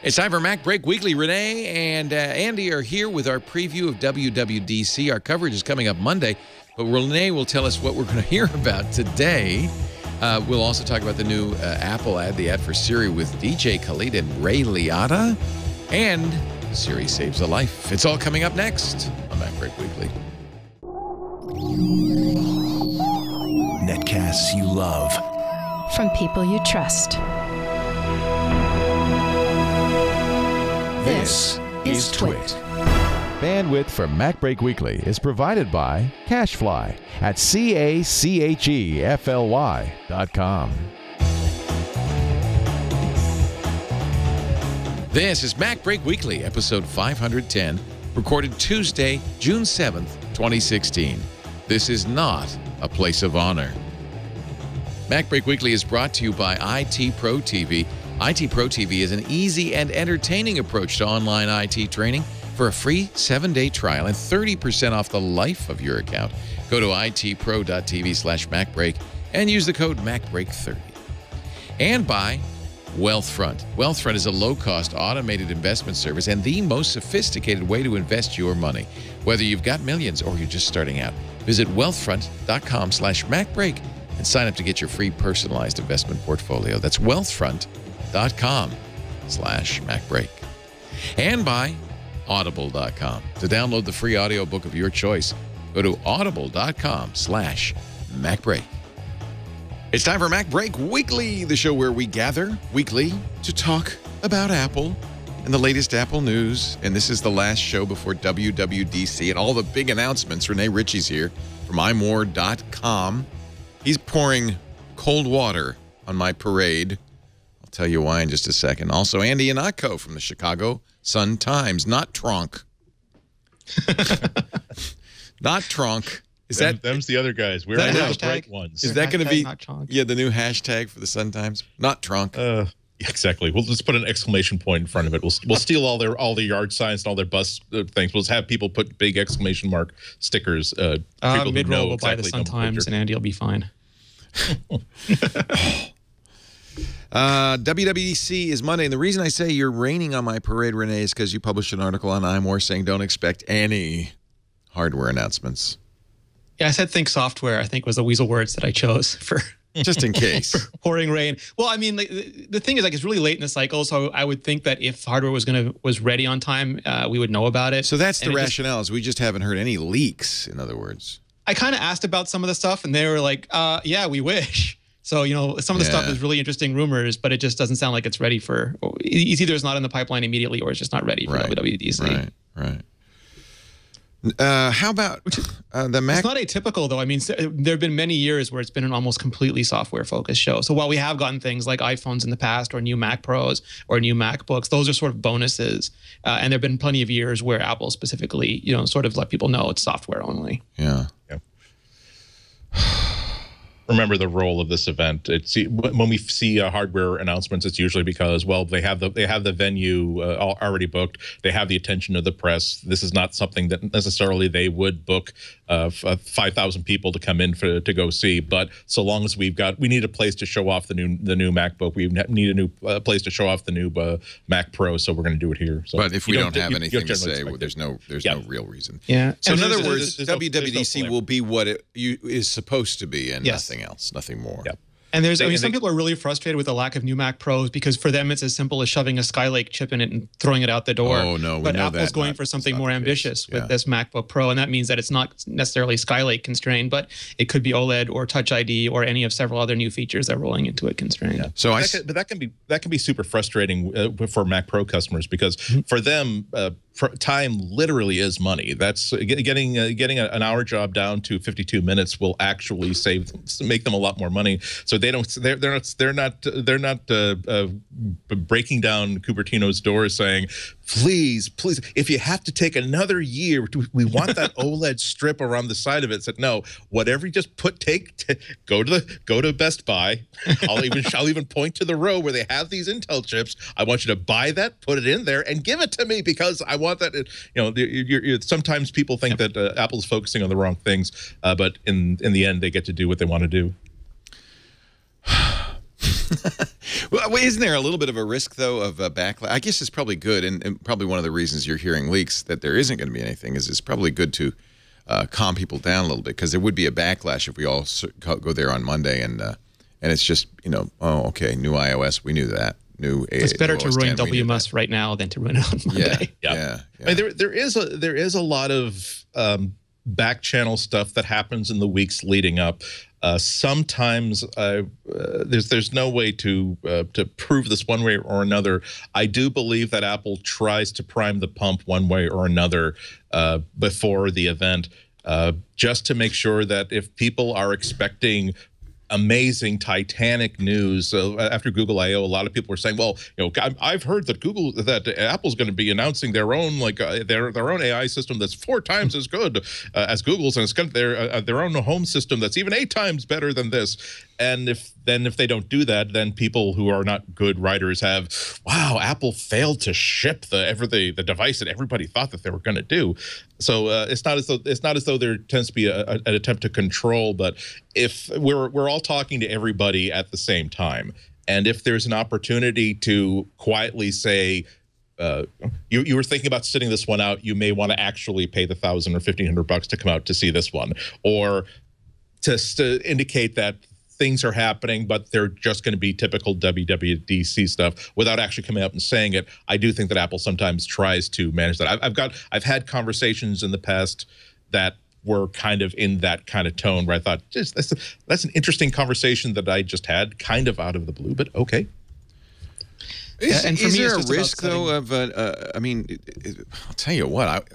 It's time for MacBreak Weekly. Rene and Andy are here with our preview of WWDC. Our coverage is coming up Monday, but Rene will tell us what we're going to hear about today. We'll also talk about the new Apple ad, the ad for Siri with DJ Khaled and Ray Liotta, and Siri saves a life. It's all coming up next on MacBreak Weekly. Netcasts you love. From people you trust. This is Twit. Bandwidth for MacBreak Weekly is provided by CacheFly at CACHEFLY.com. This is MacBreak Weekly, episode 510, recorded Tuesday, June 7th, 2016. This is not a place of honor. MacBreak Weekly is brought to you by IT Pro TV. IT Pro TV is an easy and entertaining approach to online IT training. For a free 7-day trial and 30% off the life of your account, go to itpro.tv/MacBreak and use the code MacBreak30. And by Wealthfront. Wealthfront is a low-cost automated investment service and the most sophisticated way to invest your money. Whether you've got millions or you're just starting out, visit wealthfront.com/MacBreak and sign up to get your free personalized investment portfolio. That's wealthfront.com/MacBreak. And by audible.com. To download the free audiobook of your choice, go to audible.com/MacBreak. It's time for MacBreak Weekly, the show where we gather weekly to talk about Apple and the latest Apple news. And this is the last show before WWDC and all the big announcements. Rene Ritchie's here from iMore.com. He's pouring cold water on my parade. I'll tell you why in just a second. Also, Andy Ihnatko from the Chicago Sun-Times. Not Tronk. Not Tronk. Is that them's the other guys? We're the bright ones. Is that going to be the new hashtag for the Sun-Times? Not Tronk. Exactly. We'll just put an exclamation point in front of it. We'll steal all the yard signs and all their bus things. We'll just have people put big exclamation mark stickers. Mid-roll will buy the Sun-Times, and Andy will be fine. WWDC is Monday, and the reason I say you're raining on my parade, Rene, is because you published an article on iMore saying don't expect any hardware announcements. Yeah, I said think software, I think, was the weasel words that I chose for... Just in case. Pouring rain. Well, I mean, like, the thing is, like, it's really late in the cycle, so I would think that if hardware was ready on time, we would know about it. So that's the rationale, is we just haven't heard any leaks, in other words. I kind of asked about some of the stuff, and they were like, yeah, we wish. So, you know, some of the stuff is really interesting rumors, but it just doesn't sound like it's ready for, it's either it's not in the pipeline immediately, or it's just not ready for WWDC. Right, right. How about the Mac? It's not atypical, though. I mean, there have been many years where it's been an almost completely software-focused show. So while we have gotten things like iPhones in the past or new Mac Pros or new MacBooks, those are sort of bonuses. And there have been plenty of years where Apple specifically, you know, sort of let people know it's software only. Yeah. Yeah. Remember the role of this event. It's when we see hardware announcements, it's usually because, well, they have the venue already booked. They have the attention of the press. This is not something that necessarily they would book 5,000 people to come in to go see. But so long as we need a place to show off the new MacBook. We need a new place to show off the new Mac Pro. So we're going to do it here. So but if we don't have anything to say, there's no real reason. Yeah. So and in other words, WWDC will be what it is supposed to be, and nothing else, nothing more. Yep. And there's, I mean, some people are really frustrated with the lack of new Mac Pros because for them it's as simple as shoving a Skylake chip in it and throwing it out the door. Oh no, but Apple's going for something more ambitious with this MacBook Pro, and that means that it's not necessarily Skylake constrained, but it could be OLED or Touch ID or any of several other new features that are rolling into it constrained. Yeah. So that can be super frustrating for Mac Pro customers because for them. Time literally is money. That's getting an hour job down to 52 minutes will actually make them a lot more money. So they're not breaking down Cupertino's door saying, please, if you have to take another year, we want that OLED strip around the side of it. Said no, whatever. You just go to Best Buy. I'll even point to the row where they have these Intel chips. I want you to buy that, put it in there, and give it to me because I want. That you know, sometimes people think that Apple's focusing on the wrong things, but in the end, they get to do what they want to do. Well, isn't there a little bit of a risk, though, of a backlash? I guess it's probably good, and probably one of the reasons you're hearing leaks that there isn't going to be anything is it's probably good to calm people down a little bit, because there would be a backlash if we all go there on Monday and it's just, you know, oh, okay, new iOS, we knew that. It's better to ruin WMS right now than to ruin it on Monday. Yeah. I mean, there is a lot of back channel stuff that happens in the weeks leading up. Sometimes there's no way to prove this one way or another. I do believe that Apple tries to prime the pump one way or another before the event, just to make sure that if people are expecting amazing, titanic news. So after Google I/O, a lot of people were saying, "Well, you know, I've heard that Apple's going to be announcing their own their own AI system that's 4 times as good as Google's, and it's got their own home system that's even 8 times better than this." And if they don't do that, then people who are not good writers have, wow, Apple failed to ship the device that everybody thought that they were going to do. So it's not as though there tends to be an attempt to control, but if we're all talking to everybody at the same time, and if there's an opportunity to quietly say, you were thinking about sitting this one out, you may want to actually pay the $1,000 or $1,500 to come out to see this one, or to indicate that things are happening, but they're just going to be typical WWDC stuff without actually coming up and saying it. I do think that Apple sometimes tries to manage that. I've had conversations in the past that were kind of in that kind of tone where I thought, that's an interesting conversation that I just had, kind of out of the blue, but okay. Is there a risk, though, of I mean, I'll tell you what,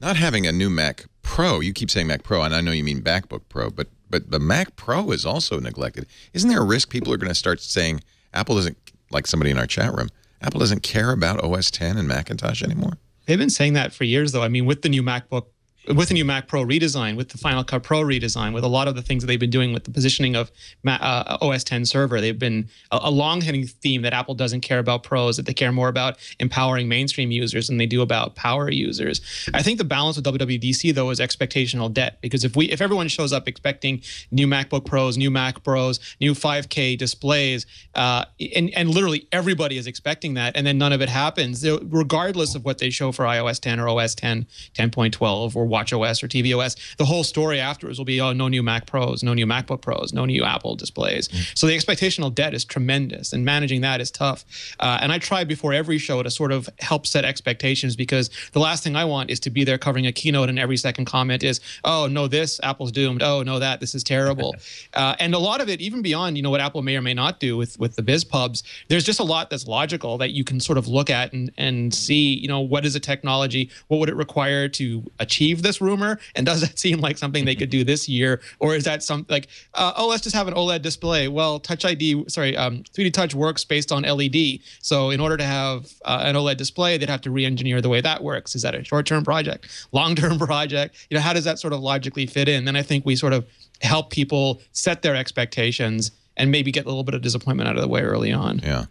not having a new Mac Pro. You keep saying Mac Pro, and I know you mean MacBook Pro, but the Mac Pro is also neglected. Isn't there a risk people are going to start saying Apple doesn't, like somebody in our chat room, Apple doesn't care about OS X and Macintosh anymore? They've been saying that for years, though. I mean, with the new MacBook, with the new Mac Pro redesign, with the Final Cut Pro redesign, with a lot of the things that they've been doing with the positioning of OS X server, they've been a long-hitting theme that Apple doesn't care about pros, that they care more about empowering mainstream users than they do about power users. I think the balance with WWDC, though, is expectational debt, because if everyone shows up expecting new MacBook Pros, new Mac Pros, new 5K displays, and literally everybody is expecting that, and then none of it happens, regardless of what they show for iOS X or OS X, 10.12 or watchOS or tvOS, the whole story afterwards will be, oh, no new Mac Pros, no new MacBook Pros, no new Apple displays. Mm-hmm. So the expectational debt is tremendous, and managing that is tough. And I try before every show to sort of help set expectations, because the last thing I want is to be there covering a keynote and every second comment is, oh, no, this, Apple's doomed. Oh, no, that, this is terrible. And a lot of it, even beyond, you know, what Apple may or may not do with the biz pubs, there's just a lot that's logical that you can sort of look at and see, you know, what is a technology? What would it require to achieve this rumor, and does that seem like something they could do this year, or is that something like, oh, let's just have an OLED display? Well, Touch ID, sorry, 3D Touch works based on LED, so in order to have an OLED display, they'd have to re-engineer the way that works. Is that a short-term project, long-term project? You know, how does that sort of logically fit in? Then I think we sort of help people set their expectations and maybe get a little bit of disappointment out of the way early on. Yeah.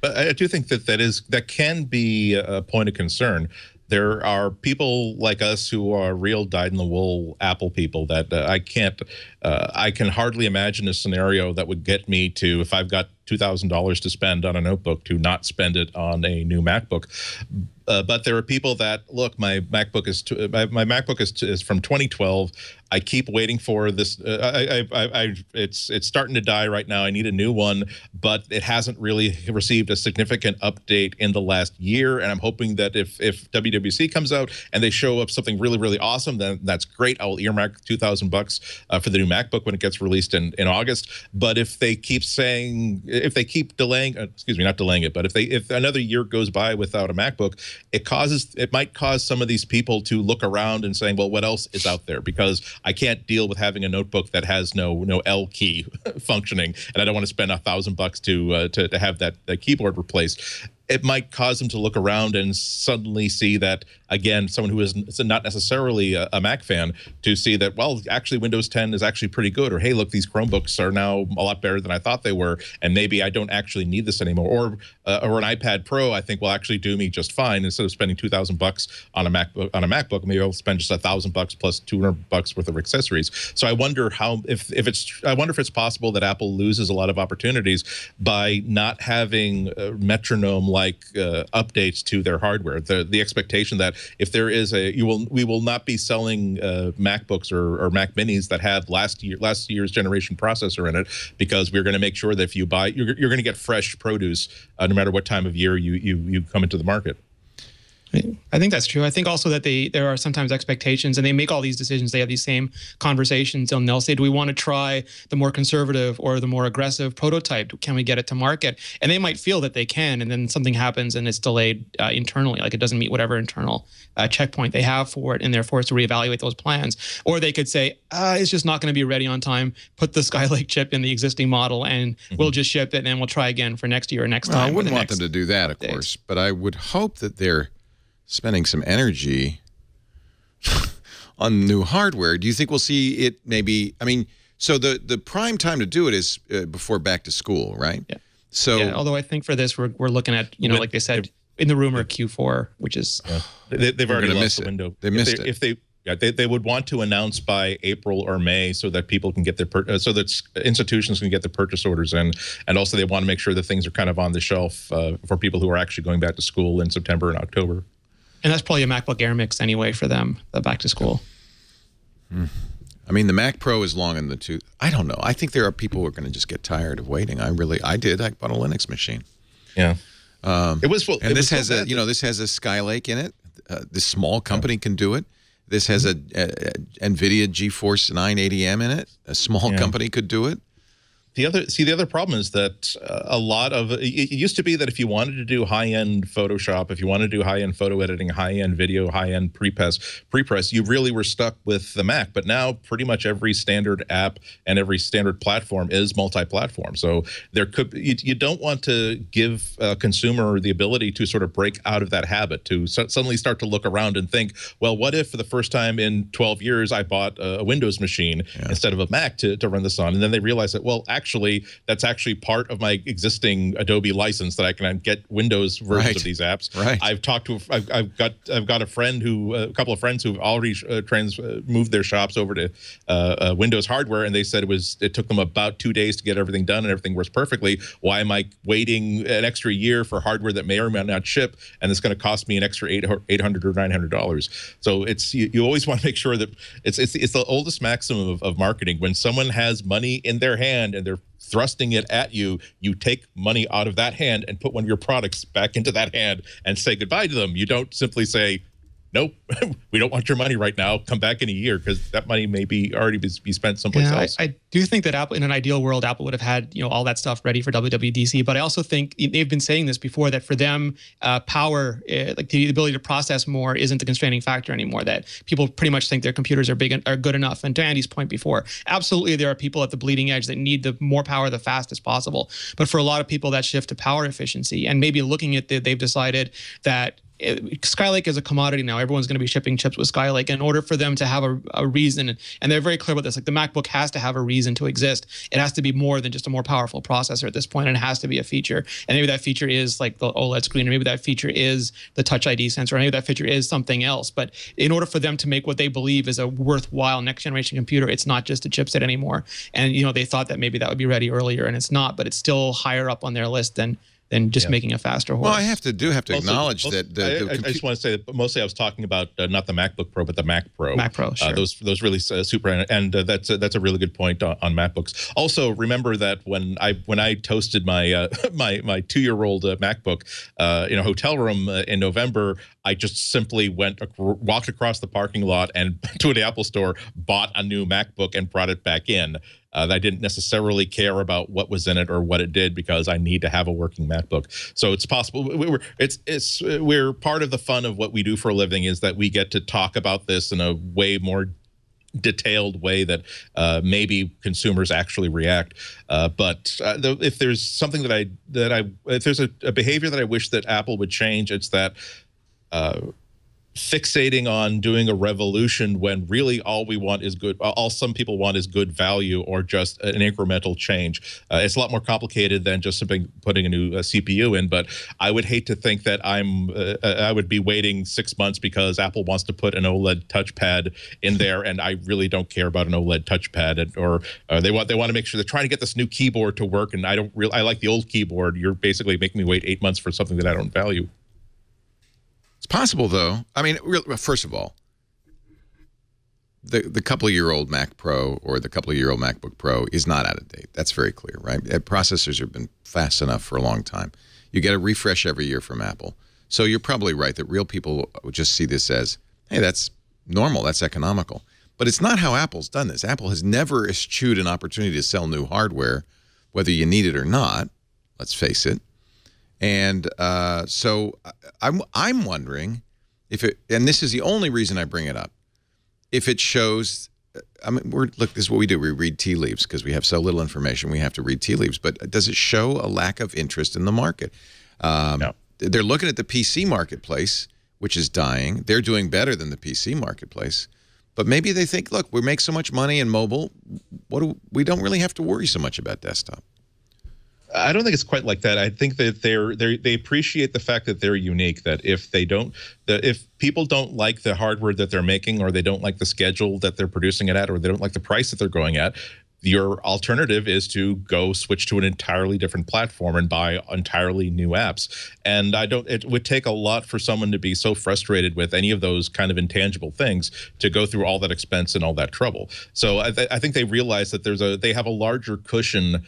But I do think that can be a point of concern. There are people like us who are real dyed-in-the-wool Apple people that I can hardly imagine a scenario that would get me to, if I've got $2,000 to spend on a notebook, to not spend it on a new MacBook. But there are people that, look, my MacBook is from 2012. I keep waiting for this. It's starting to die right now. I need a new one, but it hasn't really received a significant update in the last year. And I'm hoping that if WWDC comes out and they show up something really, really awesome, then that's great. I will earmark $2,000 for the new MacBook when it gets released in August. But if another year goes by without a MacBook, it might cause some of these people to look around and saying, well, what else is out there? Because I can't deal with having a notebook that has no L key functioning, and I don't want to spend $1,000 to have that keyboard replaced. it might cause them to look around and suddenly see that, again, someone who is not necessarily a Mac fan, to see that, well, actually Windows 10 is actually pretty good, or, hey, look, these Chromebooks are now a lot better than I thought they were, and maybe I don't actually need this anymore. Or an iPad Pro, I think, will actually do me just fine. Instead of spending $2,000 on a MacBook, maybe I'll spend just $1,000 plus $200 worth of accessories. So I wonder how, if it's possible that Apple loses a lot of opportunities by not having metronome-like updates to their hardware. The expectation that if there is a, we will not be selling MacBooks or Mac Minis that have last year's generation processor in it, because we're going to make sure that if you buy, you're going to get fresh produce no matter what time of year you come into the market. I think that's true. I think also that there are sometimes expectations, and they make all these decisions. They have these same conversations, and they'll say, do we want to try the more conservative or the more aggressive prototype? Can we get it to market? And they might feel that they can, and then something happens and it's delayed internally, like it doesn't meet whatever internal checkpoint they have for it, and they're forced to reevaluate those plans. Or they could say, it's just not going to be ready on time. Put the Skylake chip in the existing model, and we'll just ship it, and then we'll try again for next year or next time. I wouldn't want them to do that, of course, but I would hope that they're spending some energy on new hardware. Do you think we'll see it maybe? I mean, so the prime time to do it is before back to school, right? Yeah. So, yeah, although I think for this, we're looking at, you know, like they said in the rumor, Q4, which is they've already missed the window. They missed it. They would want to announce by April or May so that people can get their so that institutions can get their purchase orders in, and also they want to make sure that things are kind of on the shelf for people who are actually going back to school in September and October. And that's probably a MacBook Air mix anyway for them, the back to school. I mean, the Mac Pro is long in the tooth. I don't know. I think there are people who are going to just get tired of waiting. I bought a Linux machine. Yeah. And you know, this has a Skylake in it. This small company can do it. This has a NVIDIA GeForce 980M in it. A small company could do it. The other problem is that a lot of it used to be that if you wanted to do high-end Photoshop, if you wanted to do high-end photo editing, high-end video, high-end prepress, you really were stuck with the Mac. But now pretty much every standard app and every standard platform is multi-platform. So there could you don't want to give a consumer the ability to sort of break out of that habit, to suddenly start to look around and think, well, what if for the first time in 12 years I bought a Windows machine instead of a Mac to run this on, and then they realize that, well, actually, that's actually part of my existing Adobe license that I can get Windows versions of these apps. Right. I've got a friend who, a couple of friends who've already moved their shops over to Windows hardware, and they said it took them about 2 days to get everything done and everything works perfectly. Why am I waiting an extra year for hardware that may or may not ship, and it's going to cost me an extra $800 or $900? So it's you always want to make sure that it's the oldest maxim of marketing. When someone has money in their hand and they're thrusting it at you, you take money out of that hand and put one of your products back into that hand and say goodbye to them. You don't simply say, nope, we don't want your money right now. Come back in a year, because that money may be already be spent someplace else. I do think that Apple, in an ideal world, Apple would have had all that stuff ready for WWDC. But I also think they've been saying this before, that for them, power, like the ability to process more, isn't the constraining factor anymore. That people pretty much think their computers are good enough. And to Andy's point before, absolutely there are people at the bleeding edge that need the more power the fastest possible. But for a lot of people, that shift to power efficiency, and maybe looking at they've decided that Skylake is a commodity now. Everyone's going to be shipping chips with Skylake. In order for them to have a reason, and they're very clear about this, like the MacBook has to have a reason to exist. It has to be more than just a more powerful processor at this point, and it has to be a feature. And maybe that feature is like the OLED screen, or maybe that feature is the Touch ID sensor, or maybe that feature is something else. But in order for them to make what they believe is a worthwhile next-generation computer, it's not just a chipset anymore. And they thought that maybe that would be ready earlier, and it's not. But it's still higher up on their list than just making a faster horse. Well, I have to acknowledge that. I just want to say that mostly I was talking about not the MacBook Pro, but the Mac Pro. Mac Pro, sure. Those really super, and that's a really good point on MacBooks. Also, remember that when I toasted my my 2-year-old MacBook in a hotel room in November, I just simply walked across the parking lot and to an Apple store, bought a new MacBook, and brought it back in. I didn't necessarily care about what was in it or what it did, because I need to have a working MacBook. So it's possible. We're part of the fun of what we do for a living is that we get to talk about this in a way more detailed way that maybe consumers actually react. If there's something that if there's a behavior that I wish that Apple would change, it's that fixating on doing a revolution when really all we want is good. All some people want is good value or just an incremental change. It's a lot more complicated than just something putting a new CPU in. But I would hate to think that I would be waiting 6 months because Apple wants to put an OLED touchpad in there, and I really don't care about an OLED touchpad. Or they want to make sure they're trying to get this new keyboard to work, and I don't really. I like the old keyboard. You're basically making me wait 8 months for something that I don't value. It's possible, though. I mean, first of all, the couple-year-old Mac Pro or the couple-year-old MacBook Pro is not out of date. That's very clear, right? Processors have been fast enough for a long time. You get a refresh every year from Apple. So you're probably right that real people just see this as, hey, that's normal, that's economical. But it's not how Apple's done this. Apple has never eschewed an opportunity to sell new hardware, whether you need it or not, let's face it. And so I'm wondering if it, and this is the only reason I bring it up, if it shows, I mean, look, this is what we do. We read tea leaves because we have so little information. We have to read tea leaves. But does it show a lack of interest in the market? No. They're looking at the PC marketplace, which is dying. They're doing better than the PC marketplace. But maybe they think, look, we make so much money in mobile. We don't really have to worry so much about desktop. I don't think it's quite like that. I think that they appreciate the fact that they're unique, that if they don't, if people don't like the hardware that they're making, or they don't like the schedule that they're producing it at, or they don't like the price that they're going at, your alternative is to go switch to an entirely different platform and buy entirely new apps. And I don't, it would take a lot for someone to be so frustrated with any of those kind of intangible things to go through all that expense and all that trouble. So I think they realize that they have a larger cushion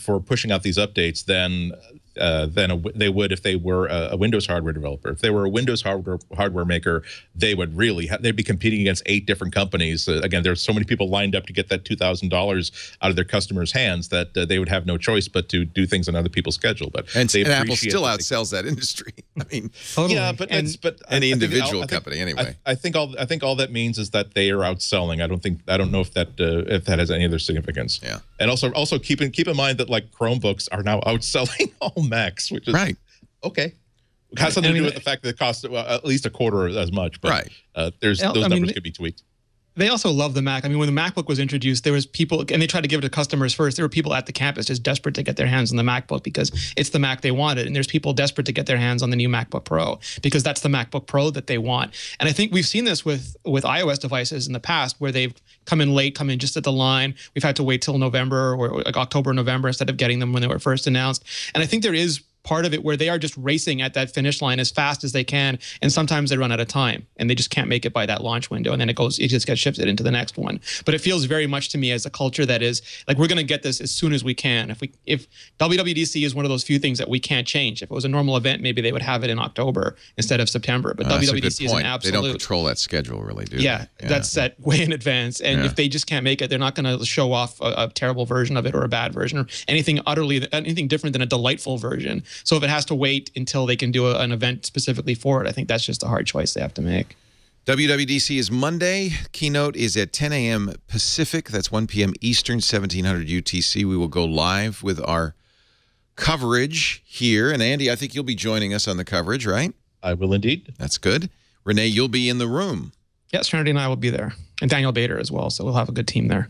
for pushing out these updates than they would if they were a Windows hardware developer. If they were a Windows hardware maker, they would really they'd be competing against 8 different companies. Again, there's so many people lined up to get that $2,000 out of their customers' hands that they would have no choice but to do things on other people's schedule. But and Apple still outsells that industry. I mean, totally. Yeah, but any individual company anyway. I think all that means is that they are outselling. I don't know if that has any other significance. Yeah, and also keep in mind that like Chromebooks are now outselling all Macs, which is right. Okay, it has something to do with the fact that it costs at least a quarter as much. But right. those numbers could be tweaked. They also love the Mac. I mean, when the MacBook was introduced, there was people, and they tried to give it to customers first. There were people at the campus just desperate to get their hands on the MacBook because it's the Mac they wanted. And there's people desperate to get their hands on the new MacBook Pro because that's the MacBook Pro that they want. And I think we've seen this with iOS devices in the past where they've come in late, come in just at the line. We've had to wait till November or like October, November instead of getting them when they were first announced. And I think there is part of it where they are just racing at that finish line as fast as they can, and sometimes they run out of time and they just can't make it by that launch window, and then it just gets shifted into the next one. But it feels very much to me as a culture that is like, we're going to get this as soon as we can. If WWDC is one of those few things that we can't change, if it was a normal event, maybe they would have it in October instead of September. But WWDC is an absolute. They don't control that schedule, really, do they? Yeah, that's set way in advance, and if they just can't make it, they're not going to show off a terrible version of it or a bad version or anything different than a delightful version. So if it has to wait until they can do an event specifically for it, I think that's just a hard choice they have to make. WWDC is Monday. Keynote is at 10 a.m. Pacific. That's 1 p.m. Eastern, 1700 UTC. We will go live with our coverage here. And, Andy, I think you'll be joining us on the coverage, right? I will indeed. That's good. Rene, you'll be in the room. Yes, Trinity and I will be there. And Daniel Bader as well. So we'll have a good team there.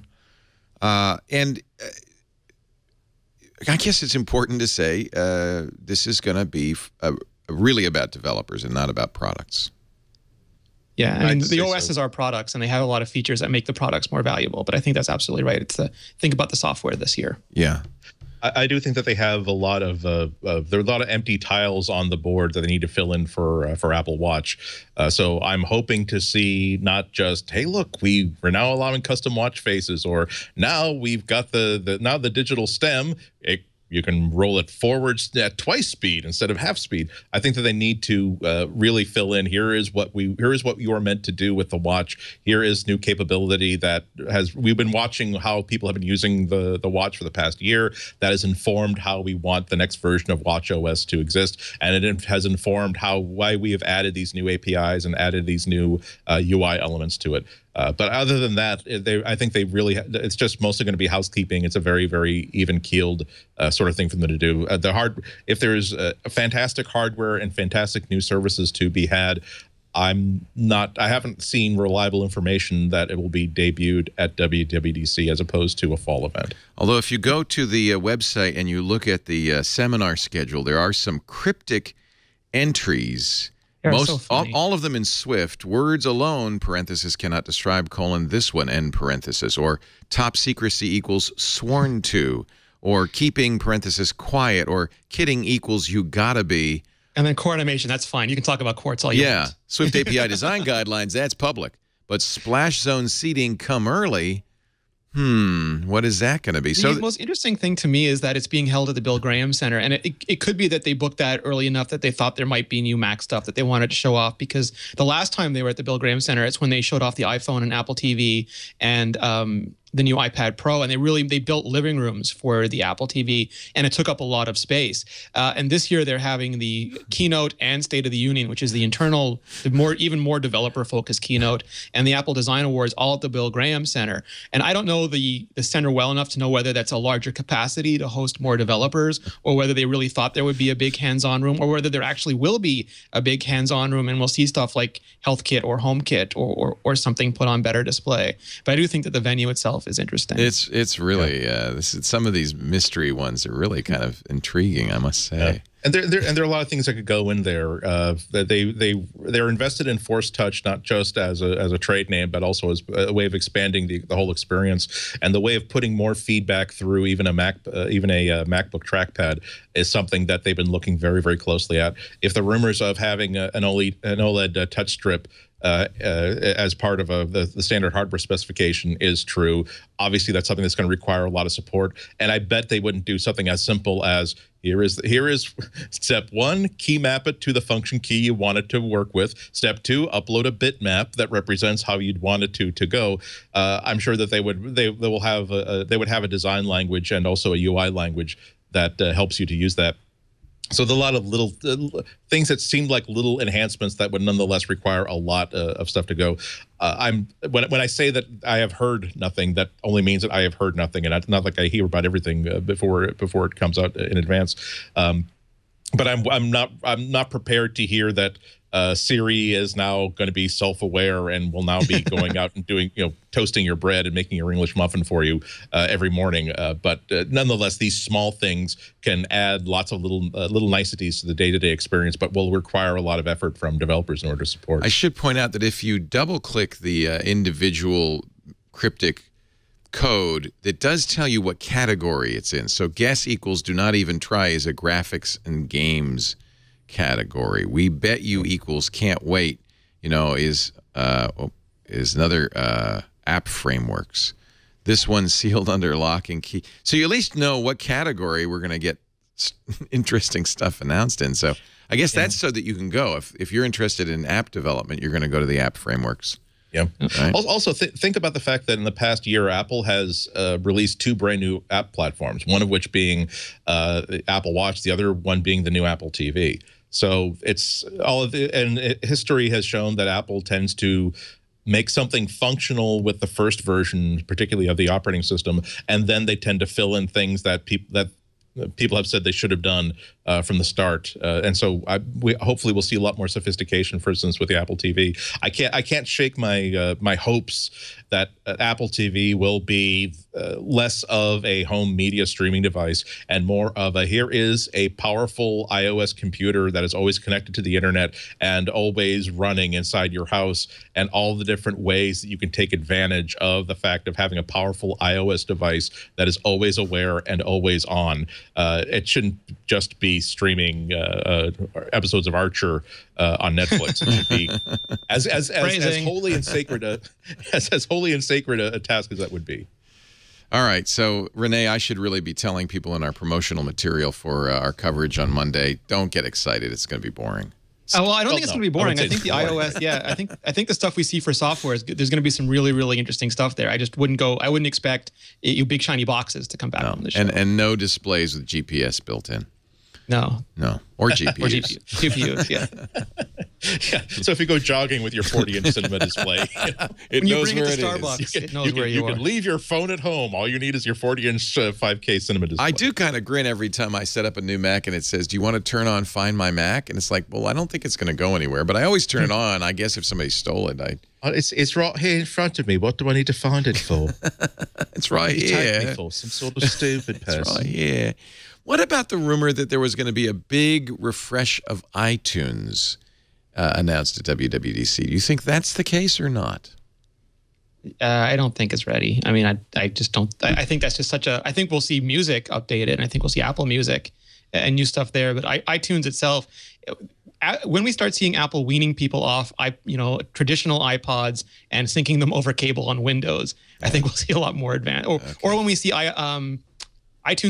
I guess it's important to say this is going to be really about developers and not about products. Yeah, I mean, the OSs are products, and they have a lot of features that make the products more valuable. But I think that's absolutely right. It's the think about the software this year. Yeah. I do think that they have a lot of there are a lot of empty tiles on the board that they need to fill in for Apple Watch. So I'm hoping to see not just, hey, look, we're now allowing custom watch faces, or now we've got the digital stem. You can roll it forwards at twice speed instead of half speed. I think that they need to really fill in. Here is what you are meant to do with the watch. Here is new capability that we've been watching how people have been using the watch for the past year. That has informed how we want the next version of watchOS to exist, and it has informed why we have added these new APIs and added these new UI elements to it. But other than that, I think they really, it's just mostly going to be housekeeping. It's a very, very even keeled sort of thing for them to do. If there's fantastic hardware and fantastic new services to be had, I haven't seen reliable information that it will be debuted at WWDC as opposed to a fall event. Although if you go to the website and you look at the seminar schedule, there are some cryptic entries. All of them in Swift. Words alone, parenthesis, cannot describe, colon, this one, end parenthesis, or top secrecy equals sworn to, or keeping, parenthesis, quiet, or kidding equals you gotta be. And then core animation, that's fine. You can talk about quartz all you want. Yeah, Swift API design guidelines, that's public. But splash zone seating come early, what is that going to be? So the most interesting thing to me is that it's being held at the Bill Graham Center. And it could be that they booked that early enough that they thought there might be new Mac stuff that they wanted to show off. Because the last time they were at the Bill Graham Center, it's when they showed off the iPhone and Apple TV and the new iPad Pro, and they built living rooms for the Apple TV, and it took up a lot of space. And this year they're having the keynote and State of the Union, which is the internal, even more developer-focused keynote, and the Apple Design Awards all at the Bill Graham Center. And I don't know the center well enough to know whether that's a larger capacity to host more developers, or whether they really thought there would be a big hands-on room, or whether there actually will be a big hands-on room, and we'll see stuff like HealthKit or HomeKit or something put on better display. But I do think that the venue itself is interesting. It's really this is, some of these mystery ones are really kind of intriguing, I must say. Yeah. And there are a lot of things that could go in there. They're invested in Force Touch, not just as a trade name, but also as a way of expanding the whole experience, and the way of putting more feedback through even a MacBook trackpad is something that they've been looking very, very closely at. If the rumors of having an OLED touch strip as part of the standard hardware specification is true, obviously that's something that's going to require a lot of support. And I bet they wouldn't do something as simple as here is step one, key map it to the function key you want it to work with. Step two, upload a bitmap that represents how you'd want it to go. I'm sure that they would have a design language and also a UI language that helps you to use that. So there's a lot of little things that seemed like little enhancements that would nonetheless require a lot of stuff to go. When I say that I have heard nothing, that only means that I have heard nothing, and it's not like I hear about everything before it comes out in advance. But I'm not prepared to hear that Siri is now going to be self-aware and will now be going out and doing, toasting your bread and making your English muffin for you every morning. But nonetheless, these small things can add lots of little niceties to the day-to-day experience, but will require a lot of effort from developers in order to support. I should point out that if you double-click the individual cryptic code, that does tell you what category it's in. So guess equals do not even try is a graphics and games category. We bet you equals can't wait, is another app frameworks. This one's sealed under lock and key. So you at least know what category we're going to get interesting stuff announced in. So I guess that's so that you can go. If you're interested in app development, you're going to go to the app frameworks. Yeah. Right. Also, think about the fact that in the past year, Apple has released two brand new app platforms, one of which being Apple Watch, the other one being the new Apple TV. So it's all of the, and history has shown that Apple tends to make something functional with the first version, particularly of the operating system, and then they tend to fill in things that people have said they should have done from the start, and so we hopefully we'll see a lot more sophistication. For instance, with the Apple TV, I can't shake my my hopes that Apple TV will be less of a home media streaming device and more of a here is a powerful iOS computer that is always connected to the internet and always running inside your house, and all the different ways that you can take advantage of the fact of having a powerful iOS device that is always aware and always on. It shouldn't just be streaming episodes of Archer on Netflix. It should be as holy and sacred a task as that would be. All right, so Rene, I should really be telling people in our promotional material for our coverage on Monday, don't get excited. It's going to be boring. Well, I don't think it's going to be boring. I think the iOS, I think the stuff we see for software is there's going to be some really, really interesting stuff there. I wouldn't expect you big shiny boxes to come back on the show. And no displays with GPS built in. No. No. Or GPUs. Or GPUs, yeah. Yeah, so if you go jogging with your 40-inch cinema display, you know, it knows where it is. When you bring it to Starbucks, it knows where you are. You can leave your phone at home. All you need is your 40-inch 5K cinema display. I do kind of grin every time I set up a new Mac and it says, do you want to turn on Find My Mac? And it's like, well, I don't think it's going to go anywhere, but I always turn it on. I guess if somebody stole it, it's right here in front of me. What do I need to find it for? It's right here. Take me for some sort of stupid person. It's right here. What about the rumor that there was going to be a big refresh of iTunes? Announced at WWDC. Do you think that's the case or not? I don't think it's ready. I mean, I just don't. I think that's just such a. I think we'll see music updated, and I think we'll see Apple Music and new stuff there. But iTunes itself, when we start seeing Apple weaning people off, traditional iPods and syncing them over cable on Windows, I think we'll see a lot more advanced. Or when we see iTunes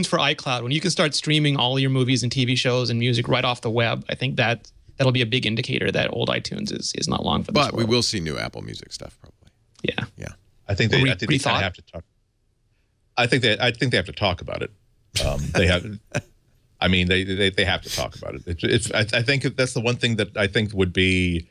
for iCloud, when you can start streaming all your movies and TV shows and music right off the web, I think that. That'll be a big indicator that old iTunes is not long for this. But we will see new Apple Music stuff probably. Yeah. Yeah. I think they kind of have to talk. I think they have to talk about it. They have I mean they have to talk about it. I think that's the one thing that I think would be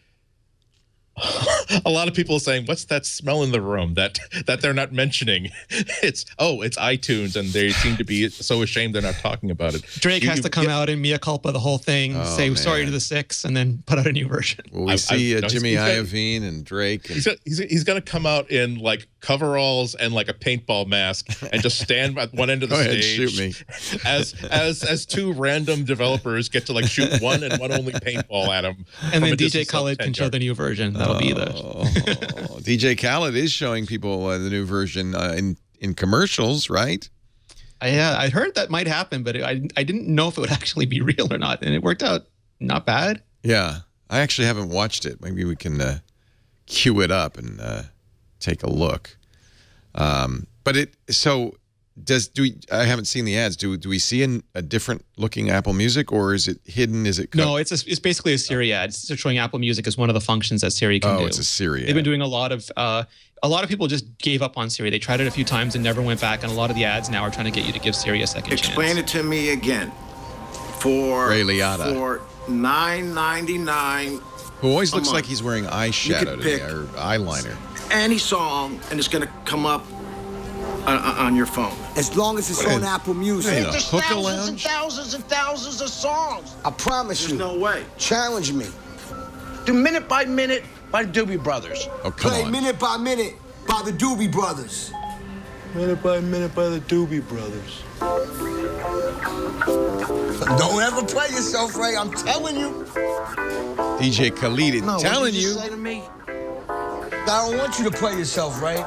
a lot of people saying, what's that smell in the room that they're not mentioning? It's iTunes, and they seem to be so ashamed they're not talking about it. Drake has to come out and mea culpa the whole thing, say sorry to the six, and then put out a new version. Well, we see Jimmy Iovine and Drake. He's going to come out in, like, coveralls and, like, a paintball mask and just stand at one end of the stage. Shoot me. As two random developers get to, like, shoot one and one only paintball at him. And then DJ Khaled can show the new version. That'll be the DJ Khaled is showing people the new version in commercials, right? Yeah, I heard that might happen, but I didn't know if it would actually be real or not, and it worked out not bad. Yeah, I actually haven't watched it. Maybe we can queue it up and take a look. But it I haven't seen the ads. Do we see a different looking Apple Music, or is it hidden? Is it covered? No? It's basically a Siri ad. It's showing Apple Music as one of the functions that Siri can do. Oh, it's a Siri ad. They've been doing a lot of people just gave up on Siri. They tried it a few times and never went back. And a lot of the ads now are trying to get you to give Siri a second chance. Explain it to me again. For Ray Liotta. For $9.99. Who always looks like he's wearing eyeshadow today, or eyeliner. Any song, and it's gonna come up. On your phone. As long as it's on Apple Music. Hey, there's thousands and thousands and thousands of songs. I promise you. There's no way. Challenge me. Do Minute by Minute by the Doobie Brothers. Oh, come on. Play Minute by Minute by the Doobie Brothers. Minute by Minute by the Doobie Brothers. Don't ever play yourself, Ray. I'm telling you. DJ Khaled is telling you. What did you say to me? I don't want you to play yourself, Ray.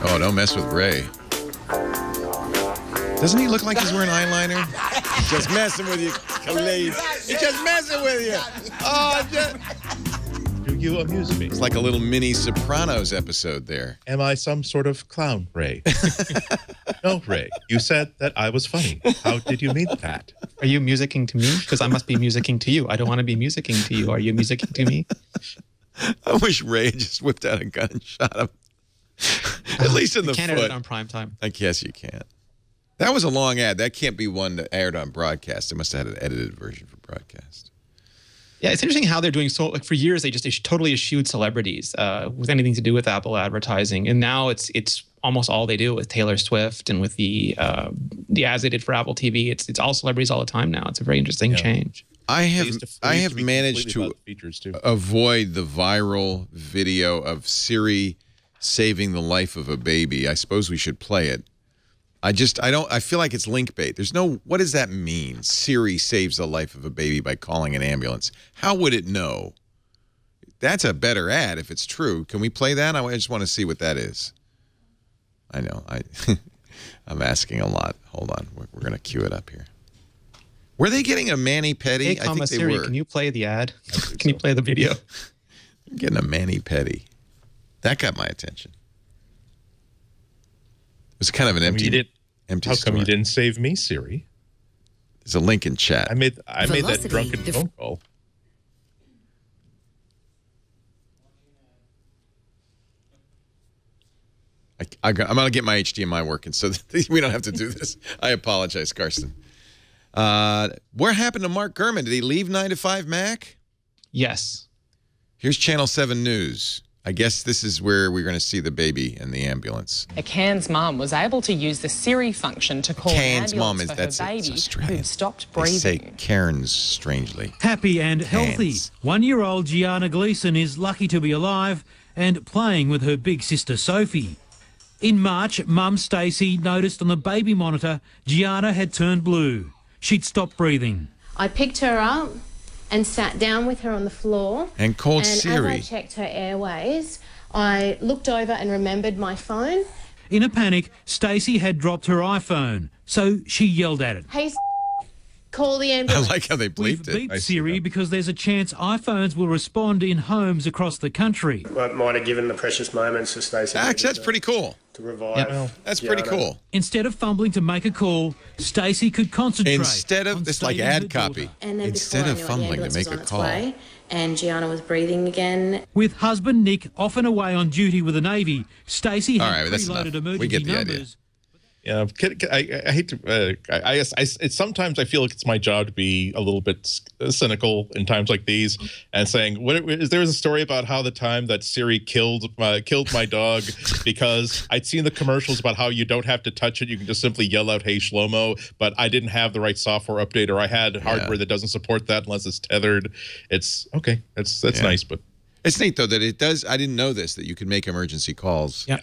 Oh, don't mess with Ray. Doesn't he look like he's wearing eyeliner? He's just messing with you, Khaled. He's just messing with you. Oh, you amuse me. It's like a little mini Sopranos episode there. Am I some sort of clown, Ray? No, Ray. You said that I was funny. How did you mean that? Are you musicking to me? Because I must be musicking to you. I don't want to be musicking to you. Are you musicking to me? I wish Ray just whipped out a gun and shot him. At least in the foot. You can't air it on prime time. I guess you can't. That was a long ad. That can't be one that aired on broadcast. It must have had an edited version for broadcast. Yeah, it's interesting how they're doing so. Like for years, they just totally eschewed celebrities with anything to do with Apple advertising, and now it's almost all they do with Taylor Swift and with the ads they did for Apple TV. It's all celebrities all the time now. It's a very interesting change. I have managed to avoid the viral video of Siri saving the life of a baby. I suppose we should play it. I feel like it's link bait. There's no, what does that mean? Siri saves the life of a baby by calling an ambulance. How would it know? That's a better ad if it's true. Can we play that? I just want to see what that is. I know. I'm asking a lot. Hold on. We're going to queue it up here. Were they getting a mani-pedi? Hey, I think they Siri, were. Can you play the ad? Can you play the video? I'm getting a mani-pedi. That got my attention. It was kind of an empty. How come you didn't save me, Siri? There's a link in chat. I made that drunken phone call. I'm gonna get my HDMI working so that we don't have to do this. I apologize, Carson. What happened to Mark Gurman? Did he leave 9 to 5 Mac? Yes. Here's Channel 7 News. I guess this is where we're going to see the baby in the ambulance. Akan's mum was able to use the Siri function to call Akan's an ambulance for her baby who stopped breathing. They say Karen's strangely. Happy and healthy, one-year-old Gianna Gleason is lucky to be alive and playing with her big sister Sophie. In March, mum Stacey noticed on the baby monitor Gianna had turned blue. She'd stopped breathing. I picked her up and sat down with her on the floor. And called Siri. And as I checked her airways, I looked over and remembered my phone. In a panic, Stacey had dropped her iPhone, so she yelled at it. Hey, call the ambulance. I like how they bleeped it. We've beeped Siri because there's a chance iPhones will respond in homes across the country. Well, it might have given the precious moments of Stacey. Actually, that's pretty cool. To revive. Yep. That's pretty cool. Instead of fumbling to make a call, Stacey could concentrate. Instead of this, like ad copy. Instead of fumbling to make a call. And Gianna was breathing again. With husband Nick often away on duty with the Navy, Stacey had preloaded emergency numbers. Yeah, I hate to. Sometimes I feel like it's my job to be a little bit cynical in times like these, and saying, there was a story about how the time that Siri killed my dog because I'd seen the commercials about how you don't have to touch it, you can just simply yell out, "Hey Shlomo," but I didn't have the right software update, or I had hardware that doesn't support that unless it's tethered. It's okay. That's nice, but it's neat though that it does. I didn't know this, that you can make emergency calls. Yeah.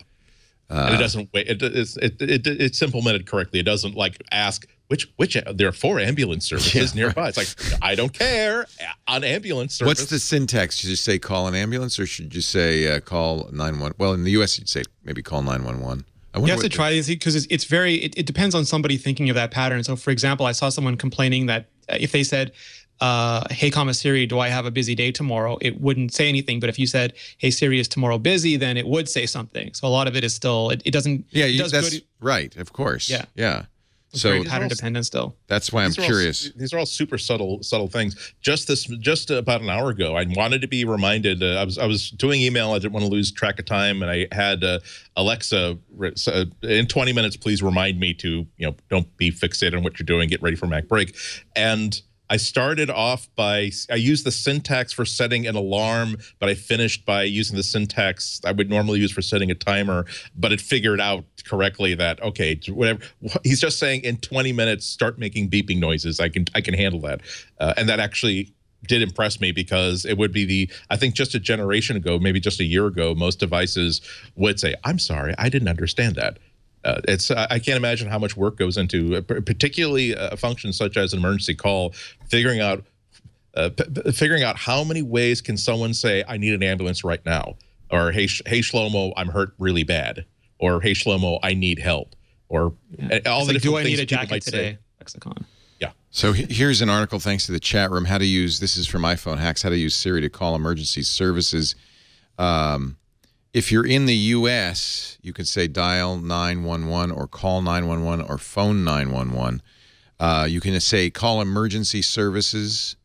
And it doesn't wait. It's implemented correctly. It doesn't like ask which there are 4 ambulance services nearby. It's like, I don't care, an ambulance service. What's the syntax? Should you say call an ambulance, or should you say call 911? Well, in the US, you'd say maybe call 911. You have to try these because it's very. It depends on somebody thinking of that pattern. So, for example, I saw someone complaining that if they said, hey, Siri, do I have a busy day tomorrow? It wouldn't say anything. But if you said, hey, Siri, is tomorrow busy? Then it would say something. So a lot of it is still, it doesn't. Yeah, that's right. Of course. Yeah. Yeah. So pattern dependent still. That's why I'm curious. These are all super subtle things. Just about an hour ago, I wanted to be reminded. I was doing email. I didn't want to lose track of time, and I had Alexa in 20 minutes. Please remind me to don't be fixated on what you're doing. Get ready for Mac Break. And I started off by, I used the syntax for setting an alarm, but I finished by using the syntax I would normally use for setting a timer, but it figured out correctly that, okay, whatever. He's just saying in 20 minutes, start making beeping noises. I can handle that. And that actually did impress me because it would be I think just a generation ago, maybe just a year ago, most devices would say, I'm sorry, I didn't understand that. I can't imagine how much work goes into, particularly a function such as an emergency call, figuring out how many ways can someone say, I need an ambulance right now, or hey Shlomo, I'm hurt really bad, or hey Shlomo, I need help, or all the different things. Do I need a jacket today? Lexicon. Yeah. So here's an article, thanks to the chat room, how to use, this is from iPhone Hacks, how to use Siri to call emergency services. If you're in the U.S., you can say dial 911 or call 911 or phone 911. You can say call emergency services,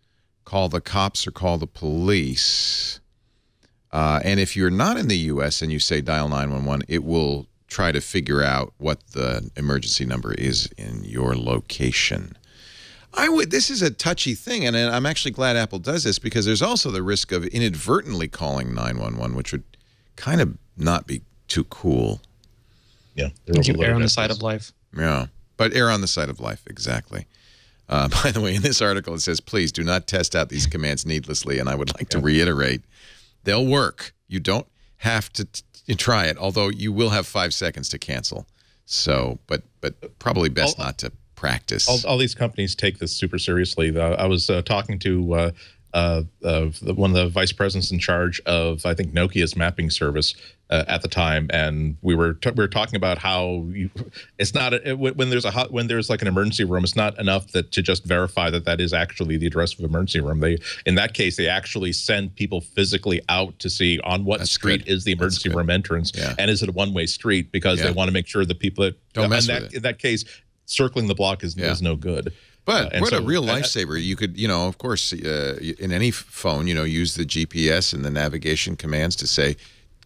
call the cops, or call the police. And if you're not in the U.S. and you say dial 911, it will try to figure out what the emergency number is in your location. This is a touchy thing, and I'm actually glad Apple does this because there's also the risk of inadvertently calling 911, which would kind of not be too cool. Yeah. You err on the side of life. Yeah. But err on the side of life, exactly. By the way, in this article, it says, please do not test out these commands needlessly. And I would like to reiterate, they'll work. You don't have to try it, although you will have 5 seconds to cancel. So, but probably best not to practice. All these companies take this super seriously. I was talking to one of the vice presidents in charge of, I think, Nokia's mapping service at the time, and we were talking about how it's not when there's like an emergency room, it's not enough to just verify that is actually the address of an emergency room. They, in that case, they actually send people physically out to see on what street is the emergency room entrance, and is it a one-way street, because they want to make sure the people that don't mess with it. In that case, circling the block is no good. But what a real lifesaver. You could, of course, in any phone, use the GPS and the navigation commands to say,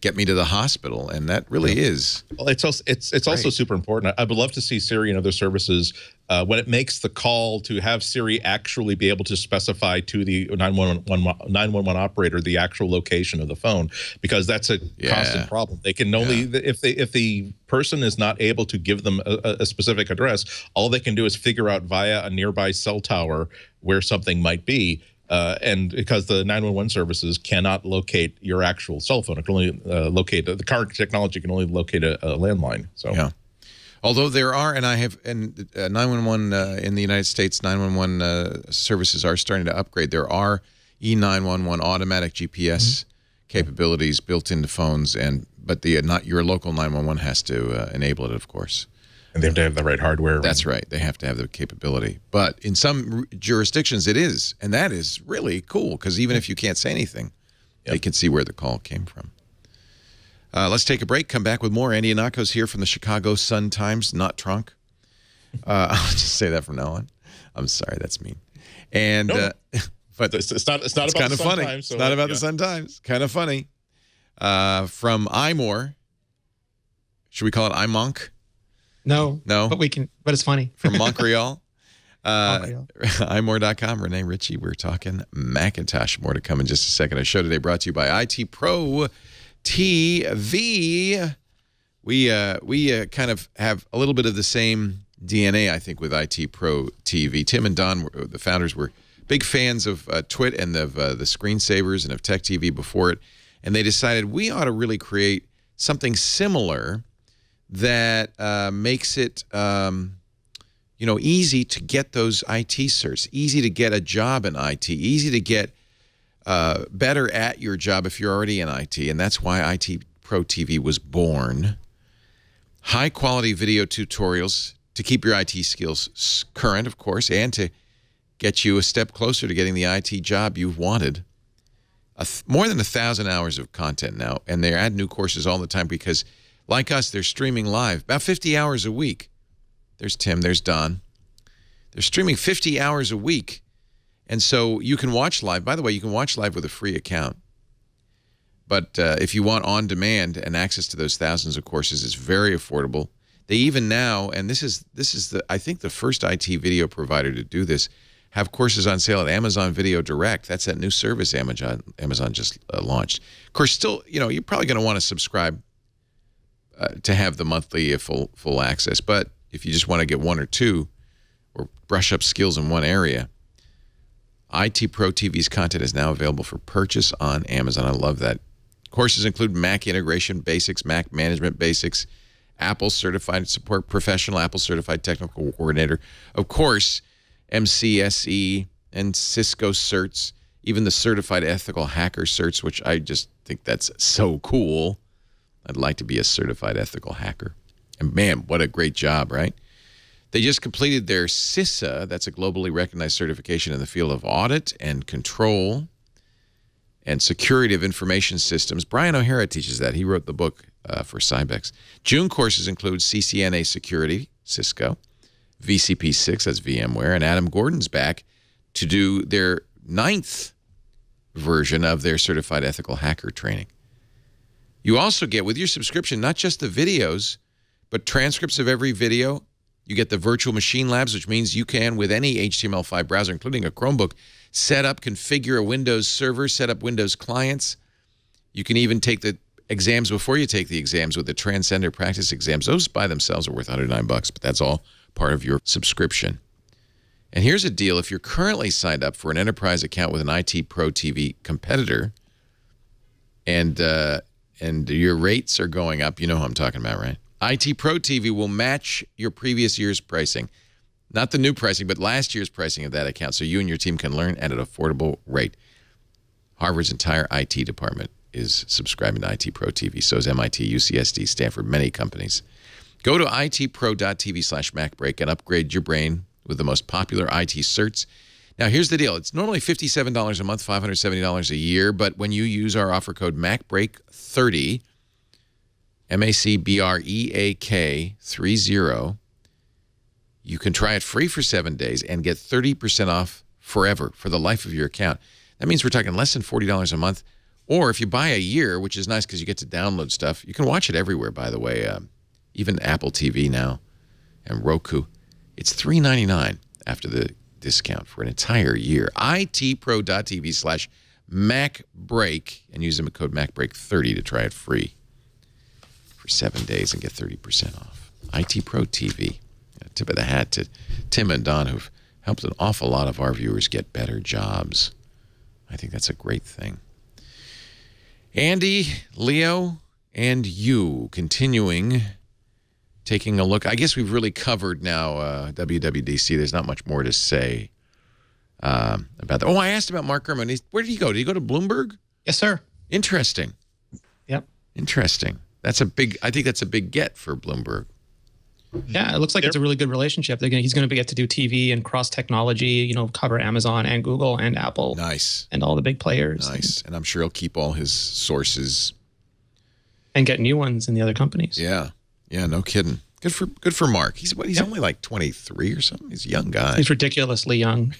get me to the hospital, and that really is. Well, it's also super important. I would love to see Siri and other services when it makes the call to have Siri actually be able to specify to the 911 operator the actual location of the phone, because that's a constant problem. They can only if the person is not able to give them a specific address, all they can do is figure out via a nearby cell tower where something might be. And because the 911 services cannot locate your actual cell phone, it can only locate the current technology can only locate a landline. So, although there are, and I have, and 911 in the United States, 911 services are starting to upgrade. There are E911 automatic GPS capabilities built into phones, and but the not your local 911 has to enable it, of course. And they have to have the right hardware. That's right. They have to have the capability. But in some jurisdictions, it is. And that is really cool, because even if you can't say anything, they can see where the call came from. Let's take a break. Come back with more. Andy Ihnatko's here from the Chicago Sun-Times, not Tronc. I'll just say that from now on. I'm sorry. That's mean. And but it's not about the Sun-Times. Funny. It's not about the Sun-Times. Kind of funny. From iMore. Should we call it iMonk? No, no, but we can. But it's funny. From Montreal, iMore.com. Rene Ritchie. We're talking Macintosh. More to come in just a second. Our show today brought to you by IT Pro TV. We kind of have a little bit of the same DNA, I think, with IT Pro TV. Tim and Don, the founders, were big fans of Twit and of the screensavers and of Tech TV before it, and they decided we ought to really create something similar that makes it, you know, easy to get those IT certs, easy to get a job in IT, easy to get better at your job if you're already in IT. And that's why IT Pro TV was born. High-quality video tutorials to keep your IT skills current, of course, and to get you a step closer to getting the IT job you've wanted. More than 1,000 hours of content now, and they add new courses all the time because, like us, they're streaming live about 50 hours a week. There's Tim, there's Don. They're streaming 50 hours a week. And so you can watch live. By the way, you can watch live with a free account. But if you want on-demand and access to those thousands of courses, it's very affordable. They even now, and this is the, I think, the first IT video provider to do this, have courses on sale at Amazon Video Direct. That's that new service Amazon just launched. Of course, still, you know, you're probably going to want to subscribe to have the monthly full access. But if you just want to get one or two or brush up skills in one area, IT Pro TV's content is now available for purchase on Amazon. I love that. Courses include Mac integration basics, Mac management basics, Apple certified support professional, Apple certified technical coordinator, of course, MCSE and Cisco certs, even the certified ethical hacker certs, which I just think that's so cool. I'd like to be a certified ethical hacker. And man, what a great job, right? They just completed their CISA. That's a globally recognized certification in the field of audit and control and security of information systems. Brian O'Hara teaches that. He wrote the book for Cybex. June courses include CCNA Security, Cisco, VCP6, that's VMware, and Adam Gordon's back to do their 9th version of their certified ethical hacker training. You also get, with your subscription, not just the videos, but transcripts of every video. You get the virtual machine labs, which means you can, with any HTML5 browser, including a Chromebook, set up, configure a Windows server, set up Windows clients. You can even take the exams before you take the exams with the Transcender practice exams. Those by themselves are worth $109, but that's all part of your subscription. And here's a deal. If you're currently signed up for an enterprise account with an IT Pro TV competitor, and your rates are going up. You know who I'm talking about, right? IT Pro TV will match your previous year's pricing. Not the new pricing, but last year's pricing of that account, so you and your team can learn at an affordable rate. Harvard's entire IT department is subscribing to IT Pro TV. So is MIT, UCSD, Stanford, many companies. Go to itpro.tv/MacBreak and upgrade your brain with the most popular IT certs. Now, here's the deal. It's normally $57 a month, $570 a year, but when you use our offer code MacBreak30, MACBREAK30, you can try it free for 7 days and get 30% off forever for the life of your account. That means we're talking less than $40 a month Or if you buy a year, which is nice because you get to download stuff, you can watch it everywhere, by the way. Even Apple TV now and Roku. It's $3.99 after the discount for an entire year. itpro.tv/MacBreak and use them at code MacBreak30 to try it free for 7 days and get 30% off. IT Pro TV. Tip of the hat to Tim and Don, who've helped an awful lot of our viewers get better jobs. I think that's a great thing. Andy, Leo, and you continuing taking a look. I guess we've really covered now WWDC. There's not much more to say about that. Oh, I asked about Mark Gurman. Where did he go? Did he go to Bloomberg? Yes, sir. Interesting. Yep. Interesting. That's a big. I think that's a big get for Bloomberg. Yeah, it looks like it's a really good relationship. They're gonna, he's going to get to do TV and cross technology, you know, cover Amazon and Google and Apple. Nice. And all the big players. Nice. And I'm sure he'll keep all his sources. And get new ones in the other companies. Yeah. Yeah, no kidding. Good for Mark. He's only like 23 or something. He's a young guy. He's ridiculously young.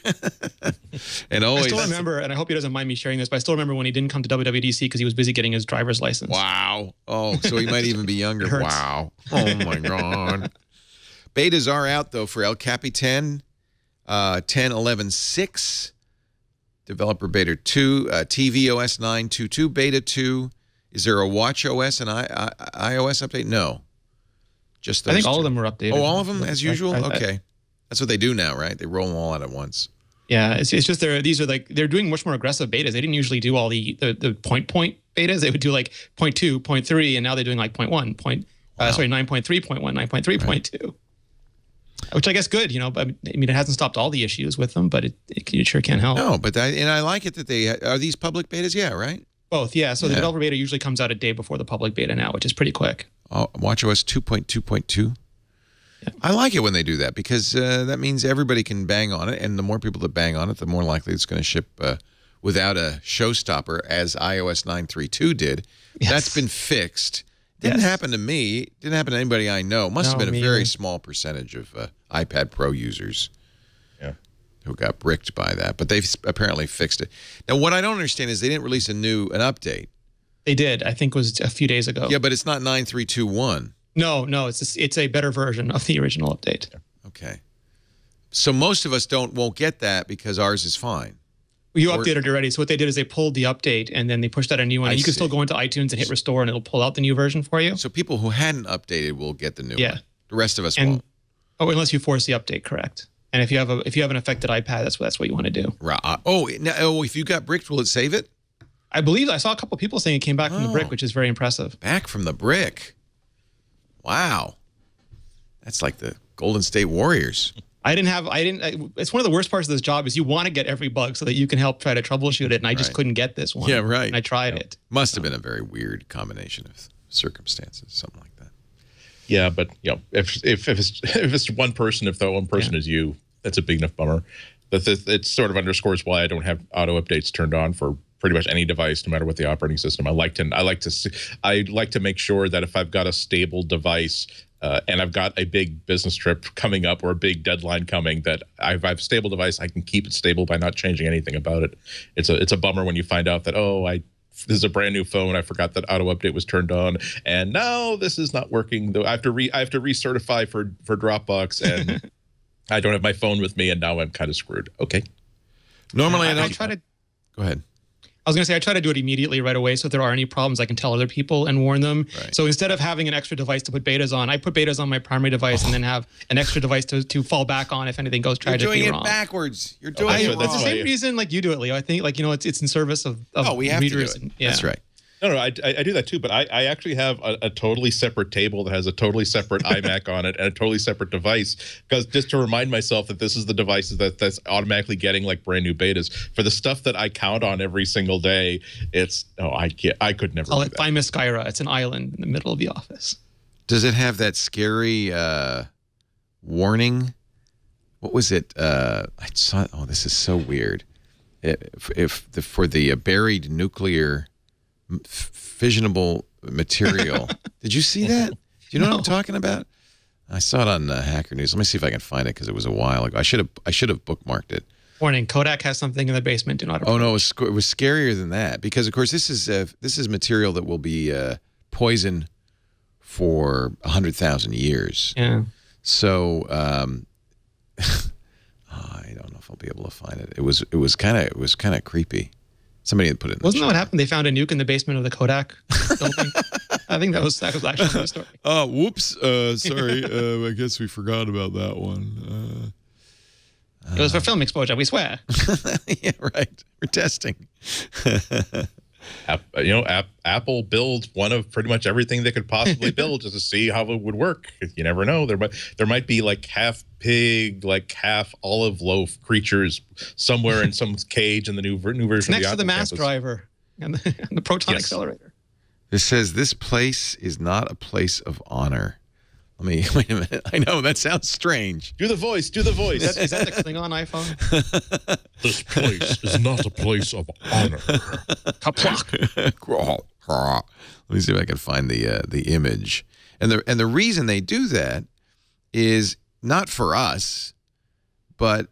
And always. I still remember, and I hope he doesn't mind me sharing this, but I still remember when he didn't come to WWDC because he was busy getting his driver's license. Wow. Oh, so he might even be younger. Wow. Oh my God. Betas are out though for El Capitan, 10.11.6, developer beta 2, tvOS 9.2.2 beta 2. Is there a watchOS and iOS update? No. Just I think all of them were updated. Oh, all of them as usual? Okay. That's what they do now, right? They roll them all out at once. Yeah, it's just they're doing much more aggressive betas. They didn't usually do all the point betas. They would do like 0.2, 0.3, and now they're doing like 0.1, sorry, 9.3, 0.1, 9.3, 0.2. Which I guess good, you know. I mean, it hasn't stopped all the issues with them, but it sure can help. No, but and I like it that they are these public betas, yeah, right? Both, yeah. So the developer beta usually comes out a day before the public beta now, which is pretty quick. WatchOS 2.2.2. Yeah. I like it when they do that because that means everybody can bang on it, and the more people that bang on it, the more likely it's going to ship without a showstopper, as iOS 9.3.2 did. Yes. That's been fixed. Didn't happen to me. Didn't happen to anybody I know. Must have been a very small percentage of iPad Pro users who got bricked by that, but they've apparently fixed it. Now, what I don't understand is they didn't release an update. They did. I think it was a few days ago. Yeah, but it's not 9.3.2.1. No, no, it's a better version of the original update. Okay. So most of us won't get that because ours is fine. You updated already. So what they did is they pulled the update and then they pushed out a new one. You can still go into iTunes and hit restore and it'll pull out the new version for you. So people who hadn't updated will get the new one. The rest of us won't. Oh, unless you force the update, correct. And if you have an affected iPad, that's what you want to do. Right. Oh, if you got bricked, will it save it? I believe I saw a couple of people saying it came back from the brick, which is very impressive. Back from the brick. Wow. That's like the Golden State Warriors. It's one of the worst parts of this job is you want to get every bug so that you can help try to troubleshoot it, and I just couldn't get this one. Yeah, right. And I tried it. Must have been a very weird combination of circumstances, something like that. Yeah, but you know, if it's one person, if that one person is you, that's a big enough bummer. It sort of underscores why I don't have auto updates turned on for pretty much any device, no matter what the operating system. I like to make sure that if I've got a stable device and I've got a big business trip coming up or a big deadline coming, that I have a stable device, I can keep it stable by not changing anything about it. It's a bummer when you find out that this is a brand new phone. I forgot that auto update was turned on, and now this is not working. Though I have to recertify for Dropbox, and I don't have my phone with me, and now I'm kind of screwed. Okay. Normally, I try to go ahead. I was going to say I try to do it immediately right away so if there are any problems, I can tell other people and warn them. Right. So instead of having an extra device to put betas on, I put betas on my primary device and then have an extra device to fall back on if anything goes tragically wrong. You're doing it backwards. You're doing it wrong. That's the same reason like you do it, Leo. I think like, you know, it's in service of we have readers. To do it. Yeah. That's right. No, I do that too, but I actually have a totally separate table that has a totally separate iMac on it and a totally separate device, because just to remind myself that this is the device that's automatically getting like brand new betas. For the stuff that I count on every single day, I could never. It's by Miskyra. It's an island in the middle of the office. Does it have that scary warning? What was it? I saw. Oh, this is so weird. For the buried nuclear. Fissionable material. Did you see that? Do you know what I'm talking about? I saw it on Hacker News. Let me see if I can find it because it was a while ago. I should have bookmarked it. Warning, Kodak has something in the basement. Do not approach. Oh, no, it was scarier than that because, of course, this is material that will be poison for 100,000 years. Yeah. So I don't know if I'll be able to find it. It was kind of creepy. Somebody had put it in the Wasn't that what happened? They found a nuke in the basement of the Kodak building. I think that was actually the story. Oh, whoops. Sorry. I guess we forgot about that one. It was for film exposure, we swear. Yeah, right. We're testing. Apple builds one of pretty much everything they could possibly build just to see how it would work. You never know. There might be like half pig, like half olive loaf creatures somewhere in some cage in the new version. Next to the mass driver and the proton accelerator. It says this place is not a place of honor. Wait a minute. I know that sounds strange. Do the voice. Do the voice. Is that the Klingon iPhone? This place is not a place of honor. Let me see if I can find the image. And the reason they do that is not for us, but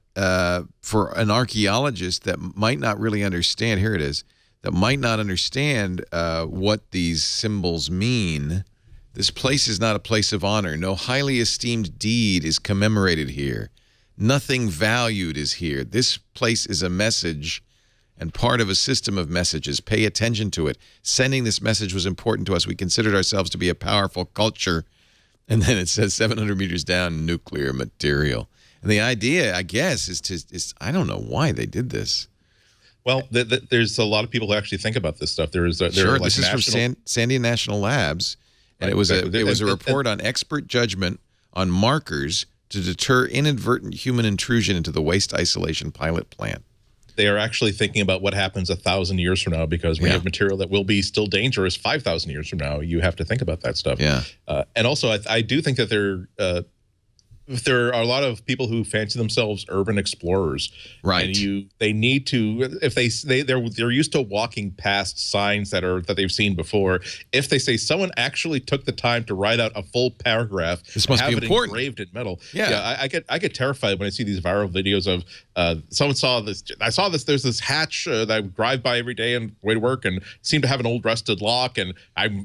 for an archaeologist that might not really understand. Here it is. That might not understand what these symbols mean. This place is not a place of honor. No highly esteemed deed is commemorated here. Nothing valued is here. This place is a message and part of a system of messages. Pay attention to it. Sending this message was important to us. We considered ourselves to be a powerful culture. And then it says 700 meters down, nuclear material. And the idea, I guess, is I don't know why they did this. Well, there's a lot of people who actually think about this stuff. This is from Sandia National Labs. And it was a report on expert judgment on markers to deter inadvertent human intrusion into the waste isolation pilot plant. They are actually thinking about what happens 1,000 years from now because we have material that will be still dangerous 5,000 years from now. You have to think about that stuff. Yeah. And also, I do think that there are a lot of people who fancy themselves urban explorers, right? And they need to, if they're used to walking past signs that they've seen before. If they say someone actually took the time to write out a full paragraph, this must be important. Engraved in metal. Yeah, yeah. I get terrified when I see these viral videos of someone saw this. I saw this. There's this hatch that I drive by every day on the way to work, and seemed to have an old rusted lock. And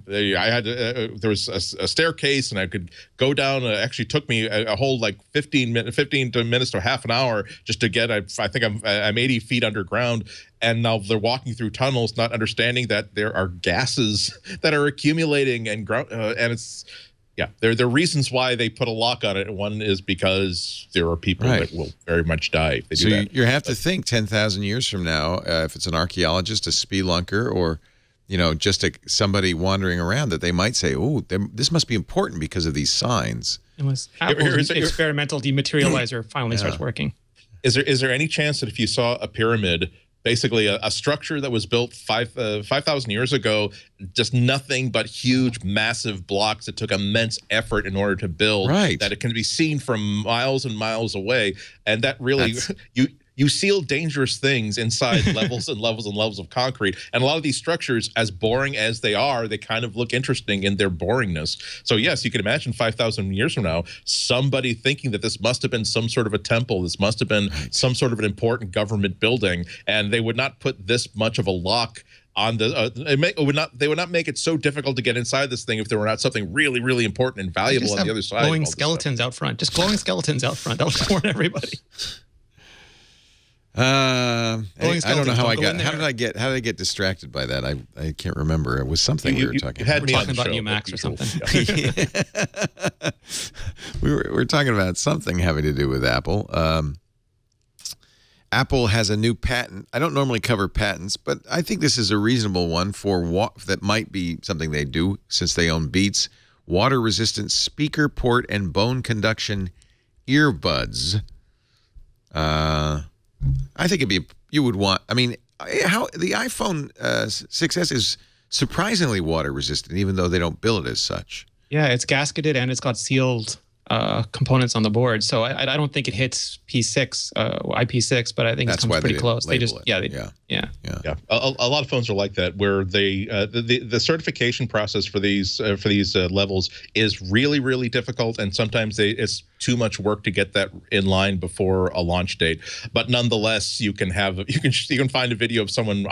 there was a staircase, and I could go down. It actually took me a whole like 15 minutes to half an hour just to get, I think I'm 80 feet underground. And now they're walking through tunnels, not understanding that there are gases that are accumulating and ground. And it's, yeah, there are reasons why they put a lock on it. One is because there are people that will very much die if they do that. You have to think 10,000 years from now, if it's an archaeologist, a spelunker, or, you know, just somebody wandering around, that they might say, oh, this must be important because of these signs. Unless Apple's experimental dematerializer finally starts working. Is there any chance that if you saw a pyramid, basically a structure that was built 5,000 years ago, just nothing but huge, massive blocks that took immense effort in order to build, that it can be seen from miles and miles away, and that really you seal dangerous things inside levels and levels and levels of concrete. And a lot of these structures, as boring as they are, they kind of look interesting in their boringness. So yes, you can imagine 5,000 years from now, somebody thinking that this must have been some sort of a temple, this must have been some sort of an important government building, and they would not put this much of a lock on the they would not make it so difficult to get inside this thing if there were not something really, really important and valuable on the other side. Glowing skeletons out front. Just glowing skeletons out front. That'll warn everybody. I don't know how I got. How did I get distracted by that? I can't remember. It was something we were talking about. We're talking about you, Max, or something. Yeah. we were talking about something having to do with Apple. Apple has a new patent. I don't normally cover patents, but I think this is a reasonable one for that might be something they do since they own Beats, water-resistant speaker port and bone conduction earbuds. I think you would want. I mean, the iPhone 6S is surprisingly water resistant, even though they don't bill it as such. Yeah, it's gasketed and it's got sealed components on the board. So I don't think it hits P6, IP6, but I think it comes pretty close. They just, yeah. A lot of phones are like that, where they the certification process for these levels is really, really difficult, and sometimes it's too much work to get that in line before a launch date. But nonetheless, you can have you can find a video of someone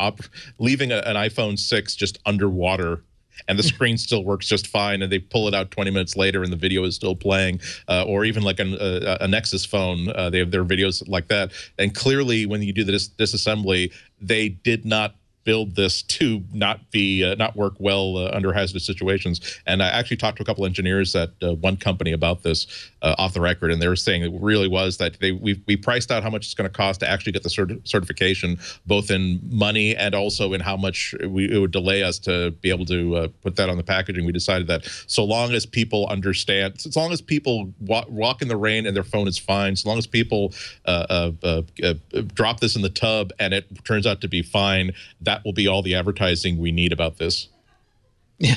leaving an iPhone 6 just underwater, and the screen still works just fine, and they pull it out 20 minutes later and the video is still playing, or even like a Nexus phone, they have their videos like that. And clearly, when you do the disassembly, they did not build this to not be not work well under hazardous situations. And I actually talked to a couple engineers at one company about this off the record, and they were saying it really was that we priced out how much it's going to cost to actually get the certification, both in money and also in how much it would delay us to be able to put that on the packaging. We decided that so long as people understand, so long as people walk in the rain and their phone is fine, so long as people drop this in the tub and it turns out to be fine, that will be all the advertising we need about this. Yeah.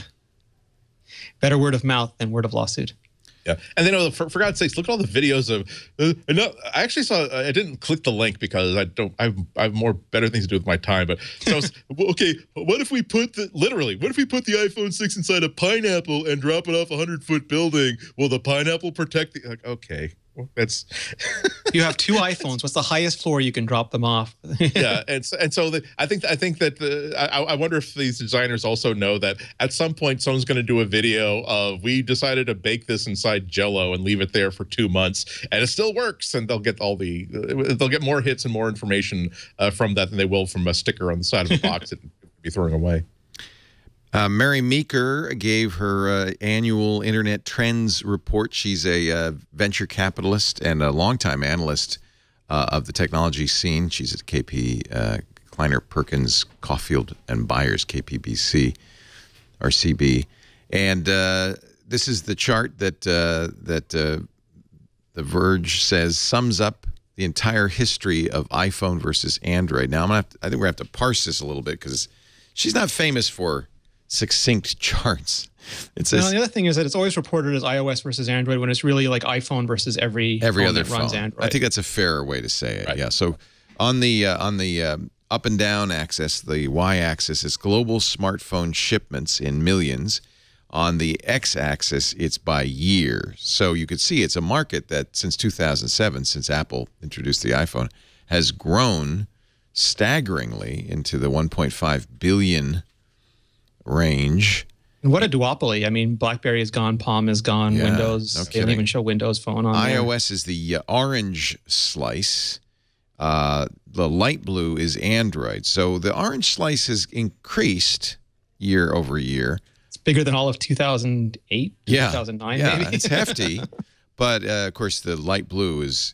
Better word of mouth than word of lawsuit. Yeah. And then, oh, for God's sakes, look at all the videos of no, I actually saw, I didn't click the link because I don't, I have more better things to do with my time. But so I was, okay, what if we put the, literally, what if we put the iPhone 6 inside a pineapple and drop it off a 100-foot building? Will the pineapple protect the, like, okay. That's you have two iPhones. What's the highest floor you can drop them off? Yeah, and so the, I think that the, I wonder if these designers also know that at some point someone's going to do a video of we decided to bake this inside Jell-O and leave it there for 2 months and it still works, and they'll get all the they'll get more hits and more information from that than they will from a sticker on the side of a box that they'd be throwing away. Mary Meeker gave her annual Internet Trends report. She's a venture capitalist and a longtime analyst of the technology scene. She's at KP, Kleiner Perkins, Caulfield & Byers, KPBC, or CB. And this is the chart that, The Verge says sums up the entire history of iPhone versus Android. Now, I think we're going to have to parse this a little bit because she's not famous for succinct charts. It says, now, the other thing is that it's always reported as iOS versus Android when it's really like iPhone versus every phone other that runs phone. Android. I think that's a fairer way to say it. Right. Yeah. So on the up and down axis, the y-axis is global smartphone shipments in millions. On the x-axis, it's by year. So you could see it's a market that since 2007, since Apple introduced the iPhone, has grown staggeringly into the 1.5 billion range. And what a duopoly. I mean, BlackBerry is gone, Palm is gone, yeah, Windows. No kidding. They don't even show Windows Phone on iOS there. Is the orange slice. The light blue is Android. So the orange slice has increased year over year. It's bigger than all of 2008, yeah. 2009 yeah, maybe. It's hefty. But of course, the light blue is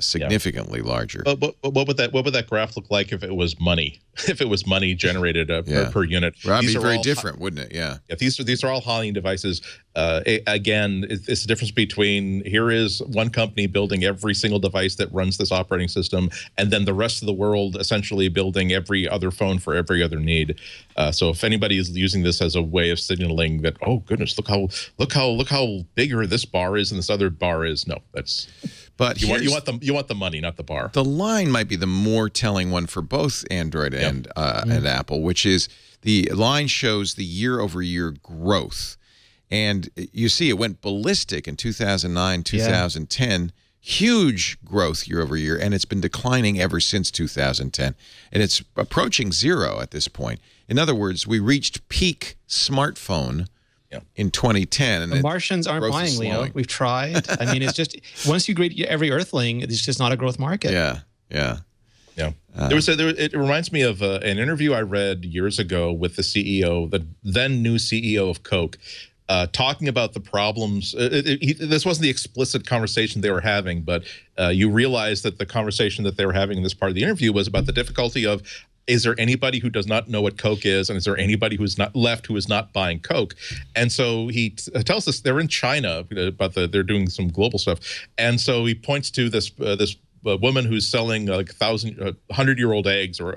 significantly larger. But what would that graph look like if it was money? If it was money generated per unit, that'd be very different, wouldn't it? Yeah. Yeah. These are all Hollywood devices. Again, it's the difference between here is one company building every single device that runs this operating system, and then the rest of the world essentially building every other phone for every other need. So if anybody is using this as a way of signaling that, oh goodness, look how bigger this bar is and this other bar is, no, that's. But you want the money, not the bar. The line might be the more telling one for both Android and and Apple, which is the line shows the year-over-year growth, and you see it went ballistic in 2009, 2010, huge growth year-over-year, and it's been declining ever since 2010, and it's approaching zero at this point. In other words, we reached peak smartphone. Yeah. In 2010. And the Martians aren't buying, Leo. We've tried. I mean, it's just once you grade every earthling, it's just not a growth market. Yeah, yeah. Yeah, it reminds me of an interview I read years ago with the CEO, the then new CEO of Coke, talking about the problems. This wasn't the explicit conversation they were having, but you realize that the conversation that they were having in this part of the interview was about the difficulty of, is there anybody who does not know what Coke is, and is there anybody who's not left who is not buying Coke? And so he tells us they're in China, they're doing some global stuff, and so he points to this a woman who's selling like 100-year-old eggs or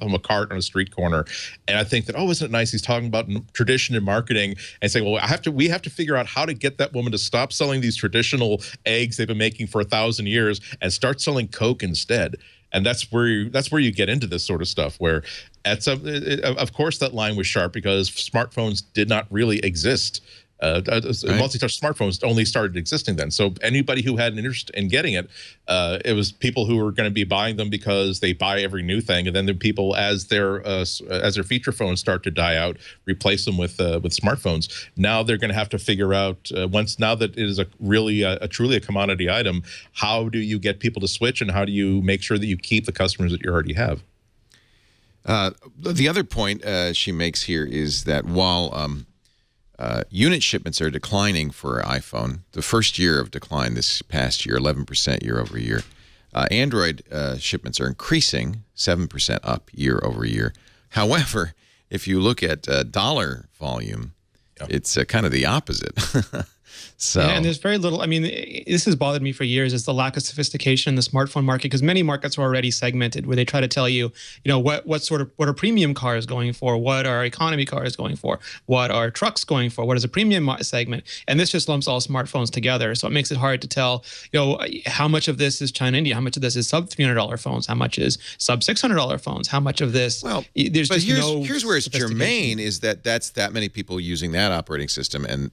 from a cart on a street corner. And I think that, oh, isn't it nice? He's talking about tradition in marketing and saying, well, we have to figure out how to get that woman to stop selling these traditional eggs they've been making for 1,000 years and start selling Coke instead. And that's where you get into this sort of stuff where, of course, that line was sharp because smartphones did not really exist. Right. Multi-touch smartphones only started existing then. So anybody who had an interest in getting it, it was people who were going to be buying them because they buy every new thing. And then the people, as their feature phones start to die out, replace them with smartphones. Now they're going to have to figure out now that it is truly a commodity item, how do you get people to switch and how do you make sure that you keep the customers that you already have? The other point she makes here is that while unit shipments are declining for iPhone, the first year of decline this past year, 11% year over year. Android shipments are increasing, 7% up year over year. However, if you look at dollar volume, yeah, it's kind of the opposite. So, yeah, and there's very little. I mean, this has bothered me for years, is the lack of sophistication in the smartphone market, because many markets are already segmented where they try to tell you, you know, what are premium cars going for? What are economy cars going for? What are trucks going for? What is a premium segment? And this just lumps all smartphones together. So it makes it hard to tell, you know, how much of this is China, India? How much of this is sub $300 phones? How much is sub $600 phones? How much of this? Well, there's but just here's where it's germane is that that's that many people using that operating system. And,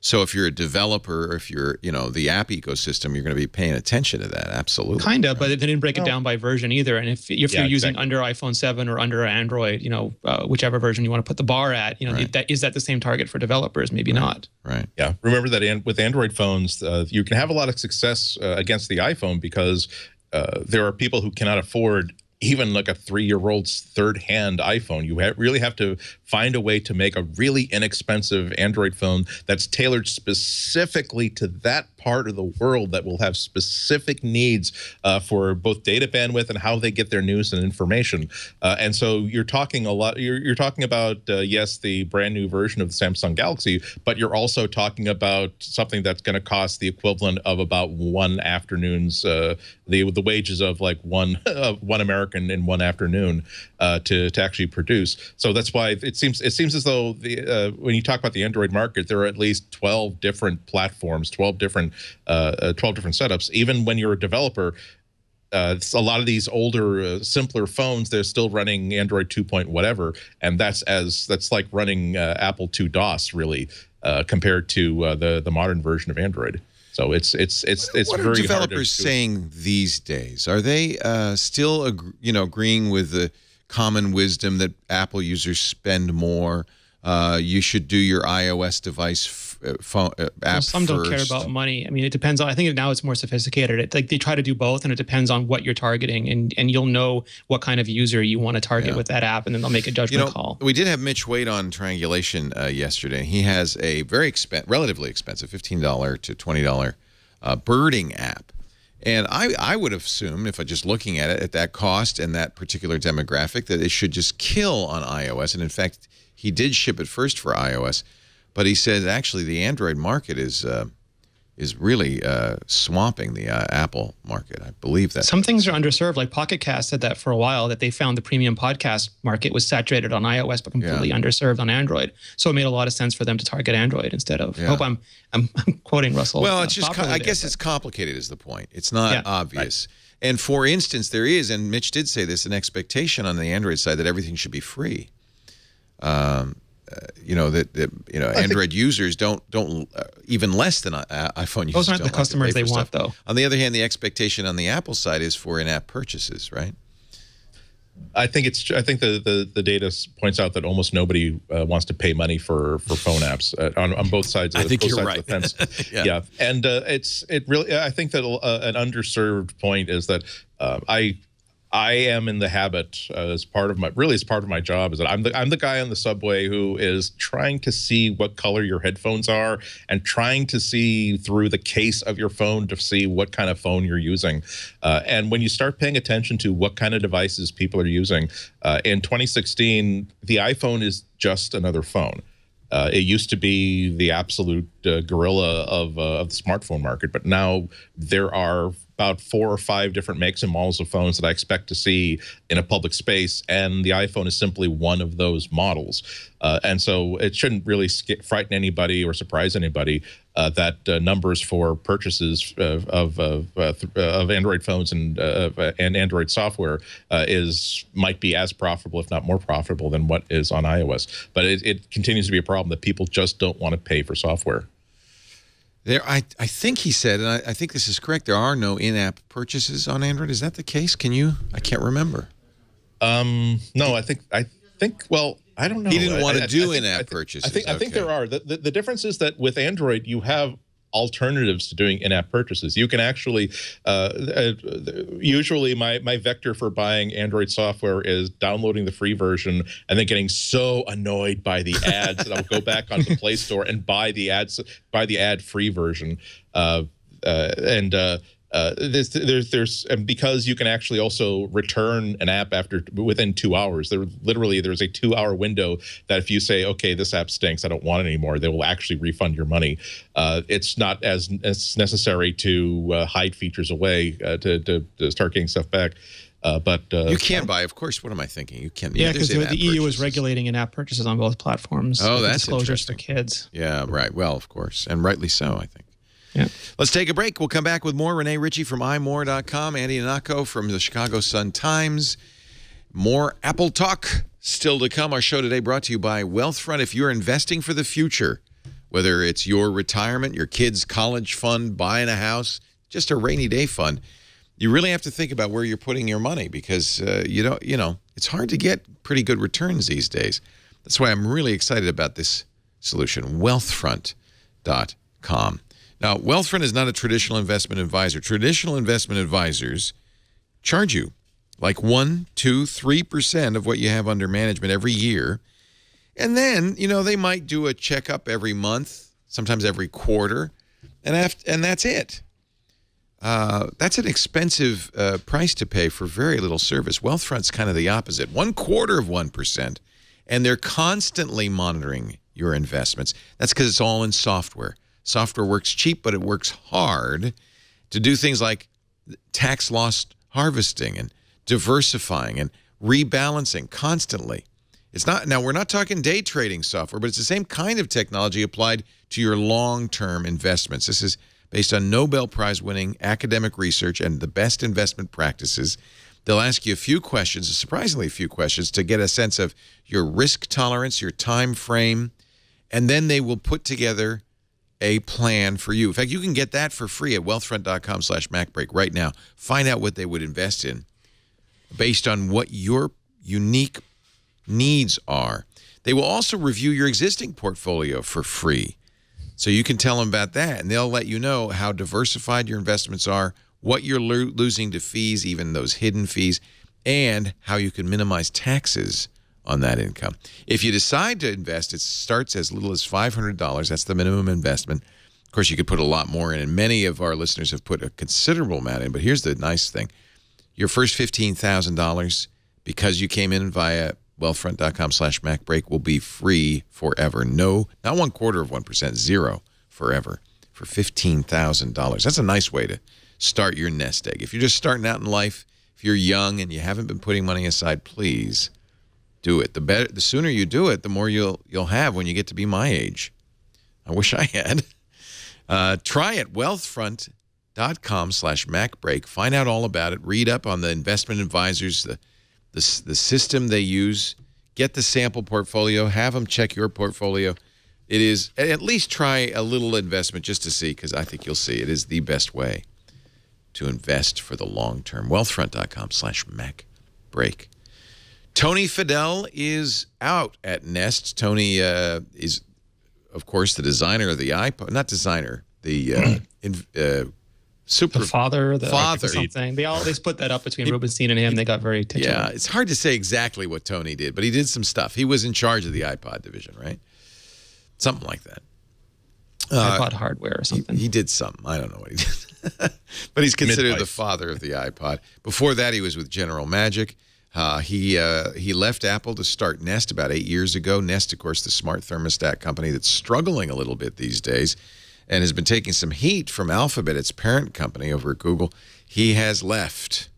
so if you're a developer, or if you're, you know, the app ecosystem, you're going to be paying attention to that, absolutely. Kind of, but they didn't break it down by version either. And if you're using under iPhone 7 or under Android, you know, whichever version you want to put the bar at, you know, is that the same target for developers? Maybe not. Right. Yeah. Remember that with Android phones, you can have a lot of success against the iPhone because there are people who cannot afford even like a 3-year-old's third-hand iPhone. You really have to find a way to make a really inexpensive Android phone that's tailored specifically to that part of the world that will have specific needs for both data bandwidth and how they get their news and information. And so you're talking a lot. You're talking about, yes, the brand new version of the Samsung Galaxy, but you're also talking about something that's going to cost the equivalent of about one afternoon's, the wages of like one American in one afternoon to actually produce. So that's why it seems as though when you talk about the Android market, there are at least 12 different platforms, 12 different setups. Even when you're a developer, a lot of these older, simpler phones, they're still running Android 2. Whatever, and that's like running Apple II DOS really compared to the modern version of Android. So it's very hard. What are developers saying these days? Are they still agreeing with the common wisdom that Apple users spend more? You should do your iOS device phone app first. Some don't care about money. I mean, it depends on. I think now it's more sophisticated. It, like they try to do both, and it depends on what you're targeting, and you'll know what kind of user you want to target with that app, and then they'll make a judgment call. We did have Mitch Wade on Triangulation yesterday, and he has a very relatively expensive $15 to $20 birding app, and I would assume if I just looking at it at that cost and that particular demographic that it should just kill on iOS, and in fact he did ship it first for iOS. But he said, actually, the Android market is really swamping the Apple market. I believe that. Some things are underserved. Like Pocket Cast said that for a while, that they found the premium podcast market was saturated on iOS but completely underserved on Android. So it made a lot of sense for them to target Android instead of. I hope I'm quoting Russell. Well, it's just I guess it's complicated is the point. It's not obvious. Right. And for instance, there is, and Mitch did say this, an expectation on the Android side that everything should be free. You know that you know Android users don't even less than iPhone users. Those aren't the customers they want, though. On the other hand, the expectation on the Apple side is for in-app purchases, right? I think it's. I think the data points out that almost nobody wants to pay money for phone apps on both sides. I think you're right. Yeah, and it really. I think that an underserved point is that I am in the habit as part of my job is that I'm the guy on the subway who is trying to see what color your headphones are and trying to see through the case of your phone to see what kind of phone you're using. And when you start paying attention to what kind of devices people are using, in 2016, the iPhone is just another phone. It used to be the absolute gorilla of the smartphone market, but now there are about 4 or 5 different makes and models of phones that I expect to see in a public space, and the iPhone is simply one of those models. And so it shouldn't really frighten anybody or surprise anybody that numbers for purchases of Android phones and Android software might be as profitable, if not more profitable, than what is on iOS. But it continues to be a problem that people just don't want to pay for software. I think he said, and I think this is correct, there are no in-app purchases on Android. Is that the case? Can you? I can't remember. No, I think. Well, I don't know. He didn't want to do in-app purchases. I think there are. The difference is that with Android, you have alternatives to doing in-app purchases. You can actually, usually my vector for buying Android software is downloading the free version and then getting so annoyed by the ads that I'll go back onto the Play Store and buy the ad-free version. And because you can actually also return an app within 2 hours. There's a 2-hour window that if you say, okay, this app stinks, I don't want it anymore, they will actually refund your money. It's not as necessary to hide features away to start getting stuff back. You can buy, of course. What am I thinking? You can. Yeah, because the EU is regulating in-app purchases on both platforms. Oh, that's disclosures for kids. Yeah, right. Well, of course, and rightly so, I think. Yeah. Let's take a break. We'll come back with more. Rene Ritchie from iMore.com, Andy Ihnatko from the Chicago Sun-Times. More Apple talk still to come. Our show today brought to you by Wealthfront. If you're investing for the future, whether it's your retirement, your kids' college fund, buying a house, just a rainy day fund, you really have to think about where you're putting your money because you know it's hard to get pretty good returns these days. That's why I'm really excited about this solution, Wealthfront.com. Now, Wealthfront is not a traditional investment advisor. Traditional investment advisors charge you like 1, 2, 3% of what you have under management every year. And then, you know, they might do a checkup every month, sometimes every quarter, and that's it. That's an expensive price to pay for very little service. Wealthfront's kind of the opposite, 1/4 of 1%, and they're constantly monitoring your investments. That's because it's all in software. Software works cheap, but it works hard to do things like tax loss harvesting and diversifying and rebalancing constantly. It's not, now, we're not talking day trading software, but it's the same kind of technology applied to your long-term investments. This is based on Nobel Prize-winning academic research and the best investment practices. They'll ask you a few questions, surprisingly few questions, to get a sense of your risk tolerance, your time frame, and then they will put together a plan for you. In fact, you can get that for free at wealthfront.com/MacBreak right now. Find out what they would invest in based on what your unique needs are. They will also review your existing portfolio for free. So you can tell them about that, and they'll let you know how diversified your investments are, what you're losing to fees, even those hidden fees, and how you can minimize taxes on that income. If you decide to invest, it starts as little as $500. That's the minimum investment. Of course, you could put a lot more in, and many of our listeners have put a considerable amount in, but here's the nice thing. Your first $15,000, because you came in via wealthfront.com/MacBreak, will be free forever. No, not 1/4 of 1%, zero, forever, for $15,000. That's a nice way to start your nest egg. If you're just starting out in life, if you're young and you haven't been putting money aside, please do it. The better, the sooner you do it, the more you'll have when you get to be my age. I wish I had. Try it. Wealthfront.com/MacBreak. Find out all about it. Read up on the investment advisors, the system they use. Get the sample portfolio. Have them check your portfolio. It is, at least try a little investment just to see, because I think you'll see it is the best way to invest for the long term. Wealthfront.com/MacBreak. Tony Fadell is out at Nest. Tony is, of course, the designer of the iPod. Not designer, the super father. Something. They always put that up between Rubenstein and him. They got very titular. Yeah, it's hard to say exactly what Tony did, but he did some stuff. He was in charge of the iPod division, right? Something like that. iPod hardware or something. He did something. I don't know what he did, but he's considered the father of the iPod. Before that, he was with General Magic. He left Apple to start Nest about 8 years ago. Nest, of course, the smart thermostat company that's struggling a little bit these days and has been taking some heat from Alphabet, its parent company over at Google. he has left.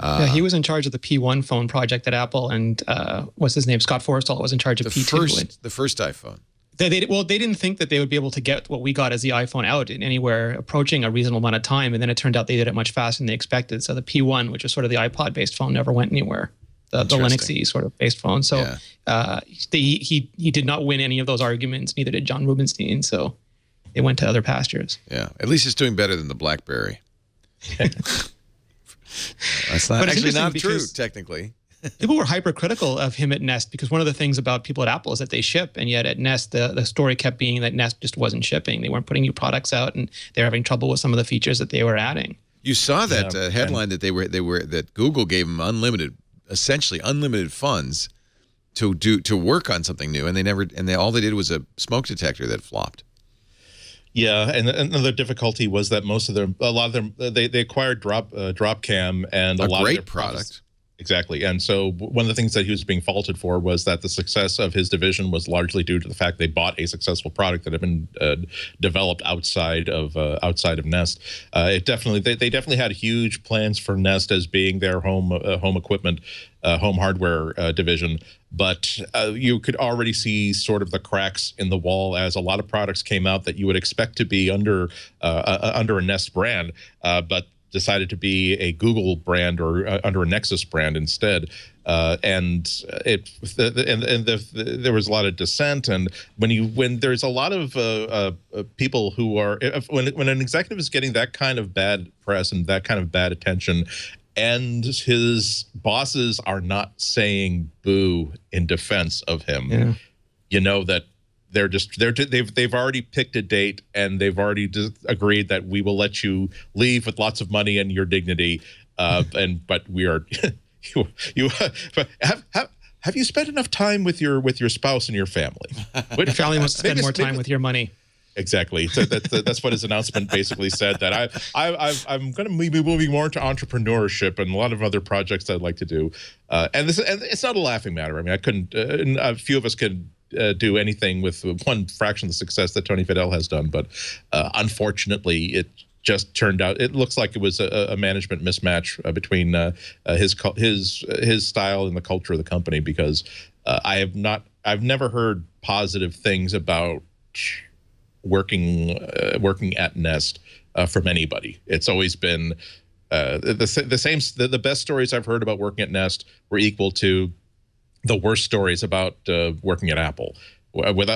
Yeah, he was in charge of the P1 phone project at Apple, and what's his name? Scott Forstall was in charge of P2. The first iPhone. Well, they didn't think that they would be able to get what we got as the iPhone out in anywhere approaching a reasonable amount of time, and then it turned out they did it much faster than they expected. So the P1, which was sort of the iPod-based phone, never went anywhere. The Linux-y sort of based phone. So yeah. he did not win any of those arguments. Neither did John Rubinstein. So they went to other pastures. Yeah, at least it's doing better than the BlackBerry. That's not, actually not true, technically. People were hypercritical of him at Nest because one of the things about people at Apple is that they ship, and yet at Nest the story kept being that Nest just wasn't shipping. They weren't putting new products out, and they're having trouble with some of the features that they were adding. You saw that headline that that Google gave them unlimited, essentially unlimited funds to work on something new, and they never, and all they did was a smoke detector that flopped. Yeah, and another difficulty was that most of their, they acquired Dropcam, and a lot of their products. Exactly. And so one of the things that he was being faulted for was that the success of his division was largely due to the fact they bought a successful product that had been developed outside of Nest. It definitely, they definitely had huge plans for Nest as being their home home hardware division, but you could already see sort of the cracks in the wall as a lot of products came out that you would expect to be under under a Nest brand, but decided to be a Google brand or under a Nexus brand instead, and there was a lot of dissent. And when there's a lot of people who are when an executive is getting that kind of bad press and that kind of bad attention, and his bosses are not saying boo in defense of him, yeah, you know that they're just they've already picked a date, and they've already agreed that we will let you leave with lots of money and your dignity, but we are have you spent enough time with your spouse and your family? Your family must spend more time with your money. Exactly. So that's what his announcement basically said. That I'm going to be moving more into entrepreneurship and a lot of other projects I'd like to do. And it's not a laughing matter. I mean, I couldn't. A few of us could do anything with one fraction of the success that Tony Fadell has done, but unfortunately, it just turned out. It looks like it was a management mismatch between his style and the culture of the company. Because I've never heard positive things about working at Nest from anybody. It's always been the best stories I've heard about working at Nest were equal to the worst stories about working at Apple. With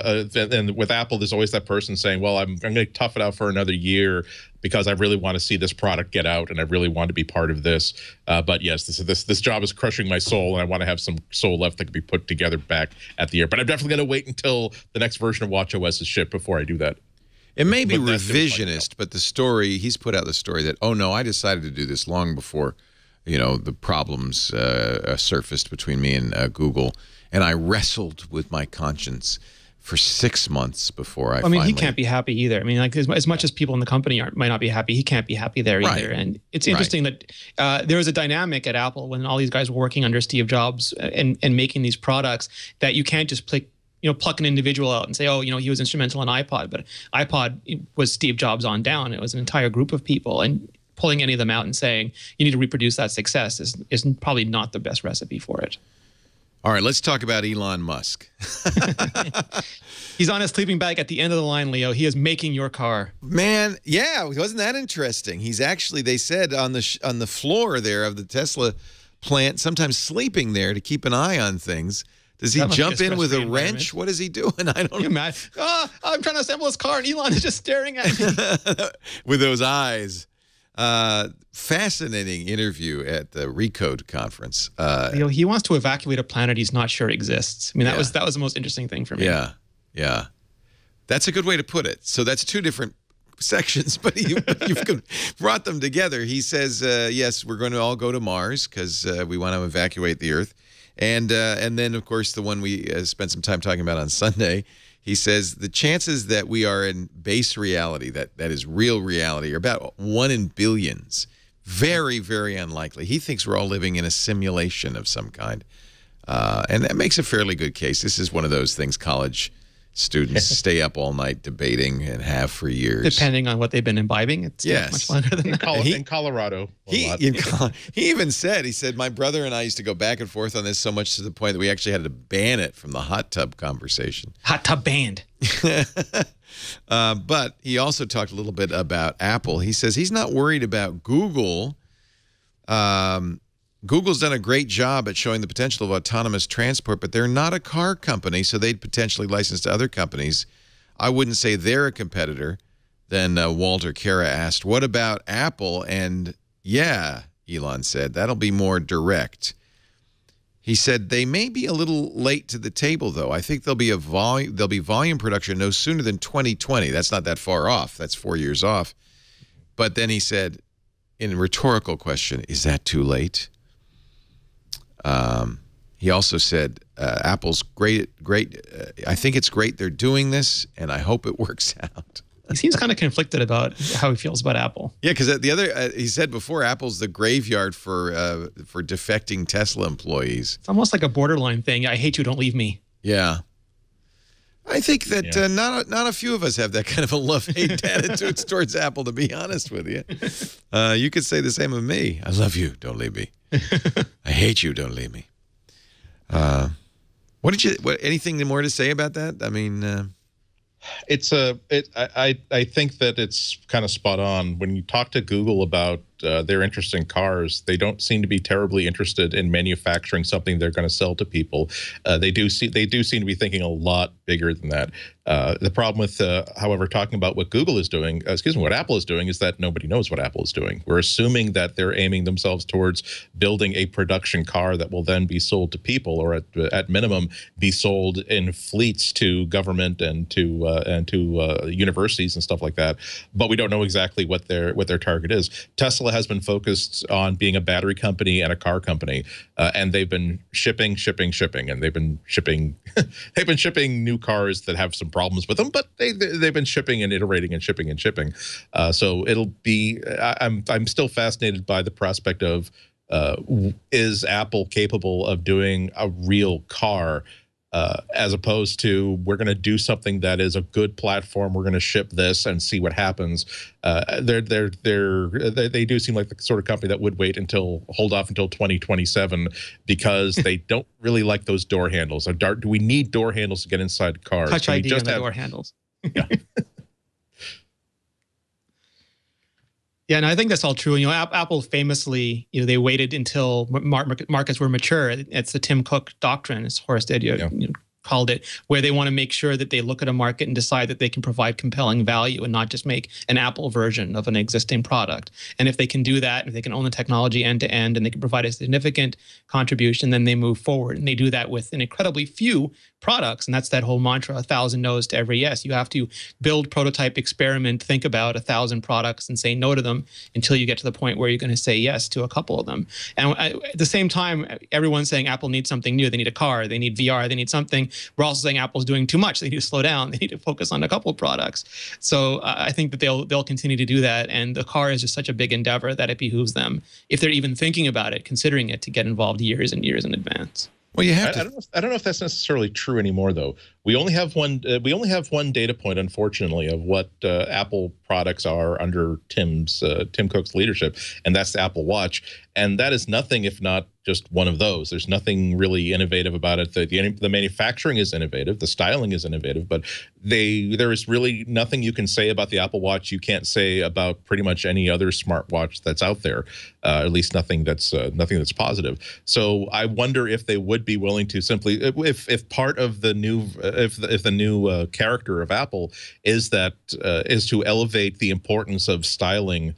Apple, there's always that person saying, well, I'm going to tough it out for another year because I really want to see this product get out and I really want to be part of this. But yes, this job is crushing my soul, and I want to have some soul left that can be put together back at the year. But I'm definitely going to wait until the next version of watchOS is shipped before I do that. It may be revisionist, but the story, he's put out the story that, oh, no, I decided to do this long before, you know, the problems surfaced between me and Google, and I wrestled with my conscience for 6 months before I finally... I mean, he can't be happy either. I mean, like, as much as people in the company might not be happy, he can't be happy there either. Right. And it's interesting that there was a dynamic at Apple when all these guys were working under Steve Jobs and making these products that you can't just click, you know, pluck an individual out and say, oh, you know, he was instrumental in iPod, but iPod was Steve Jobs on down. It was an entire group of people, and pulling any of them out and saying you need to reproduce that success is probably not the best recipe for it. All right, let's talk about Elon Musk. He's on his sleeping bag at the end of the line, Leo. He is making your car. Man, yeah, wasn't that interesting? He's actually, they said, on the floor there of the Tesla plant, sometimes sleeping there to keep an eye on things. Does he jump in with a wrench? What is he doing? I don't know. Oh, I'm trying to assemble his car, and Elon is just staring at me. With those eyes. Fascinating interview at the Recode conference. You know, he wants to evacuate a planet he's not sure exists. I mean, that was the most interesting thing for me. Yeah, yeah, that's a good way to put it. So that's two different sections, but you've brought them together. He says, yes, we're going to all go to Mars because we want to evacuate the Earth, and then of course the one we spent some time talking about on Sunday. He says the chances that we are in base reality, that is real reality, are about 1 in billions. Very, very unlikely. He thinks we're all living in a simulation of some kind. And that makes a fairly good case. This is one of those things college students stay up all night debating and have for years. Depending on what they've been imbibing, it's much longer than that. In Colorado. He even said, he said, my brother and I used to go back and forth on this so much to the point that we actually had to ban it from the hot tub conversation. Hot tub banned. But he also talked a little bit about Apple. He says he's not worried about Google. Google's done a great job at showing the potential of autonomous transport, but they're not a car company, so they'd potentially license to other companies. I wouldn't say they're a competitor. Then Walter Kara asked, what about Apple? And yeah, Elon said, that'll be more direct. He said, they may be a little late to the table, though. I think there'll be volume production no sooner than 2020. That's not that far off. That's 4 years off. But then he said, in a rhetorical question, is that too late? He also said, Apple's great, I think it's great they're doing this, and I hope it works out. He seems kind of conflicted about how he feels about Apple. Yeah, because the other, he said before, Apple's the graveyard for defecting Tesla employees. It's almost like a borderline thing. I hate you, don't leave me. Yeah. I think that not a few of us have that kind of a love-hate attitude towards Apple, to be honest with you. You could say the same of me. I love you, don't leave me. I hate you, don't leave me. Anything more to say about that? I mean... I think that it's kind of spot on. When you talk to Google about their interest in cars, they don't seem to be terribly interested in manufacturing something they're going to sell to people. They do seem to be thinking a lot bigger than that. The problem with, however, talking about what Google is doing, what Apple is doing, is that nobody knows what Apple is doing. We're assuming that they're aiming themselves towards building a production car that will then be sold to people, or at minimum be sold in fleets to government and to universities and stuff like that. But we don't know exactly what their target is. Tesla has been focused on being a battery company and a car company, and they've been shipping, and they've been shipping new cars that have some problems with them, but they've been shipping and iterating and shipping. So it'll be, I'm still fascinated by the prospect of, is Apple capable of doing a real car, as opposed to, we're going to do something that is a good platform, we're going to ship this and see what happens. They do seem like the sort of company that would wait until, hold off until 2027, because they don't really like those door handles. Do we need door handles to get inside cars? Touch ID on the door handles. Yeah. Yeah, and I think that's all true. You know, Apple famously, they waited until markets were mature. It's the Tim Cook doctrine, as Horace Didio called it, where they want to make sure that they look at a market and decide that they can provide compelling value and not just make an Apple version of an existing product. And if they can do that, if they can own the technology end to end, and they can provide a significant contribution, then they move forward. And they do that with an incredibly few products. And that's that whole mantra, 1,000 no's to every yes. You have to build, prototype, experiment, think about 1,000 products and say no to them until you get to the point where you're going to say yes to a couple of them. And at the same time, everyone's saying Apple needs something new. They need a car, they need VR, they need something. We're also saying Apple's doing too much. They need to slow down. They need to focus on a couple of products. So I think that they'll continue to do that. And the car is just such a big endeavor that it behooves them, if they're even thinking about it, considering it, to get involved years and years in advance. Well, you have to. I don't know if that's necessarily true anymore, though. We only have one. We only have one data point, unfortunately, of what Apple products are under Tim Cook's leadership, and that's the Apple Watch. And that is nothing if not just one of those. There's nothing really innovative about it. The manufacturing is innovative, the styling is innovative, but there is really nothing you can say about the Apple Watch you can't say about pretty much any other smartwatch that's out there. At least nothing that's positive. So I wonder if they would be willing to simply, if part of the new, if the new character of Apple is that is to elevate the importance of styling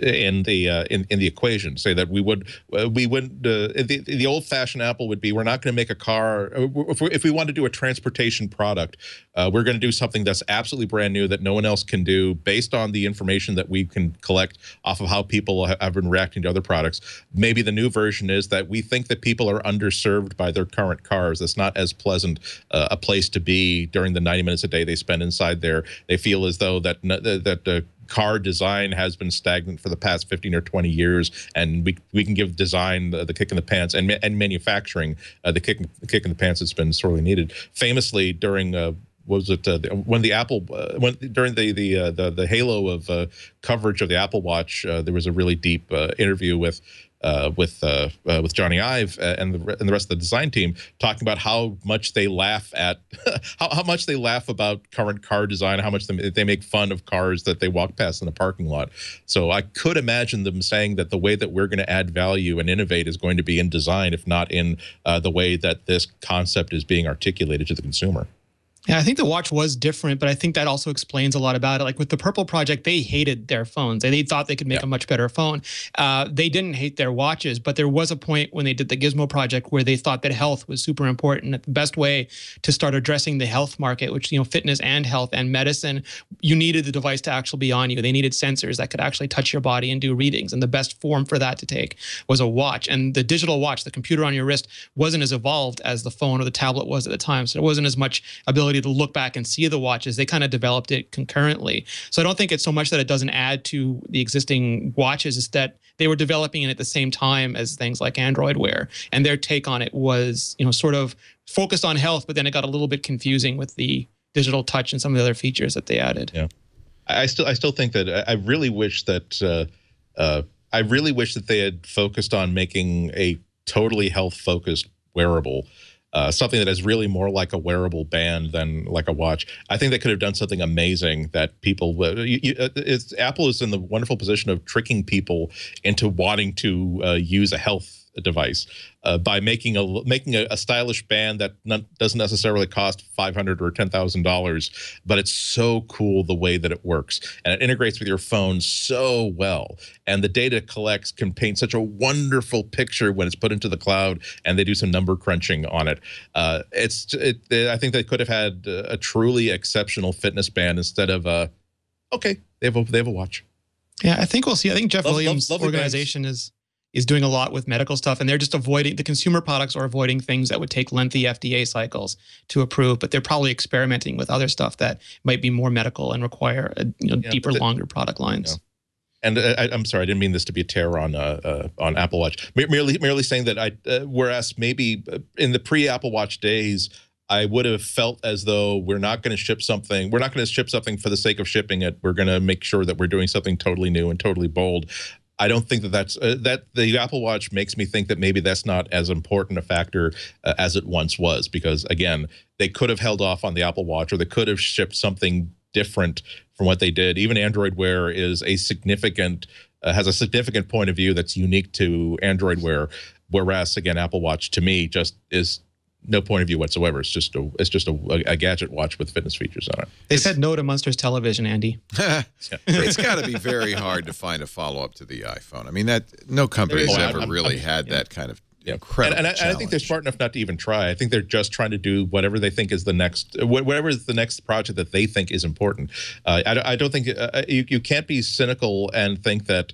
in the equation, say that the old-fashioned Apple would be, we're not going to make a car. If we want to do a transportation product, we're going to do something that's absolutely brand new that no one else can do, based on the information that we can collect off of how people have been reacting to other products. Maybe the new version is that we think that people are underserved by their current cars. That's not as pleasant a place to be during the 90 minutes a day they spend inside there. They feel as though that car design has been stagnant for the past 15 or 20 years, and we can give design the kick in the pants, and manufacturing the kick in the pants that's been sorely needed. Famously, during during the halo of coverage of the Apple Watch, there was a really deep interview with Johnny Ive and the rest of the design team, talking about how much they laugh at how much they laugh about current car design, how much they make fun of cars that they walk past in the parking lot. So I could imagine them saying that the way that we're going to add value and innovate is going to be in design, if not in the way that this concept is being articulated to the consumer. Yeah, I think the watch was different, but I think that also explains a lot about it. Like with the Purple Project, they hated their phones. They thought they could make a much better phone. They didn't hate their watches, but there was a point when they did the Gizmo Project where they thought that health was super important. The best way to start addressing the health market, which, you know, fitness and health and medicine, you needed the device to actually be on you. They needed sensors that could actually touch your body and do readings. And the best form for that to take was a watch. And the digital watch, the computer on your wrist, wasn't as evolved as the phone or the tablet was at the time. So there wasn't as much ability to look back and see the watches. They kind of developed it concurrently. So I don't think it's so much that it doesn't add to the existing watches, it's that they were developing it at the same time as things like Android Wear. And their take on it was, you know, sort of focused on health, but then it got a little bit confusing with the digital touch and some of the other features that they added. Yeah, I still think that I really wish that they had focused on making a totally health-focused wearable. Something that is really more like a wearable band than like a watch. I think they could have done something amazing that people Apple is in the wonderful position of tricking people into wanting to use a health device by making a stylish band that doesn't necessarily cost $500 or $10,000, but it's so cool the way that it works, and it integrates with your phone so well, and the data it collects can paint such a wonderful picture when it's put into the cloud, and they do some number crunching on it. I think they could have had a truly exceptional fitness band instead of okay, they have a watch. Yeah, I think we'll see. I think Jeff Williams' organization is doing a lot with medical stuff, and they're just avoiding, the consumer products are avoiding things that would take lengthy FDA cycles to approve, but they're probably experimenting with other stuff that might be more medical and require deeper, longer product lines. Yeah. And I'm sorry, I didn't mean this to be a tear on Apple Watch. Merely saying that whereas maybe in the pre-Apple Watch days, I would have felt as though we're not going to ship something for the sake of shipping it. We're going to make sure that we're doing something totally new and totally bold. I don't think that the Apple Watch makes me think that maybe that's not as important a factor as it once was, because again, they could have held off on the Apple Watch, or they could have shipped something different from what they did. Even Android Wear is a significant, has a significant point of view that's unique to Android Wear, whereas again, Apple Watch to me just is no point of view whatsoever. It's just a gadget watch with fitness features on it. They said no to Munster's television, Andy. It's got to be very hard to find a follow-up to the iPhone. I mean, no company has ever really had that kind of incredible and I think they're smart enough not to even try. I think they're just trying to do whatever they think is the next, whatever is the next project that they think is important. I don't think you can't be cynical and think that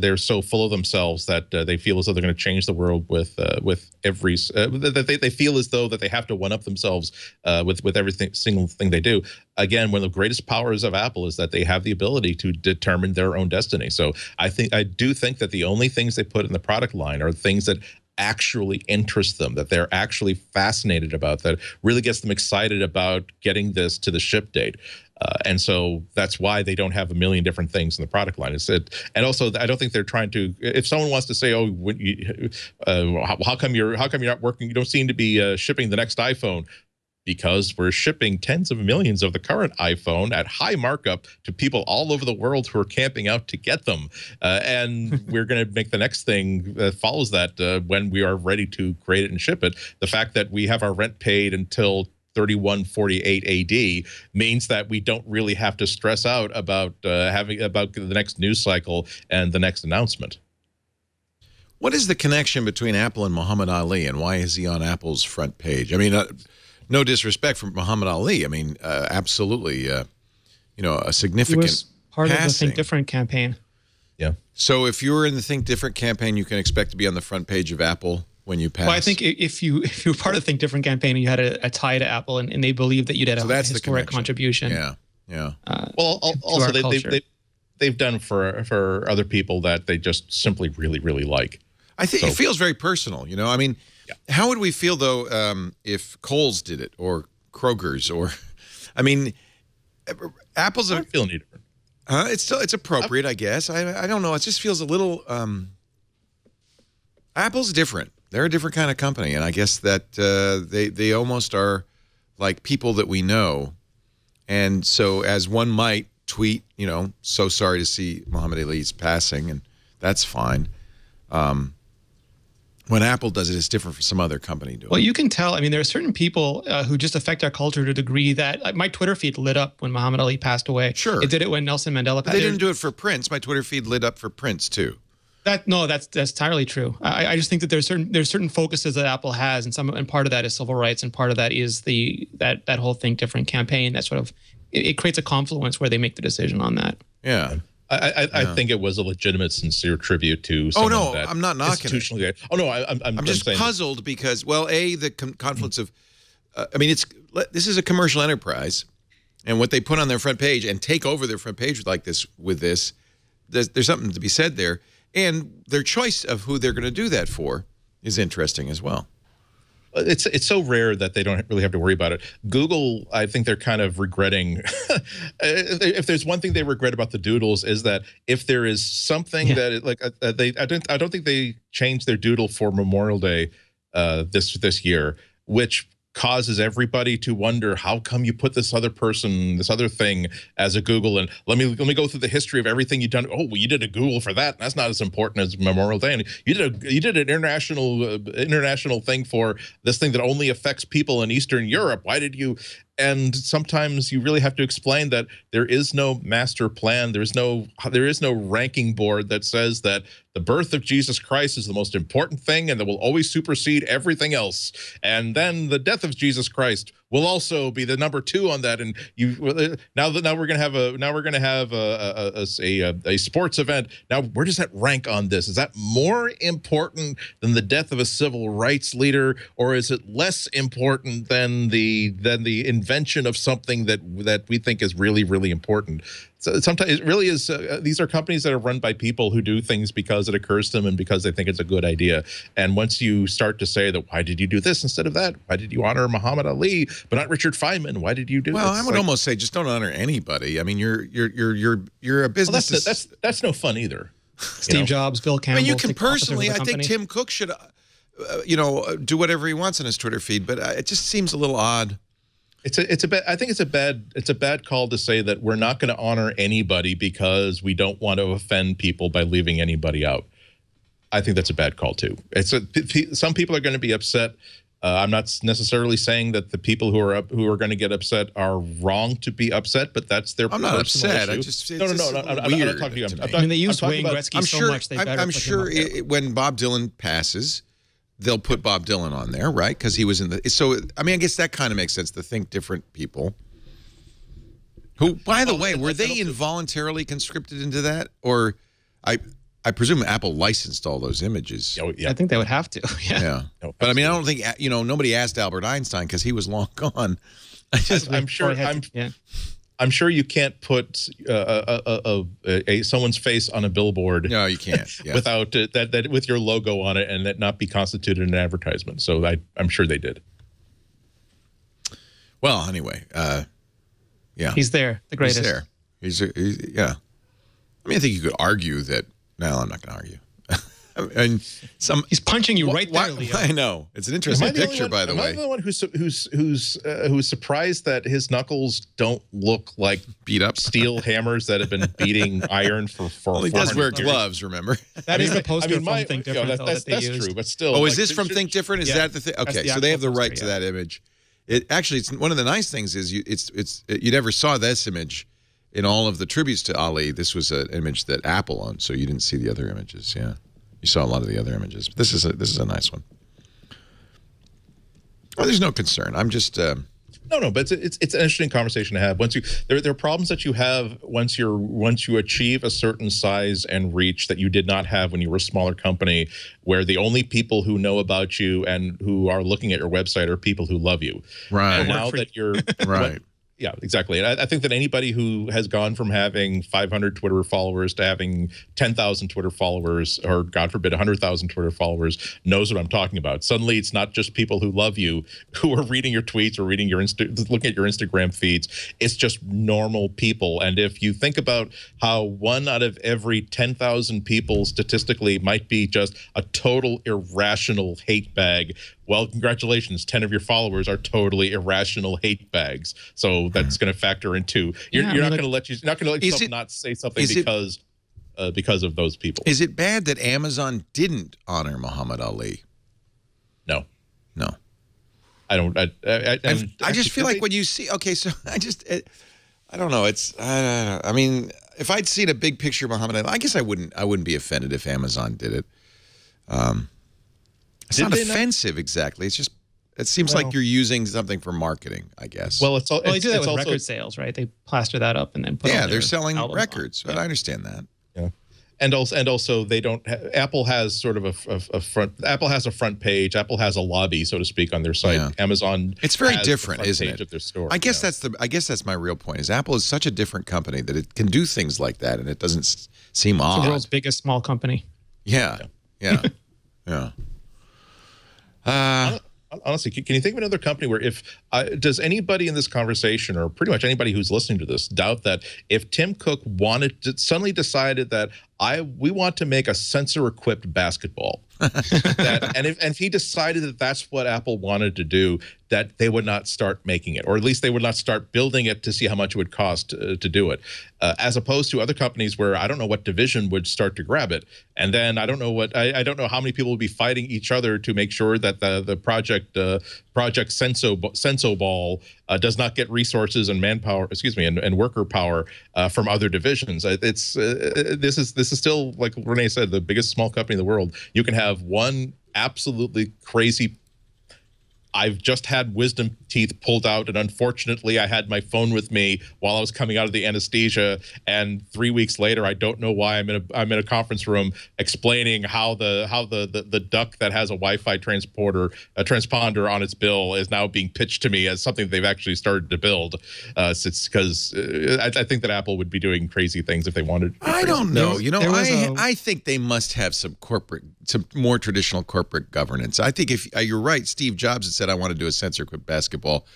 they're so full of themselves that they feel as though they're going to change the world with every that they feel as though that they have to one up themselves with every single thing they do. Again, one of the greatest powers of Apple is that they have the ability to determine their own destiny. So I do think that the only things they put in the product line are things that actually interest them, that they're actually fascinated about, that really gets them excited about getting this to the ship date. And so that's why they don't have a million different things in the product line. And also, I don't think they're trying to. If someone wants to say, "Oh, how come you're not working? You don't seem to be shipping the next iPhone," because we're shipping tens of millions of the current iPhone at high markup to people all over the world who are camping out to get them, and we're going to make the next thing that follows that when we are ready to create it and ship it. The fact that we have our rent paid until 3148 AD means that we don't really have to stress out about the next news cycle and the next announcement. What is the connection between Apple and Muhammad Ali, and why is he on Apple's front page? I mean, no disrespect for Muhammad Ali. I mean, absolutely, a significant he was part passing. Of the Think Different campaign. Yeah. So if you're in the Think Different campaign, you can expect to be on the front page of Apple. When you pass. Well, I think if you were part of the Think Different campaign and you had a tie to Apple and they believed that you'd had a historic contribution, yeah. Yeah. Well, also they've done for other people that they just simply really like. I think it feels very personal, you know. I mean, how would we feel though if Kohl's did it or Kroger's or, I mean, Apple's. I don't feel any different. It's still appropriate, I guess. I don't know. It just feels a little. Apple's different. They're a different kind of company, and I guess that they almost are like people that we know, and so as one might tweet, you know, so sorry to see Muhammad Ali's passing, and that's fine. When Apple does it, it's different for some other company doing it. Well, you can tell. I mean, there are certain people who just affect our culture to a degree that my Twitter feed lit up when Muhammad Ali passed away. Sure. It did it when Nelson Mandela passed away. They didn't do it for Prince. My Twitter feed lit up for Prince, too. No, that's entirely true. I just think that there's certain focuses that Apple has, and part of that is civil rights, and part of that is that whole Think Different campaign. That sort of it creates a confluence where they make the decision on that. Yeah. I think it was a legitimate, sincere tribute to. Oh no, that I'm not knocking it. Oh no, I'm just puzzled because, well, the confluence of, I mean, this is a commercial enterprise, and what they put on their front page and take over their front page like this there's something to be said there, and their choice of who they're going to do that for is interesting as well. It's so rare that they don't really have to worry about it. Google, I think they're kind of regretting. If there's one thing they regret about the doodles is that if there is something that it, like I don't think they changed their doodle for Memorial Day this year, which causes everybody to wonder how come you put this other person, this other thing as a Google, and let me go through the history of everything you've done. Oh, well, you did a Google for that. And that's not as important as Memorial Day. And you did an international thing for this thing that only affects people in Eastern Europe. Why did you? And sometimes you really have to explain that there is no master plan. There is no ranking board that says that the birth of Jesus Christ is the most important thing and that will always supersede everything else. And then the death of Jesus Christ will also be the #2 on that. And now we're gonna have a sports event. Now where does that rank on this? Is that more important than the death of a civil rights leader, or is it less important than the invention of something that we think is really important? So sometimes it really is. These are companies that are run by people who do things because it occurs to them and because they think it's a good idea. And once you start to say that, why did you do this instead of that? Why did you honor Muhammad Ali but not Richard Feynman? Why did you do? Well, I would almost say just don't honor anybody. I mean, you're a business. Well, that's no fun either. Steve Jobs, Bill Campbell. I mean, you can personally. I think Tim Cook should, you know, do whatever he wants on his Twitter feed, but it just seems a little odd. I think it's a bad call to say that we're not going to honor anybody because we don't want to offend people by leaving anybody out. I think that's a bad call too. Some people are going to be upset. I'm not necessarily saying that the people who are going to get upset are wrong to be upset, but that's their personal issue. I'm not upset. I'm not talking to you. I mean, they use Wayne Gretzky so much. I'm sure when Bob Dylan passes, they'll put Bob Dylan on there, right? Because he was in the. So, I mean, I guess that kind of makes sense. The Think Different people, who, by the way, were they involuntarily conscripted into that, or I presume Apple licensed all those images. Oh, yeah. I think they would have to. Yeah. No, but I mean, I don't think nobody asked Albert Einstein because he was long gone. I'm sure you can't put someone's face on a billboard. No, you can't. Yeah. Without that with your logo on it, and that not be constituted an advertisement. So I'm sure they did. Well, anyway, yeah, he's there, the greatest. He's yeah. I mean, I think you could argue that. No, I'm not going to argue. And he's punching you right there, Leo. I know. It's an interesting picture, by the way. Am I the one who's surprised that his knuckles don't look like beat up steel hammers that have been beating iron for? Well, he does wear gloves, remember? That is the poster from Think Different. That's true, but still. Oh, is this from Think Different? Is that the thing? Okay, so they have the right to that image. It actually, it's one of the nice things is you never saw this image in all of the tributes to Ali. This was an image that Apple owned, so you didn't see the other images. Yeah. You saw a lot of the other images. This is a nice one. Well, there's no concern. I'm just no, but it's an interesting conversation to have. Once you there are problems that you have once you achieve a certain size and reach that you did not have when you were a smaller company, where the only people who know about you and who are looking at your website are people who love you. Right. And now that you're right. Yeah, exactly. And I think that anybody who has gone from having 500 Twitter followers to having 10,000 Twitter followers, or God forbid, 100,000 Twitter followers, knows what I'm talking about. Suddenly, it's not just people who love you who are reading your tweets or reading your looking at your Instagram feeds. It's just normal people. And if you think about how 1 out of every 10,000 people statistically might be just a total irrational hate bag, well, congratulations, 10 of your followers are totally irrational hate bags. So that's going to factor into you're not going to let yourself not say something because of those people. Is it bad that Amazon didn't honor Muhammad Ali? No, no, I don't. I just feel like when you see I don't know. It's I mean, if I'd seen a big picture of Muhammad Ali, I guess I wouldn't be offended if Amazon did it. It's not offensive exactly. It's just it seems like you're using something for marketing, I guess. Well, it's all they do that with record sales, right? They plaster that up and then put they're selling records. But I understand that. Yeah. And also they don't – Apple has sort of a front – Apple has a front page. Apple has a lobby, so to speak, on their site. Yeah. Amazon – it's very different, isn't it? Of their store. I guess that's the – I guess that's my real point is Apple is such a different company that it can do things like that, and it doesn't seem odd. It's the world's biggest small company. Yeah. Yeah. Yeah. Honestly, can you think of another company where if does anybody in this conversation or pretty much anybody who's listening to this doubt that if Tim Cook wanted to suddenly decided that we want to make a sensor-equipped basketball, and if he decided that that's what Apple wanted to do, that they would not start making it, or at least they would not start building it to see how much it would cost to do it, as opposed to other companies where I don't know what division would start to grab it, and then I don't know what I don't know how many people will be fighting each other to make sure that the project Sensoball does not get resources and manpower, excuse me, and worker power from other divisions. It's this is still, like Rene said, the biggest small company in the world. You can have one absolutely crazy. I've just had wisdom teeth pulled out, and unfortunately I had my phone with me while I was coming out of the anesthesia, and 3 weeks later I don't know why I'm in a conference room explaining how the duck that has a Wi-Fi transponder on its bill is now being pitched to me as something they've actually started to build. I think that Apple would be doing crazy things if they wanted. I don't know. You know, I think they must have some more traditional corporate governance. I think if you're right, Steve Jobs had said, I want to do a sensor-equipped basketball,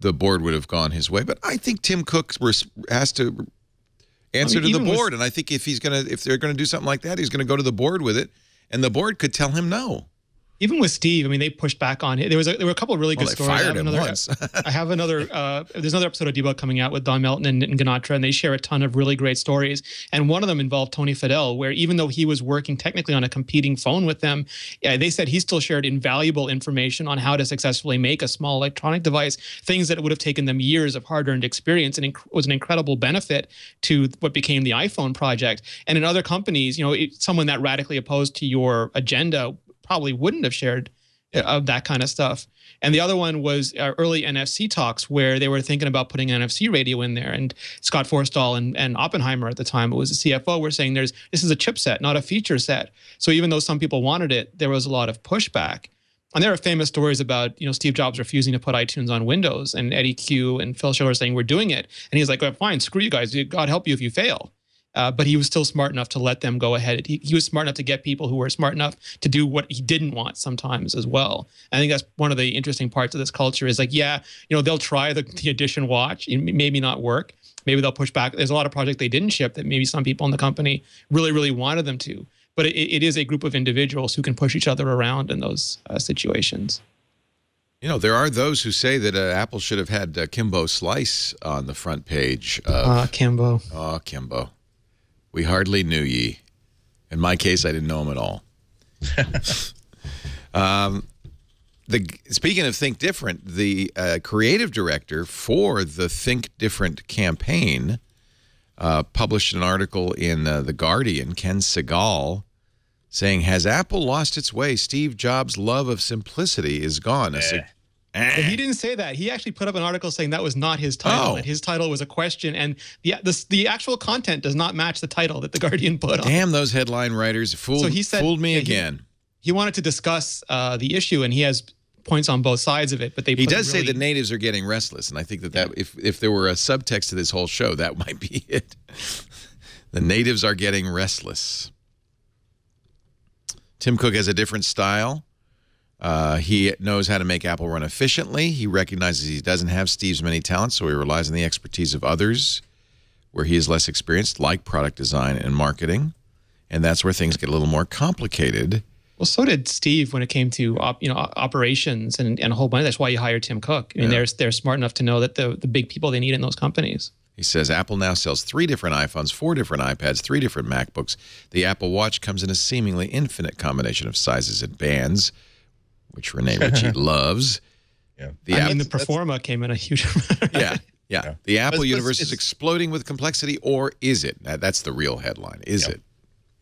the board would have gone his way. But I think Tim Cook has to answer to the board. And I think if they're going to do something like that, he's going to go to the board with it. And the board could tell him no. Even with Steve, I mean, they pushed back on it. There were a couple of really good stories. Fired him once. I have another. There's another episode of Debug coming out with Don Melton and Nitin Ganatra, and they share a ton of really great stories. And one of them involved Tony Fadell, where even though he was working technically on a competing phone with them, they said he still shared invaluable information on how to successfully make a small electronic device, things that would have taken them years of hard-earned experience, and it was an incredible benefit to what became the iPhone project. And in other companies, you know, someone that radically opposed to your agenda probably wouldn't have shared that kind of stuff. And the other one was early NFC talks where they were thinking about putting an NFC radio in there. And Scott Forstall and Oppenheimer at the time, it was the CFO, were saying this is a chipset, not a feature set. So even though some people wanted it, there was a lot of pushback. And there are famous stories about, you know, Steve Jobs refusing to put iTunes on Windows and Eddie Q and Phil Schiller saying, we're doing it. And he's like, well, fine, screw you guys. God help you if you fail. But he was still smart enough to let them go ahead. He was smart enough to get people who were smart enough to do what he didn't want sometimes as well. I think that's one of the interesting parts of this culture is like, yeah, you know, they'll try the edition watch. It maybe not work. Maybe they'll push back. There's a lot of projects they didn't ship that maybe some people in the company really, really wanted them to. But it is a group of individuals who can push each other around in those situations. You know, there are those who say that Apple should have had Kimbo Slice on the front page. Kimbo. Oh, Kimbo. We hardly knew ye. In my case, I didn't know him at all. Speaking of Think Different, the creative director for the Think Different campaign published an article in The Guardian, Ken Segal, saying, has Apple lost its way? Steve Jobs' love of simplicity is gone. Yeah. But he didn't say that. He actually put up an article saying that was not his title. Oh. That his title was a question, and the actual content does not match the title that The Guardian put on. Damn, those headline writers fooled me again. He wanted to discuss the issue, and he has points on both sides of it, but they he does say that natives are getting restless, and I think that, if there were a subtext to this whole show, that might be it. The natives are getting restless. Tim Cook has a different style. He knows how to make Apple run efficiently. He recognizes he doesn't have Steve's many talents, so he relies on the expertise of others where he is less experienced, like product design and marketing. And that's where things get a little more complicated. Well, so did Steve when it came to operations and a whole bunch. That's why you hire Tim Cook. I mean, they're smart enough to know that the big people they need in those companies. He says Apple now sells 3 different iPhones, 4 different iPads, 3 different MacBooks. The Apple Watch comes in a seemingly infinite combination of sizes and bands, which Rene Ritchie loves. Yeah. I mean, the Performa came in a huge amount. Yeah. The Apple universe is exploding with complexity, or is it? That's the real headline. Is it?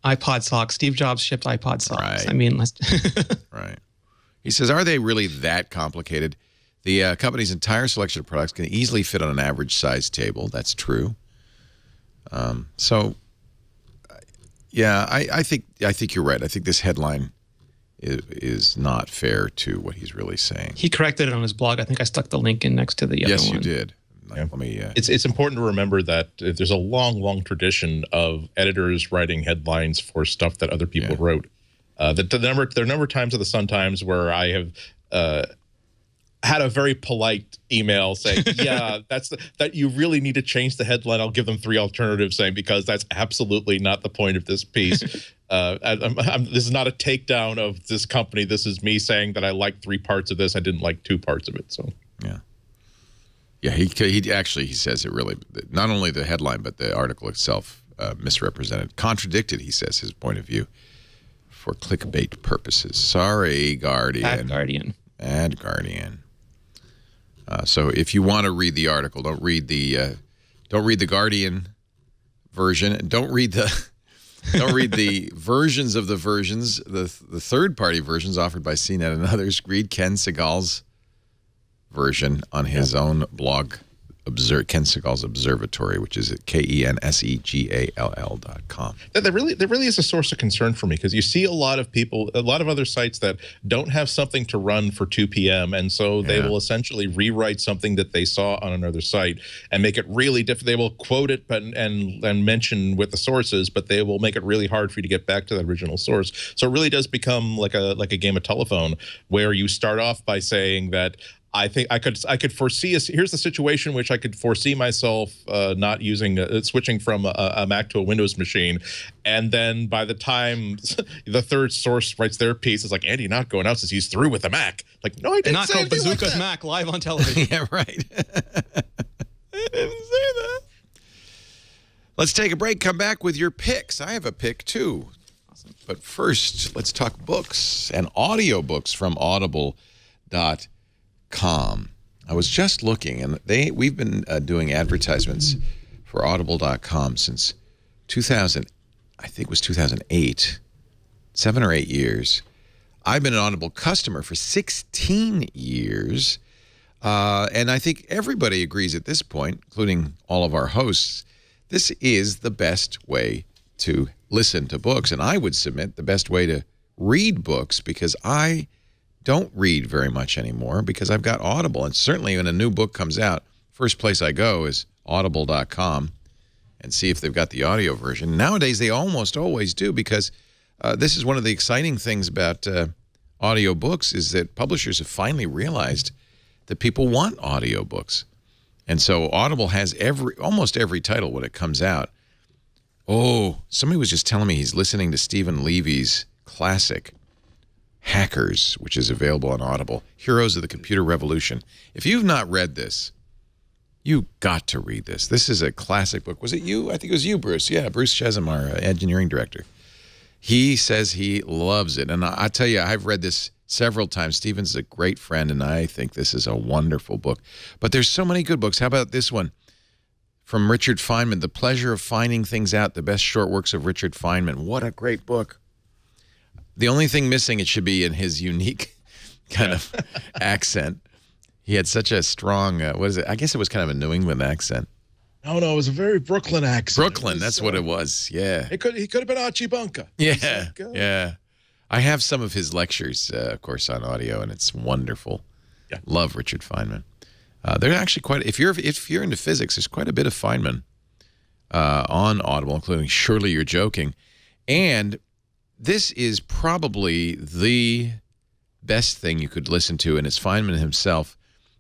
iPod socks. Steve Jobs shipped iPod socks. Right. I mean, let's right. He says, are they really that complicated? The company's entire selection of products can easily fit on an average size table. That's true. So, yeah, I think you're right. I think this headline is not fair to what he's really saying. He corrected it on his blog. I think I stuck the link in next to the other one. Yes, you did. Yeah. Let me, it's important to remember that there's a long, long tradition of editors writing headlines for stuff that other people wrote. There are a number of times at the Sun-Times where I have had a very polite email saying, yeah, that you really need to change the headline. I'll give them 3 alternatives saying, because that's absolutely not the point of this piece. This is not a takedown of this company. This is me saying that I liked 3 parts of this. I didn't like 2 parts of it. So, yeah. Yeah, he says it really, not only the headline, but the article itself misrepresented, contradicted, he says, his point of view for clickbait purposes. Sorry, Guardian. Ad Guardian. Ad Guardian. So if you want to read the article, don't read the Guardian version. Don't read the, don't read the versions of the versions, the third-party versions offered by CNET and others. Read Ken Segal's version on his own blog, Ken Segal's Observatory, which is at KenSegal.com. That really is a source of concern for me, because you see a lot of people, a lot of other sites that don't have something to run for 2 p.m. and so they will essentially rewrite something that they saw on another site and make it really different. They will quote it and mention with the sources, but they will make it really hard for you to get back to that original source. So it really does become like a game of telephone, where you start off by saying that, I think I could foresee here's the situation which I could foresee myself not using, switching from a Mac to a Windows machine, and then by the time the third source writes their piece, it's like Andy Ihnatko announces he's through with the Mac. Like, no, I didn't say anything like that. Bazooka's Mac live on television. Yeah, right. I didn't say that. Let's take a break. Come back with your picks. I have a pick too. Awesome. But first, let's talk books and audiobooks from Audible.com. I was just looking, and we've been doing advertisements for Audible.com since 2000, I think it was 2008, 7 or 8 years. I've been an Audible customer for 16 years, and I think everybody agrees at this point, including all of our hosts, this is the best way to listen to books, and I would submit the best way to read books, because I don't read very much anymore because I've got Audible. And certainly when a new book comes out, first place I go is audible.com and see if they've got the audio version. Nowadays, they almost always do, because this is one of the exciting things about audiobooks, is that publishers have finally realized that people want audiobooks. And so Audible has almost every title when it comes out. Oh, somebody was just telling me he's listening to Stephen Levy's classic Hackers, which is available on Audible, Heroes of the Computer Revolution. If you've not read this, you got to read this. This is a classic book. Was it you? I think it was you, Bruce. Yeah, Bruce Chesham, our engineering director. He says he loves it. And I tell you, I've read this several times. Stephen's a great friend, and I think this is a wonderful book. But there's so many good books. How about this one from Richard Feynman, The Pleasure of Finding Things Out, The Best Short Works of Richard Feynman. What a great book. The only thing missing, it should be in his unique kind of accent. He had such a strong, what is it? I guess it was kind of a New England accent. Oh, no, it was a very Brooklyn accent. Brooklyn, that's what it was, yeah. He could have been Archie Bunker. Yeah, like, yeah. I have some of his lectures, of course, on audio, and it's wonderful. Yeah. Love Richard Feynman. They're actually quite. If you're into physics, there's quite a bit of Feynman on Audible, including "Surely You're Joking," and this is probably the best thing you could listen to, and it's Feynman himself.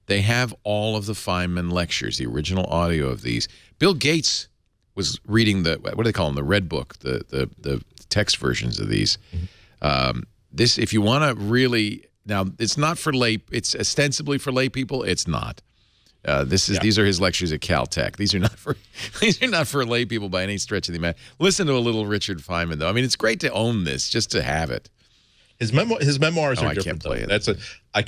They have all of the Feynman lectures, the original audio of these. Bill Gates was reading the, what do they call them, the Red Book, the text versions of these. This, if you want to really, now it's not for lay, it's ostensibly for lay people. It's not. These are his lectures at Caltech. These are not for lay people by any stretch of the imagination. Listen to a little Richard Feynman though. I mean, it's great to own this, just to have it. His memoirs are different. I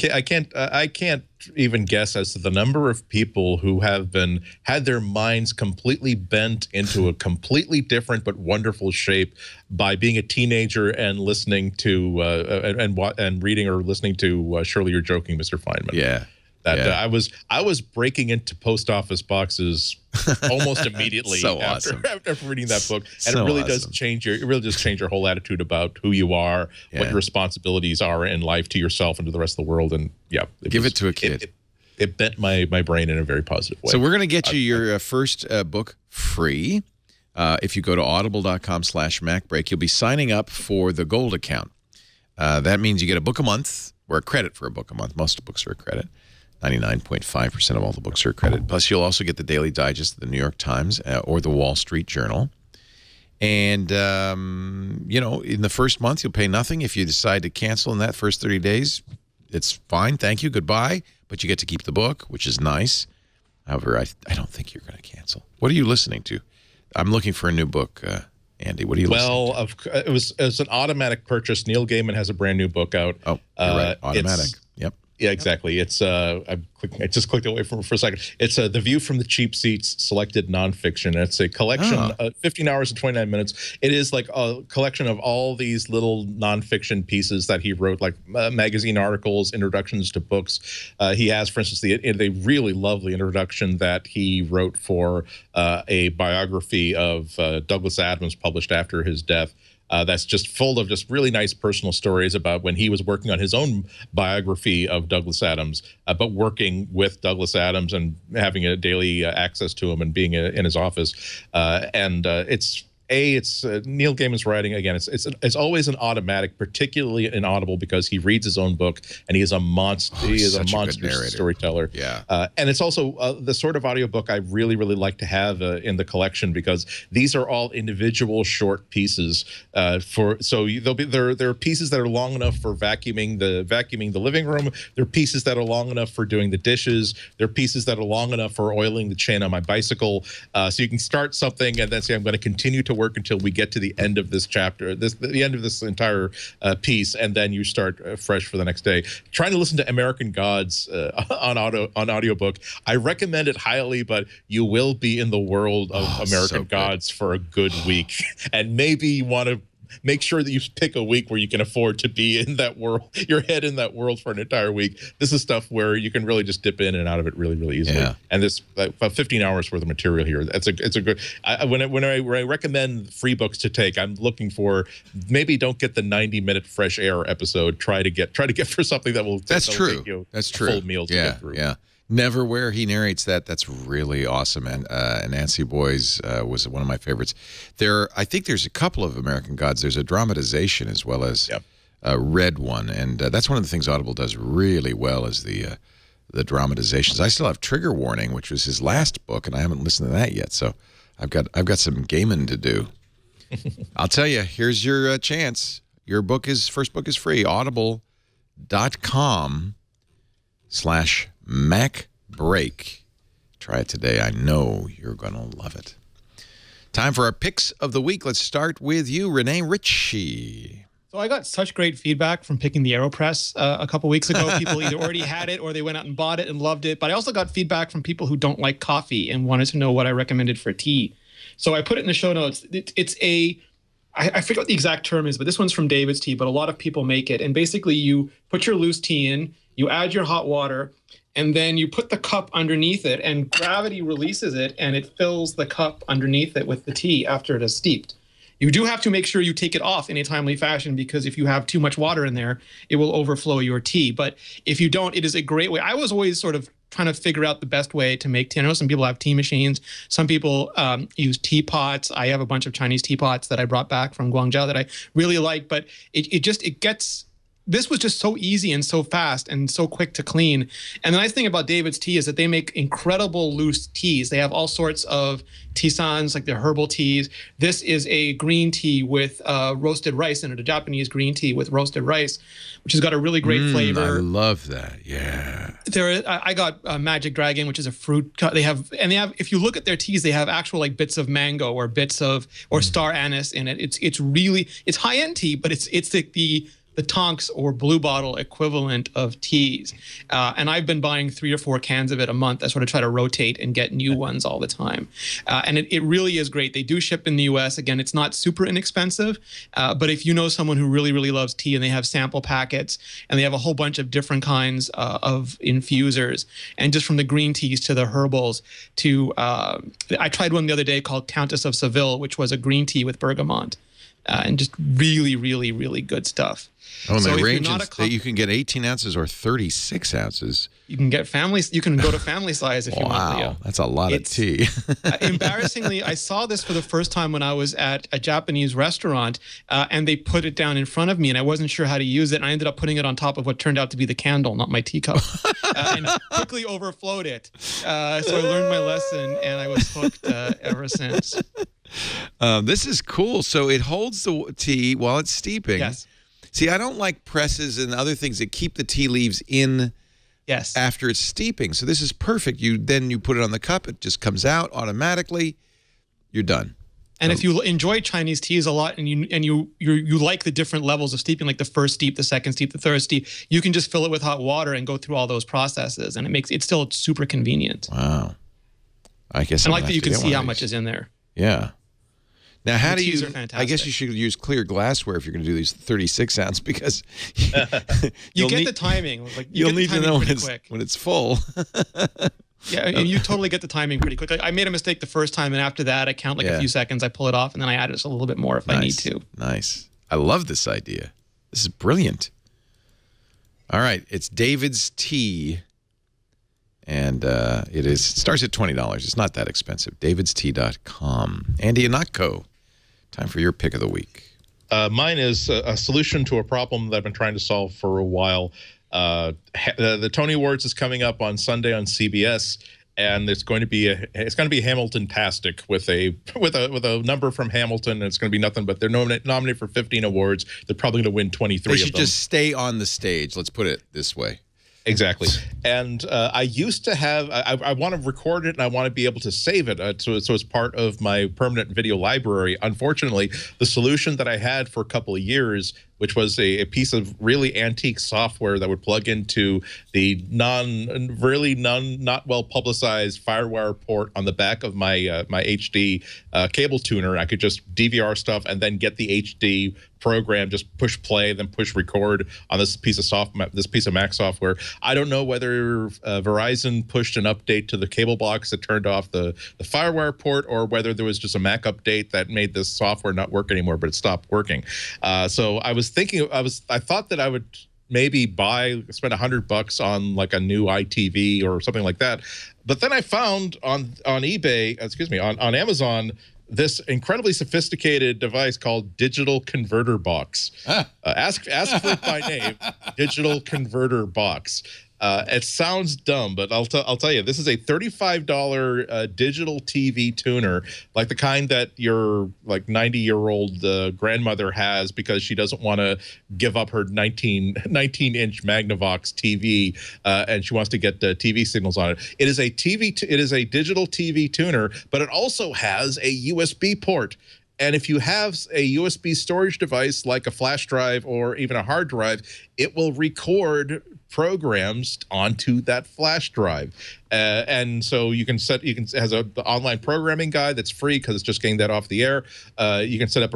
can't even guess as to the number of people who have had their minds completely bent into a completely different but wonderful shape by being a teenager and listening to and reading or listening to "Surely You're Joking, Mr. Feynman." Yeah. I was breaking into post office boxes almost immediately after reading that book, and so it really does change your it really does change your whole attitude about who you are, what your responsibilities are in life to yourself and to the rest of the world, and give it to a kid. It bent my brain in a very positive way. So we're going to get you your first book free if you go to audible.com/MacBreak. You'll be signing up for the Gold account. That means you get a book a month or a credit for a book a month. Most books are a credit. 99.5% of all the books are credit. Plus, you'll also get the Daily Digest of the New York Times or the Wall Street Journal. And, you know, in the first month, you'll pay nothing. If you decide to cancel in that first 30 days, it's fine. Thank you. Goodbye. But you get to keep the book, which is nice. However, I don't think you're going to cancel. What are you listening to? I'm looking for a new book, Andy. What are you listening to? Well, it was an automatic purchase. Neil Gaiman has a brand new book out. Oh, you're right. Automatic. Yep. Yeah, exactly. It's I just clicked away from it for a second. It's The View from the Cheap Seats, Selected Nonfiction. It's a collection, 15 hours and 29 minutes. It is like a collection of all these little nonfiction pieces that he wrote, like magazine articles, introductions to books. He has, for instance, the really lovely introduction that he wrote for a biography of Douglas Adams, published after his death. That's just full of just really nice personal stories about when he was working on his own biography of Douglas Adams, but working with Douglas Adams and having a daily access to him and being in his office. It's Neil Gaiman's writing again. It's always an automatic, particularly in Audible, because he reads his own book and he is a monster. Oh, he is a monster storyteller. Yeah. And it's also the sort of audiobook I really like to have in the collection, because these are all individual short pieces. There are pieces that are long enough for vacuuming the living room. There are pieces that are long enough for doing the dishes. There are pieces that are long enough for oiling the chain on my bicycle. So you can start something and then say, I'm going to continue to work until we get to the end of this chapter, the end of this entire piece, and then you start fresh for the next day. Trying to listen to American Gods on audiobook. I recommend it highly, but you will be in the world of American Gods for a good week, and maybe you want to make sure that you pick a week where you can afford to be in that world, your head in that world for an entire week. This is stuff where you can really just dip in and out of it really easily. Yeah. And this about 15 hours worth of material here. It's a good. When I recommend free books to take, I'm looking for, maybe don't get the 90-minute fresh air episode. Try to get for something that will. That's true. Full meal to get through. Yeah. Never Where he narrates that. That's really awesome. And Anansi Boys was one of my favorites. I think there's a couple of American Gods. There's a dramatization as well as a read one. And that's one of the things Audible does really well, is the dramatizations. I still have Trigger Warning, which was his last book, and I haven't listened to that yet. So I've got some gaming to do. I'll tell you, here's your chance. Your first book is free. Audible.com/MacBreak. Try it today. I know you're going to love it. Time for our picks of the week. Let's start with you, Rene Ritchie. So I got such great feedback from picking the AeroPress a couple weeks ago. People either already had it or they went out and bought it and loved it. But I also got feedback from people who don't like coffee and wanted to know what I recommended for tea. So I put it in the show notes. It's a... I forget what the exact term is, but this one's from David's Tea, but a lot of people make it. And basically you put your loose tea in, you add your hot water, and then you put the cup underneath it, and gravity releases it, and it fills the cup underneath it with the tea after it is steeped. You do have to make sure you take it off in a timely fashion, because if you have too much water in there, it will overflow your tea. But if you don't, it is a great way. I was always sort of trying to figure out the best way to make tea. I know some people have tea machines. Some people use teapots. I have a bunch of Chinese teapots that I brought back from Guangzhou that I really like. But it gets... This was just so easy and so fast and so quick to clean. And the nice thing about David's Tea is that they make incredible loose teas. They have all sorts of tisans, like the herbal teas. This is a green tea with roasted rice in it, a Japanese green tea with roasted rice, which has got a really great flavor. I love that. Yeah. There, I got Magic Dragon, which is a fruit. They have. If you look at their teas, they have actual like bits of mango or bits of star anise in it. It's high end tea, but it's like the Tonks or Blue Bottle equivalent of teas. And I've been buying 3 or 4 cans of it a month. I sort of try to rotate and get new ones all the time. And it really is great. They do ship in the US. Again, it's not super inexpensive, but if you know someone who really, really loves tea, and they have sample packets, and they have a whole bunch of different kinds of infusers, and just from the green teas to the herbals to, I tried one the other day called Countess of Seville, which was a green tea with bergamot. And just really, really, really good stuff. Oh, and so they range that you can get 18 ounces or 36 ounces. You can get family. You can go to family size if you want. Wow, that's a lot of tea. Embarrassingly, I saw this for the first time when I was at a Japanese restaurant, and they put it down in front of me, and I wasn't sure how to use it. And I ended up putting it on top of what turned out to be the candle, not my teacup, and quickly overflowed it. So I learned my lesson, and I was hooked ever since. This is cool. So it holds the tea while it's steeping. Yes. See, I don't like presses and other things that keep the tea leaves in after it's steeping. So this is perfect. Then you put it on the cup. It just comes out automatically. You're done. And if you enjoy Chinese teas a lot, and you like the different levels of steeping, like the first steep, the second steep, the third steep, you can just fill it with hot water and go through all those processes. And it's still super convenient. Wow. I guess I like that you can see how much is in there. Yeah. Now, how do you? I guess you should use clear glassware if you're going to do these 36 ounce, because you get the timing. Like, you'll need to know when it's full. Yeah, and you totally get the timing pretty quickly. I made a mistake the first time, and after that, I count like a few seconds. I pull it off, and then I add just a little bit more if I need to. Nice. I love this idea. This is brilliant. All right, it's David's Tea, and it starts at $20. It's not that expensive. DavidsTea.com. Andy Ihnatko. Time for your pick of the week. Mine is a solution to a problem that I've been trying to solve for a while. The Tony Awards is coming up on Sunday on CBS, and it's going to be Hamilton-tastic with a number from Hamilton. And it's going to be nothing but they're nominated for 15 awards. They're probably going to win 23 of them. They should just stay on the stage. Let's put it this way. Exactly. And I used to have, I want to record it, and I want to be able to save it. So it's part of my permanent video library. Unfortunately, the solution that I had for a couple of years, which was a piece of really antique software that would plug into the not well publicized FireWire port on the back of my my HD cable tuner. I could just DVR stuff and then get the HD program, just push play, then push record on this piece of Mac software. I don't know whether Verizon pushed an update to the cable box that turned off the FireWire port, or whether there was just a Mac update that made this software not work anymore, but it stopped working. So I was thinking, I thought that I would maybe spend $100 on like a new ITV or something like that, but then I found on eBay, excuse me, on Amazon, this incredibly sophisticated device called Digital Converter Box. Ask for it by name, Digital Converter Box. It sounds dumb, but I'll tell you, this is a $35 digital TV tuner, like the kind that your like 90-year-old grandmother has because she doesn't want to give up her 19-inch Magnavox TV, and she wants to get TV signals on it. It is a digital TV tuner, but it also has a USB port. And if you have a USB storage device like a flash drive or even a hard drive, it will record programs onto that flash drive. And so you can it has an online programming guide that's free because it's just getting that off the air. You can set up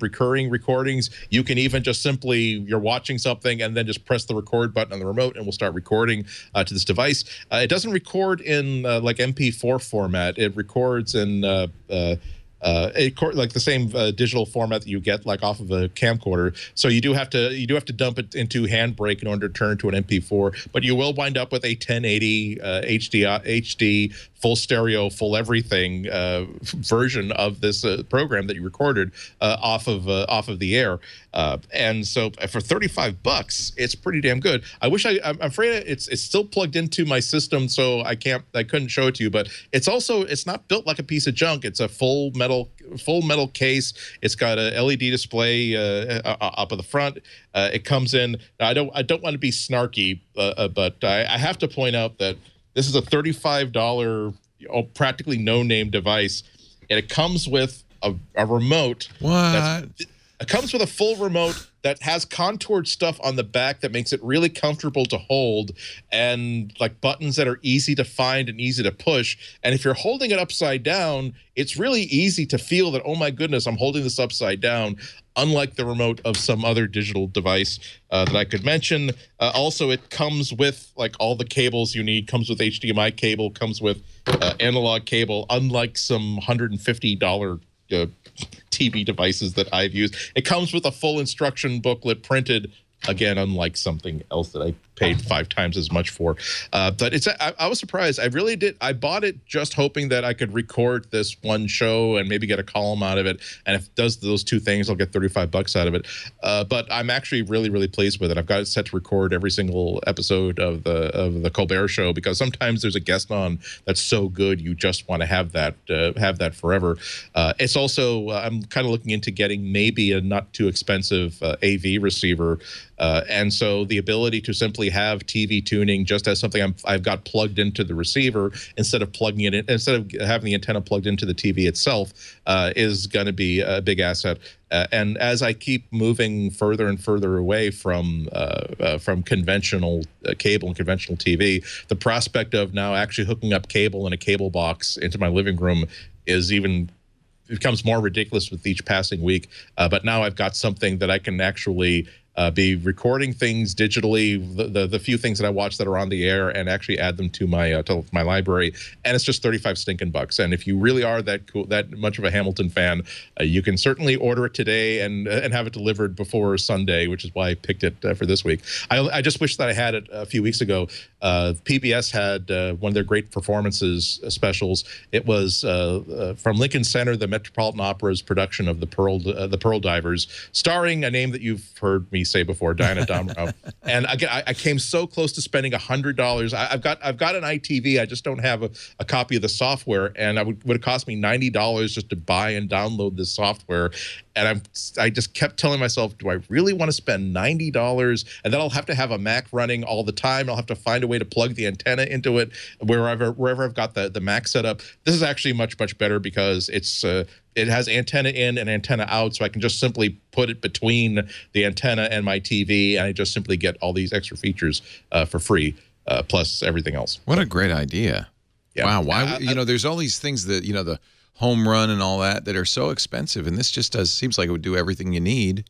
recurring recordings. You can even just simply, you're watching something and then just press the record button on the remote and we'll start recording to this device. It doesn't record in like MP4 format. It records in like the same digital format that you get like off of a camcorder. So you do have to dump it into Handbrake in order to turn it to an MP4. But you will wind up with a 1080 HD full stereo, full everything version of this program that you recorded off of the air. And so for $35, it's pretty damn good. I wish I'm afraid it's still plugged into my system, so I couldn't show it to you. But it's not built like a piece of junk. It's a full metal case. It's got a LED display up at the front. It comes in. I don't want to be snarky, but I have to point out that this is a $35, practically no-name device, and it comes with a remote. What? It comes with a full remote that has contoured stuff on the back that makes it really comfortable to hold, and like buttons that are easy to find and easy to push. And if you're holding it upside down, it's really easy to feel that, oh my goodness, I'm holding this upside down, unlike the remote of some other digital device that I could mention. Also, it comes with like all the cables you need, comes with HDMI cable, comes with analog cable, unlike some $150 TV devices that I've used. It comes with a full instruction booklet printed, again, unlike something else that I paid 5 times as much for. But I was surprised. I really did. I bought it just hoping that I could record this one show and maybe get a column out of it. And if it does those two things, I'll get $35 out of it. But I'm actually really, really pleased with it. I've got it set to record every single episode of the Colbert Show, because sometimes there's a guest on that's so good you just want to have that forever. It's also I'm kind of looking into getting maybe a not too expensive AV receiver. And so the ability to simply have TV tuning just as something I've got plugged into the receiver instead of plugging it in, instead of having the antenna plugged into the TV itself is going to be a big asset. And as I keep moving further and further away from conventional cable and conventional TV, the prospect of now actually hooking up cable in a cable box into my living room is even becomes more ridiculous with each passing week. But now I've got something that I can actually be recording things digitally, the few things that I watch that are on the air, and actually add them to my library. And it's just $35. And if you really are that much of a Hamilton fan, you can certainly order it today and have it delivered before Sunday, which is why I picked it for this week. I just wish that I had it a few weeks ago. PBS had one of their great performances specials. It was from Lincoln Center, the Metropolitan Opera's production of The Pearl Divers, starring a name that you've heard me say before, Diana Domrow. And again, I came so close to spending $100. I've got an iTV. I just don't have a copy of the software, and would have cost me $90 just to buy and download this software. And I just kept telling myself, do I really want to spend $90? And then I'll have to have a Mac running all the time. I'll have to find a way to plug the antenna into it wherever I've got the Mac set up. This is actually much better because it has antenna in and antenna out, so I can just simply put it between the antenna and my TV, and I just simply get all these extra features for free, plus everything else. What a great idea. Yeah. Wow. Why? There's all these things that, the home run and all that are so expensive, and this just seems like it would do everything you need.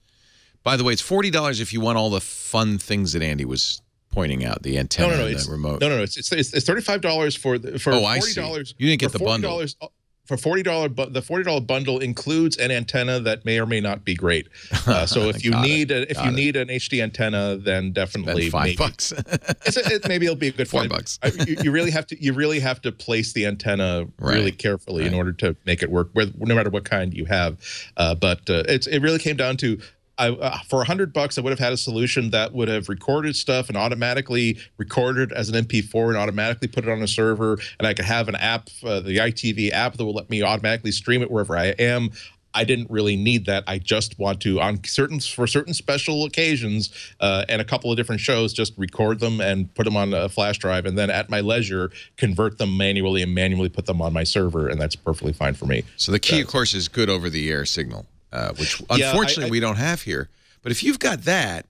By the way, it's $40 if you want all the fun things that Andy was pointing out, the antenna and the remote. It's $35 for $40. I see. You didn't get the bundle. For $40 bundle includes an antenna that may or may not be great. So if you need an HD antenna, then definitely spend $5. Maybe it'll be a good $4. You really have to place the antenna really carefully in order to make it work, no matter what kind you have. But it really came down to, for $100, I would have had a solution that would have recorded stuff and automatically recorded as an MP4 and automatically put it on a server. And I could have an app, the ITV app, that will let me automatically stream it wherever I am. I didn't really need that. I just want to, for certain special occasions and a couple of different shows, just record them and put them on a flash drive, and then at my leisure convert them manually and manually put them on my server, and that's perfectly fine for me. So the key, of course, is good over-the-air signal. Which unfortunately we don't have here. But if you've got that,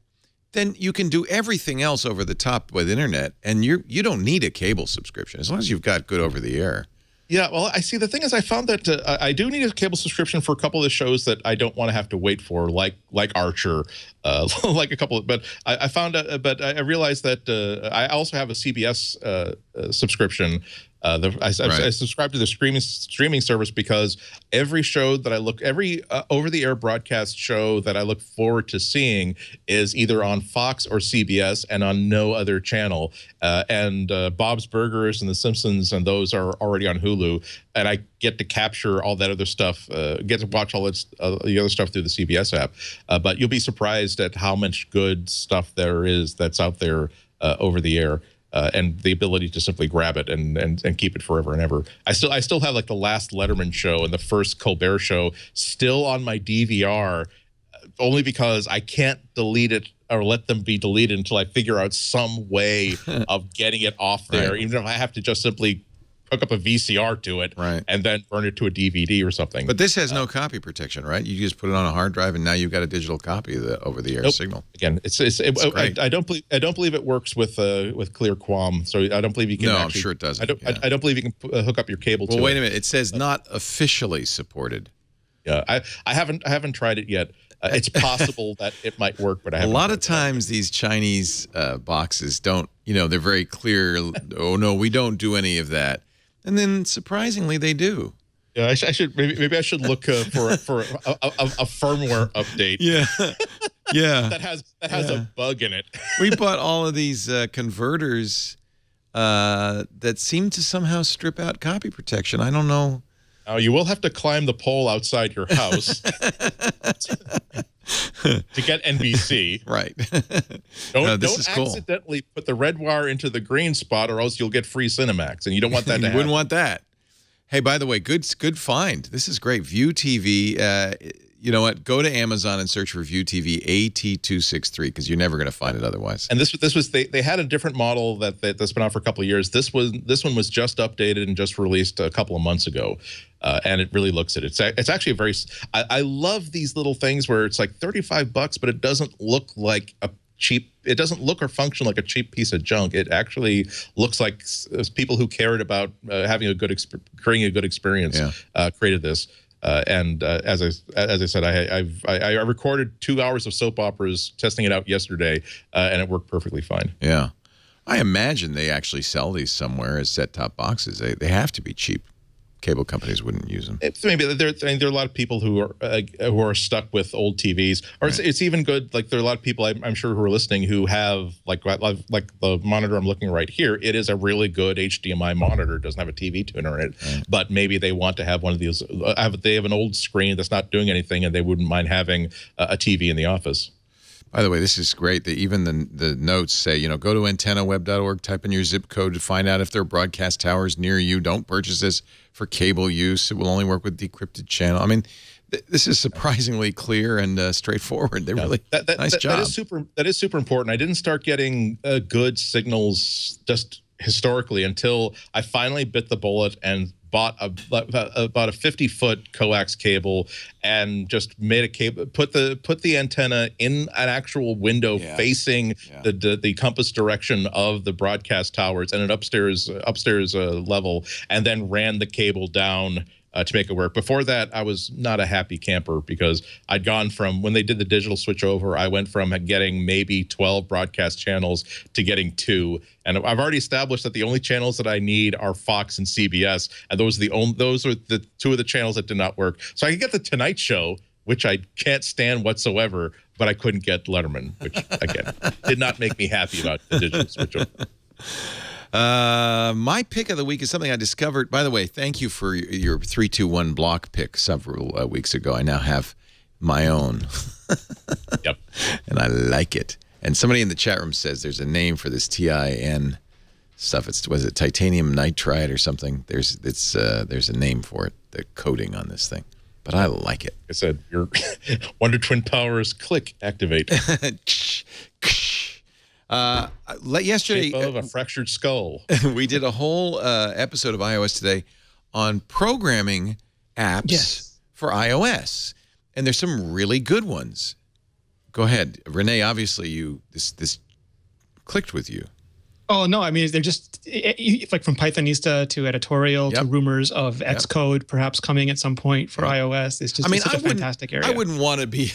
then you can do everything else over the top with internet, and you don't need a cable subscription as long as you've got good over the air. Yeah, well, I see. The thing is, I found that I do need a cable subscription for a couple of the shows that I don't want to have to wait for, like Archer, like a couple. But I realized that I also have a CBS subscription. I subscribe to the streaming service because every show that I look, every over-the-air broadcast show that I look forward to seeing is either on Fox or CBS and on no other channel. And Bob's Burgers and The Simpsons and those are already on Hulu. And I get to capture all that other stuff, get to watch all the other stuff through the CBS app. But you'll be surprised at how much good stuff there is that's out there over the air. And the ability to simply grab it and keep it forever and ever. I still have like the last Letterman show and the first Colbert show still on my DVR, only because I can't delete it or let them be deleted until I figure out some way of getting it off there. Right. Even if I have to just simply hook up a VCR to it, right, and then burn it to a DVD or something. But this has no copy protection, right? You just put it on a hard drive, and now you've got a digital copy of the over-the-air signal. Again, I don't believe it works with Clear QAM. So I don't believe you can. No, I'm sure it doesn't. I don't believe you can hook up your cable. Well, wait a minute. It says not officially supported. Yeah, I haven't tried it yet. It's possible that it might work, but I haven't. A lot of times these Chinese boxes don't. You know, they're very clear. Oh no, we don't do any of that. And then surprisingly, they do. Yeah, I should maybe look for a firmware update. Yeah, yeah. that has a bug in it. We bought all of these converters that seem to somehow strip out copy protection. I don't know. Now you will have to climb the pole outside your house to get NBC. Right. Don't accidentally put the red wire into the green spot, or else you'll get free Cinemax, and you don't want that to happen. You wouldn't want that. Hey, by the way, good find. This is great. View TV. You know what? Go to Amazon and search for View TV AT263 because you're never going to find it otherwise. And they had a different model that's been out for a couple of years. This one was just updated and just released a couple of months ago. And it really looks at it. It's actually a very. I love these little things where it's like $35, but it doesn't look like a cheap. It doesn't look or function like a cheap piece of junk. It actually looks like people who cared about having a good creating a good experience created this. And as I said, I recorded 2 hours of soap operas testing it out yesterday, and it worked perfectly fine. Yeah, I imagine they actually sell these somewhere as set-top boxes. They have to be cheap. Cable companies wouldn't use them. There are a lot of people who are stuck with old TVs. Or right. It's even good. Like there are a lot of people I'm sure who are listening who have like the monitor I'm looking right here. It is a really good HDMI monitor. It doesn't have a TV tuner in it, right. But maybe they want to have one of these. They have an old screen that's not doing anything, and they wouldn't mind having a TV in the office. By the way, this is great. Even the notes say, you know, go to antennaweb.org, type in your zip code to find out if there are broadcast towers near you. Don't purchase this for cable use. It will only work with decrypted channel. I mean, this is surprisingly clear and straightforward. They really nice job. That is super important. I didn't start getting good signals just historically until I finally bit the bullet and bought about a 50-foot coax cable and just made a cable, put the antenna in an actual window facing the compass direction of the broadcast towers and an upstairs level, and then ran the cable down to make it work. Before that, I was not a happy camper because I'd gone from, when they did the digital switch over, I went from getting maybe 12 broadcast channels to getting 2. And I've already established that the only channels that I need are Fox and CBS. And those are the two of the channels that did not work. So I could get The Tonight Show, which I can't stand whatsoever, but I couldn't get Letterman, which, again, did not make me happy about the digital switch over. My pick of the week is something I discovered. By the way, thank you for your 3-2-1 block pick several weeks ago. I now have my own. Yep. And I like it. And somebody in the chat room says there's a name for this TIN stuff. Was it titanium nitride or something? There's a name for it, the coating on this thing. But I like it. I said your Wonder Twin powers click activate. Yesterday, shape of a fractured skull. We did a whole episode of iOS Today on programming apps for iOS, and there's some really good ones. Go ahead, Rene. Obviously, this clicked with you. Oh no, I mean they're just like from Pythonista to editorial to rumors of Xcode perhaps coming at some point for iOS. It's just such a fantastic area. I wouldn't want to be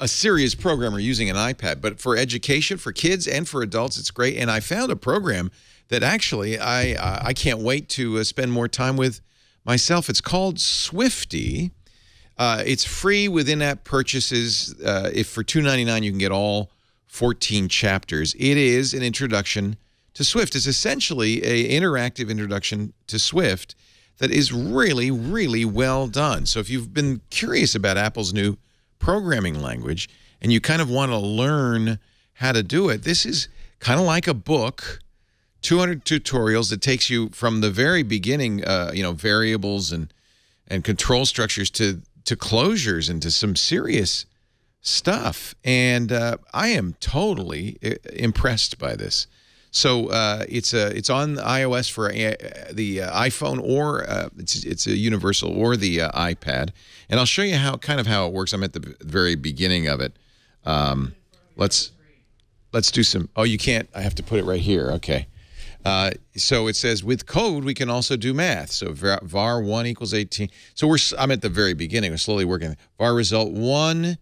a serious programmer using an iPad, but for education, for kids and for adults, it's great. And I found a program that actually I can't wait to spend more time with myself. It's called Swifty. It's free with in-app purchases. If for $2.99 you can get all 14 chapters. It is an introduction to Swift. It's essentially an interactive introduction to Swift that is really, really well done. So if you've been curious about Apple's new programming language and you kind of want to learn how to do it, this is kind of like a book, 200 tutorials that takes you from the very beginning, you know, variables and control structures to closures and to some serious stuff. And I am totally impressed by this. So it's on iOS for the iPhone, or it's a universal, or the iPad. And I'll show you how it works. I'm at the very beginning of it. Let's do some. Oh, you can't. I have to put it right here. Okay. So it says with code we can also do math. So var 1 equals 18. So I'm at the very beginning. We're slowly working. Var result 1,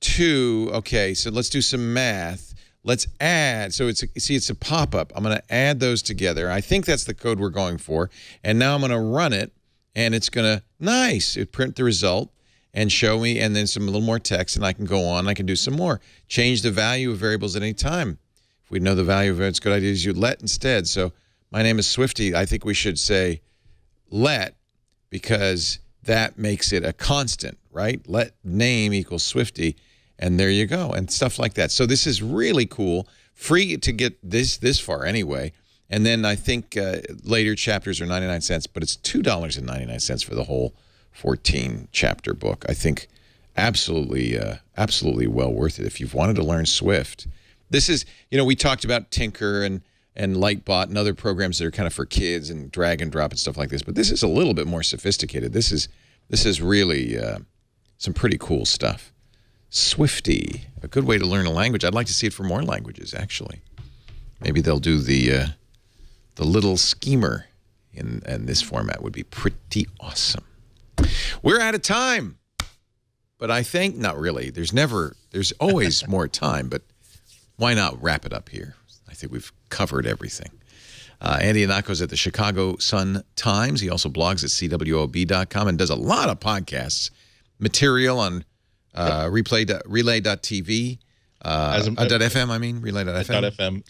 2. Okay. So let's do some math. Let's add. So it's a pop-up. I'm going to add those together. I think that's the code we're going for. And now I'm going to run it, and it's going to, nice, it print the result and show me, and then some a little more text, and I can go on. I can do some more. Change the value of variables at any time. If we know the value of it, it's a good idea to use let instead. So my name is Swifty. I think we should say let, because that makes it a constant, right? Let name equals Swifty. And there you go, and stuff like that. So this is really cool, free to get this far anyway. And then I think later chapters are 99 cents, but it's $2.99 for the whole 14-chapter book. I think absolutely, absolutely well worth it if you've wanted to learn Swift. This is, you know, we talked about Tinker and Lightbot and other programs that are kind of for kids and drag and drop and stuff like this. But this is a little bit more sophisticated. This is really some pretty cool stuff. Swifty, a good way to learn a language. I'd like to see it for more languages, actually. Maybe they'll do the little schemer in this format. Would be pretty awesome. We're out of time, but I think not really. There's always more time, but why not wrap it up here? I think we've covered everything. Andy Ihnatko's at the Chicago Sun-Times. He also blogs at cwob.com and does a lot of podcasts, material on relay.tv, .fm, I mean, relay.fm.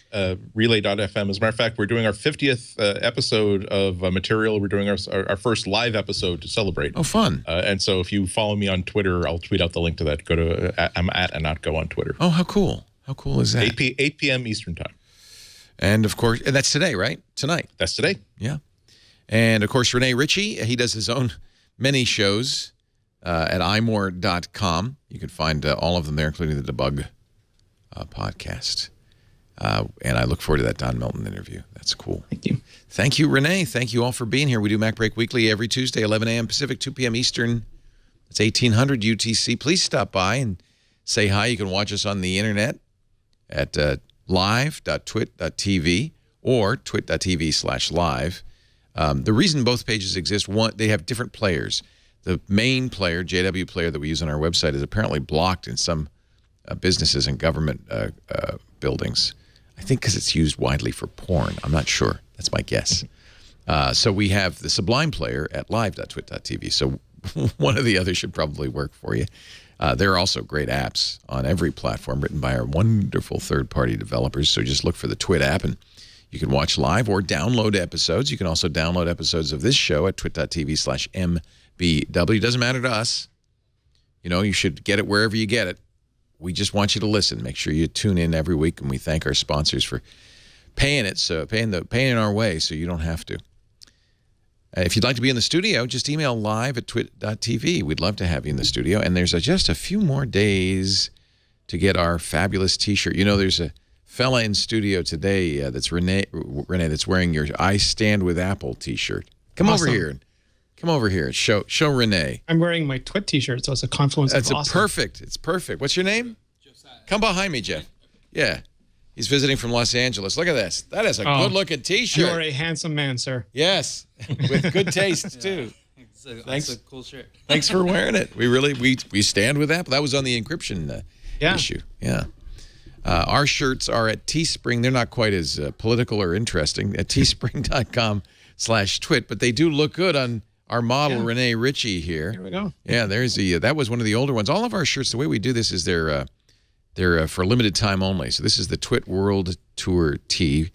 Relay.fm. As a matter of fact, we're doing our 50th episode of material. We're doing our first live episode to celebrate. Oh, fun. And so if you follow me on Twitter, I'll tweet out the link to that. Go to, I'm at Ihnatko on Twitter. Oh, how cool. How cool is that? 8 p.m. Eastern time. And, of course, and that's today, right? Tonight. That's today. Yeah. And, of course, Rene Ritchie, he does his own many shows at iMore.com. You can find all of them there, including the Debug podcast. And I look forward to that Don Melton interview. That's cool. Thank you. Thank you, Renee. Thank you all for being here. We do MacBreak Weekly every Tuesday, 11 a.m. Pacific, 2 p.m. Eastern. It's 1800 UTC. Please stop by and say hi. You can watch us on the Internet at live.twit.tv or twit.tv/live. The reason both pages exist, one, they have different players. The main player, JW player, that we use on our website is apparently blocked in some businesses and government buildings. I think because it's used widely for porn. I'm not sure. That's my guess. So we have the Sublime player at live.twit.tv. So one or the other should probably work for you. There are also great apps on every platform written by our wonderful third-party developers. So just look for the Twit app, and you can watch live or download episodes. You can also download episodes of this show at twit.tv/mbw. Doesn't matter to us. You know, you should get it wherever you get it. We just want you to listen. Make sure you tune in every week, and we thank our sponsors for paying it, so paying our way, so you don't have to. If you'd like to be in the studio, just email live@twit.tv. We'd love to have you in the studio, and there's just a few more days to get our fabulous T-shirt. You know, there's a fella in studio today that's Rene that's wearing your "I Stand with Apple" T-shirt. Come awesome. Over here. Come over here. Show Renee. I'm wearing my Twit T-shirt, so it's a confluence. That's awesome. Perfect. It's perfect. What's your name? Josiah. Come behind me, Jeff. Yeah, he's visiting from Los Angeles. Look at this. That is a good-looking T-shirt. You are a handsome man, sir. Yes, with good taste too. Yeah. Thanks. That's a cool shirt. Thanks for wearing it. We really we stand with Apple. That was on the encryption issue. Yeah. Our shirts are at Teespring. They're not quite as political or interesting at teespring.com/twit, but they do look good on our model, Rene Ritchie here. There we go. Yeah, there's the that was one of the older ones. All of our shirts, the way we do this is they're for limited time only. So this is the Twit World Tour tee.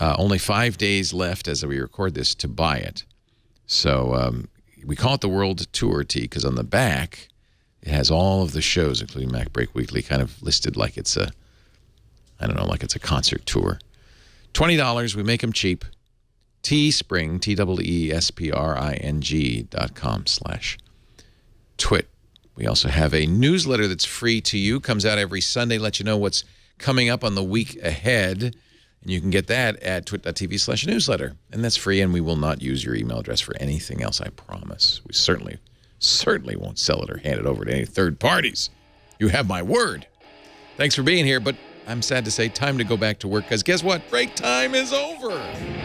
Only 5 days left as we record this to buy it. So we call it the World Tour tee because on the back it has all of the shows, including MacBreak Weekly, kind of listed like it's a, I don't know, like it's a concert tour. $20. We make them cheap. Teespring, teespring.com/twit. We also have a newsletter that's free to you. Comes out every Sunday. Let you know what's coming up on the week ahead. And you can get that at twit.tv/newsletter. And that's free, and we will not use your email address for anything else, I promise. We certainly won't sell it or hand it over to any third parties. You have my word. Thanks for being here, but I'm sad to say time to go back to work because guess what? Break time is over.